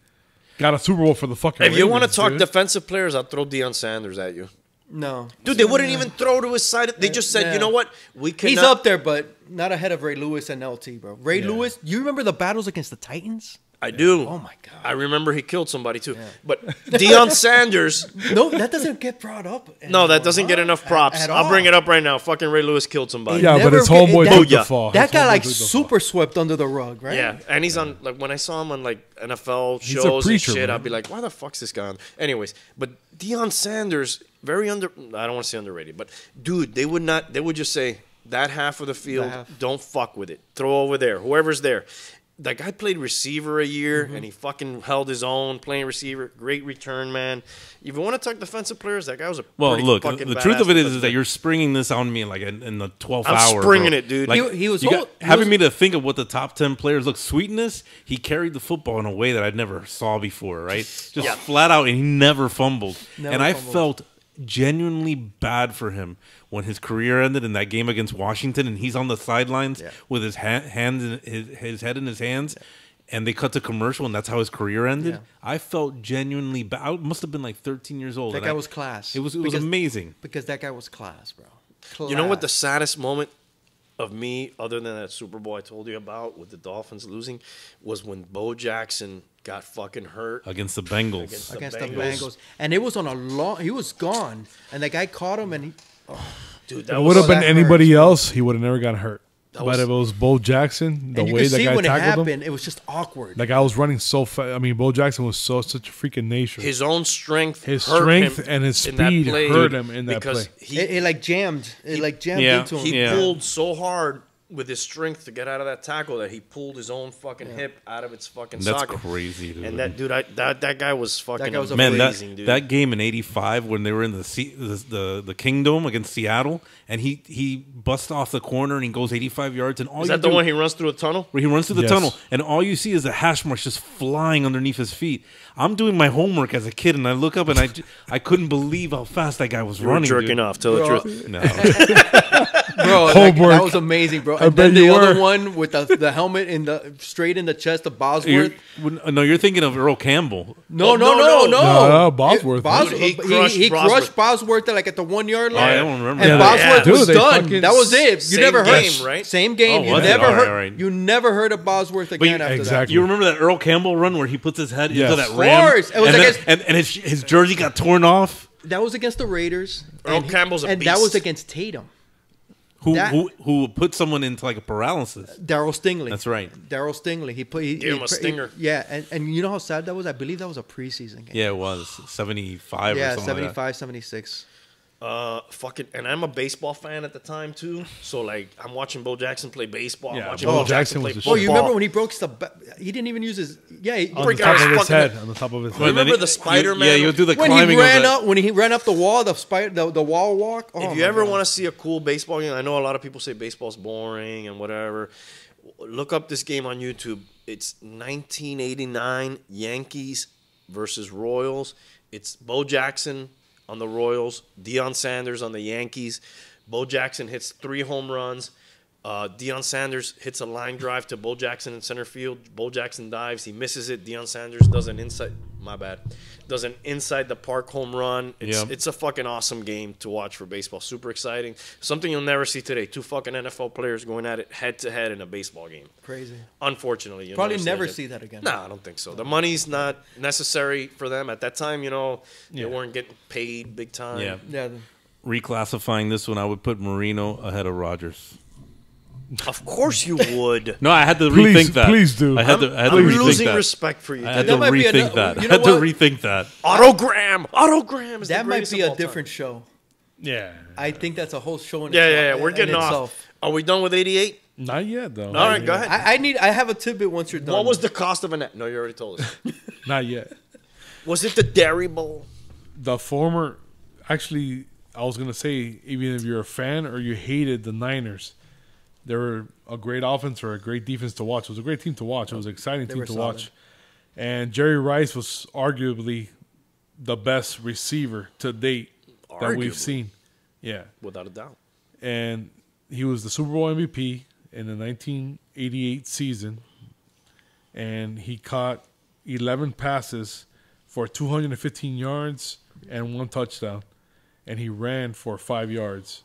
got a Super Bowl for the fucking. If Ravens, you want to talk dude. defensive players, I'll throw Deion Sanders at you. No, dude, they wouldn't even throw to his side. They just said, yeah. you know what, we cannot. He's up there, but not ahead of Ray Lewis and L T, bro. Ray yeah. Lewis, you remember the battles against the Titans? I do. Oh, my God. I remember he killed somebody, too. Yeah. But Deion Sanders. No, that doesn't get brought up. No, that doesn't get enough props. At, at I'll bring it up right now. Fucking Ray Lewis killed somebody. Yeah, but it's homeboy did the fall. That guy, like, super swept under the rug, right? Yeah, and he's on, like, when I saw him on, like, N F L shows preacher, and shit, I'd be like, why the fuck's this guy on? Anyways, but Deion Sanders, very under, I don't want to say underrated, but, dude, they would not, they would just say, that half of the field, don't fuck with it. Throw over there, whoever's there. That guy played receiver a year, mm-hmm. and he fucking held his own playing receiver. Great return, man. If you want to talk defensive players, that guy was a well. Look, the, the truth of it is, is that you're springing this on me like in, in the twelfth I'm hour. I'm springing bro. it, dude. Like, he, he was got, he having was, me to think of what the top ten players look. Sweetness, he carried the football in a way that I never saw before. Right, just yeah. flat out, and he never fumbled. Never and I fumbled. felt genuinely bad for him when his career ended in that game against Washington, and he's on the sidelines yeah. with his ha hands, in his, his head in his hands, yeah. and they cut to commercial, and that's how his career ended. Yeah. I felt genuinely bad. I must have been like thirteen years old. That guy I, was class. It was it because, was amazing because that guy was class, bro. Class. You know what the saddest moment of me, other than that Super Bowl I told you about with the Dolphins losing, was when Bo Jackson got fucking hurt against the Bengals. Against, the, against Bengals. the Bengals, and it was on a long. He was gone, and that guy caught him, and he. Oh, dude, that it would have been anybody hurt. else. He would have never gotten hurt. That but was, if it was Bo Jackson, the way that guy when tackled it happened, him, it was just awkward. Like I was running so fast. I mean, Bo Jackson was so such a freaking nature. His own strength, his hurt strength, him and his speed hurt him in that play. He, it, it like jammed. It he, like jammed yeah, into him. He yeah. pulled so hard with his strength to get out of that tackle that he pulled his own fucking yeah. hip out of its fucking That's socket. That's crazy, dude. And that dude, I, that that guy was fucking that guy was amazing, man, that, dude. That game in eighty-five when they were in the, C, the the the Kingdom against Seattle, and he he busts off the corner and he goes eighty-five yards, and all is you that do, the one he runs through a tunnel? Where he runs through the yes. tunnel, and all you see is the hash marks just flying underneath his feet. I'm doing my homework as a kid, and I look up, and I I couldn't believe how fast that guy was you running. Were jerking dude. off, tell bro. the truth. No. Bro, that, that was amazing, bro. And I then the other were. one with the, the helmet in the straight in the chest of Bosworth. You're, no, you're thinking of Earl Campbell. No, oh, no, no, no, no, no, no. Bosworth. It, Bosworth he, he crushed, he, he Bosworth. crushed Bosworth at like at the one yard line. Oh, I don't remember. And yeah, Bosworth yeah. was Dude, done. That was it. You never heard game, right? Same game. Oh, you never right, heard. Right. You never heard of Bosworth again you, after exactly. that. You remember that Earl Campbell run where he puts his head yes. into that ram? Of course. It was and, like then, and, and his, his jersey got torn off. That was against the Raiders. Earl Campbell's a beast. And that was against Tatum. Who, that, who who put someone into like a paralysis? Darryl Stingley. That's right. Darryl Stingley. He played. He, he, a stinger. He, yeah, and, and you know how sad that was? I believe that was a preseason game. Yeah, it was seventy-five. Yeah, or something seventy-five, like that. seventy-six. Uh, fucking, and I'm a baseball fan at the time too. So like, I'm watching Bo Jackson play baseball. Yeah, I'm watching Bo, Bo Jackson, Jackson play football. Oh, you remember when he broke the? He didn't even use his. Yeah, he broke out his, his head on the top of his head. Remember he, the Spider-Man? Yeah, you'll do the when climbing. When he ran up, when he ran up the wall, the spider, the, the wall walk. Oh, if you ever want to see a cool baseball game, I know a lot of people say baseball's boring and whatever. Look up this game on YouTube. It's nineteen eighty-nine Yankees versus Royals. It's Bo Jackson on the Royals, Deion Sanders on the Yankees. Bo Jackson hits three home runs. Uh, Deion Sanders hits a line drive to Bo Jackson in center field. Bo Jackson dives. He misses it. Deion Sanders does an inside – my bad. Does an inside-the-park home run. It's, yeah. it's a fucking awesome game to watch for baseball. Super exciting. Something you'll never see today. Two fucking N F L players going at it head-to-head in a baseball game. Crazy. Unfortunately. You'll Probably never, never see that again. No, nah, I don't think so. The money's not necessary for them. At that time, you know, yeah. they weren't getting paid big time. Yeah. yeah. Reclassifying this one, I would put Marino ahead of Rodgers. Of course you would. No, I had to please, rethink that. Please do. I had to, I had I'm to rethink losing that. respect for you. Dude. I had that to rethink a, that. You know I had what? to rethink that. Autogram. Autogram is that the might be a different time. show. Yeah. I think that's a whole show in yeah, itself. Yeah, yeah. We're getting off. Itself. Are we done with eighty-eight? Not yet, though. All Not right, yet. go ahead. I, I need. I have a tidbit once you're done. What was the cost of a net? No, you already told us. Not yet. Was it the Dairy Bowl? The former. Actually, I was going to say, even if you're a fan or you hated the Niners, they were a great offense or a great defense to watch. It was a great team to watch. It was an exciting they team to solid. watch. And Jerry Rice was arguably the best receiver to date arguably. that we've seen. Yeah. Without a doubt. And he was the Super Bowl M V P in the nineteen eighty-eight season. And he caught eleven passes for two hundred fifteen yards and one touchdown. And he ran for five yards.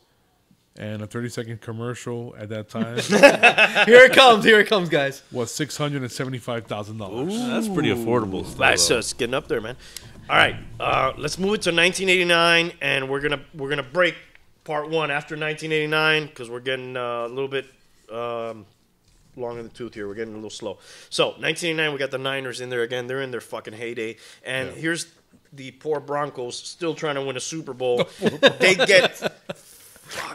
And a thirty-second commercial at that time. Here it comes. Here it comes, guys. Was six hundred seventy-five thousand dollars. That's pretty affordable. Still, that's just getting up there, man. All right. Uh, let's move it to nineteen eighty-nine, and we're going to we're gonna break part one after nineteen eighty-nine because we're getting uh, a little bit um, long in the tooth here. We're getting a little slow. So, nineteen eighty-nine, we got the Niners in there again. They're in their fucking heyday. And yeah. here's the poor Broncos still trying to win a Super Bowl. They get...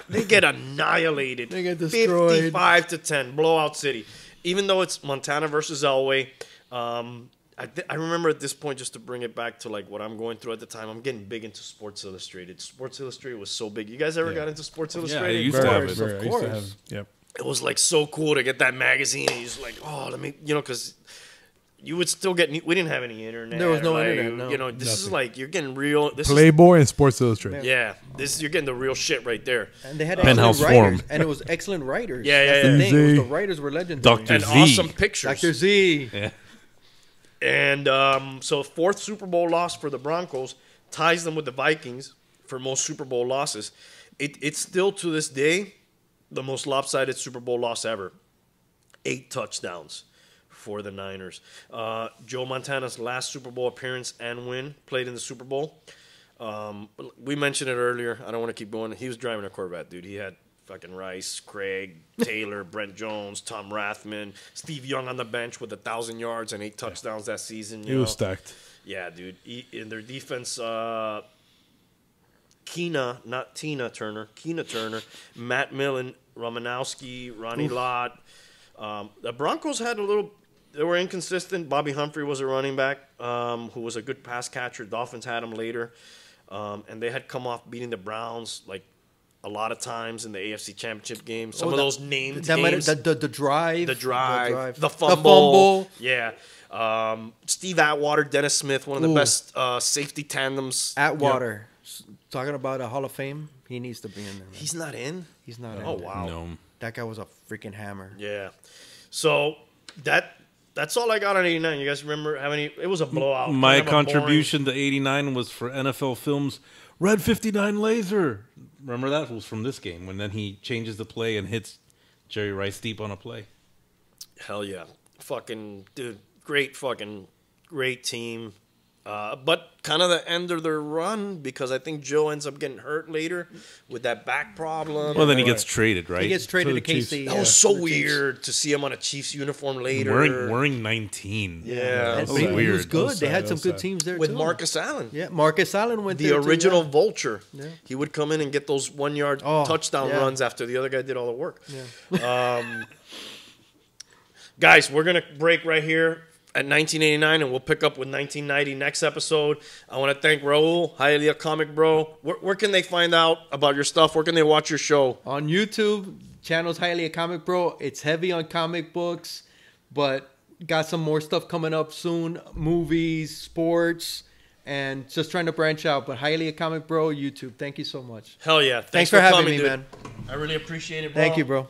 They get annihilated. They get destroyed. fifty-five to ten, blowout city. Even though it's Montana versus Elway, um, I, I remember at this point, just to bring it back to like what I'm going through at the time, I'm getting big into Sports Illustrated. Sports Illustrated was so big. You guys ever yeah. got into Sports Illustrated? Yeah, I used to have it. Of course. I used to have, yep. It was like so cool to get that magazine. And you're just like, oh, let me, you know, because you would still get, we didn't have any internet. There was no like, internet, no. You know, this Nothing. is like, you're getting real. This Playboy is, and Sports Illustrated. Yeah. This, you're getting the real shit right there. And they had uh, excellent writers. And it was excellent writers. Yeah, yeah, That's yeah. the thing. Was the writers were legendary. Doctor And Z. awesome pictures. Doctor Z. Yeah. And um, so fourth Super Bowl loss for the Broncos, ties them with the Vikings for most Super Bowl losses. It, it's still, to this day, the most lopsided Super Bowl loss ever. Eight touchdowns for the Niners. Uh, Joe Montana's last Super Bowl appearance and win, played in the Super Bowl. Um, we mentioned it earlier. I don't want to keep going. He was driving a Corvette, dude. He had fucking Rice, Craig, Taylor, Brent Jones, Tom Rathman, Steve Young on the bench with one thousand yards and eight touchdowns yeah. that season. You he know. was stacked. Yeah, dude. He, in their defense, uh, Keena, not Tina Turner, Keena Turner, Matt Millen, Romanowski, Ronnie Oof. Lott. Um, the Broncos had a little... They were inconsistent. Bobby Humphrey was a running back um, who was a good pass catcher. Dolphins had him later. Um, and they had come off beating the Browns like a lot of times in the A F C Championship game. Some oh, of that, those named that games. That, the, the, drive, the drive. The drive. The fumble. The fumble. Yeah. Um, Steve Atwater, Dennis Smith, one of the Ooh. best uh, safety tandems. Atwater. Yep. Talking about a Hall of Fame, he needs to be in there. Man. He's not in? He's not oh, in. Oh, wow. No. That guy was a freaking hammer. Yeah. So that... That's all I got on eighty-nine. You guys remember how many? It was a blowout. My kind of contribution boring... to eighty-nine was for N F L Films. Red fifty-nine laser. Remember that it was from this game when then he changes the play and hits Jerry Rice deep on a play. Hell yeah, fucking dude, great fucking great team. Uh, but kind of the end of their run because I think Joe ends up getting hurt later with that back problem. Well, then he gets traded, right? He gets traded to K C. That was so weird to see him on a Chiefs uniform later. Wearing, wearing nineteen. Yeah. It was good. They had some good teams there, too. With Marcus Allen. Yeah, Marcus Allen went there, too. The original vulture. Yeah. He would come in and get those one-yard touchdown runs after the other guy did all the work. Yeah. Um, guys, we're going to break right here at nineteen eighty-nine, and we'll pick up with nineteen ninety next episode. I want to thank Raul, Hialeah Comic Bro. Where, where can they find out about your stuff? Where can they watch your show? On YouTube, channels Hialeah Comic Bro. It's heavy on comic books, but got some more stuff coming up soon. Movies, sports, and just trying to branch out. But Hialeah Comic Bro, YouTube. Thank you so much. Hell yeah. Thanks, Thanks for, for having coming, me, dude. man. I really appreciate it, bro. Thank you, bro.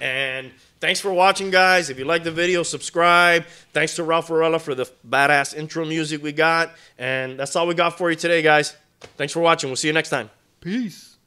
And thanks for watching, guys. If you like the video, subscribe. Thanks to Ralph Varela for the badass intro music we got. And that's all we got for you today, guys. Thanks for watching. We'll see you next time. Peace.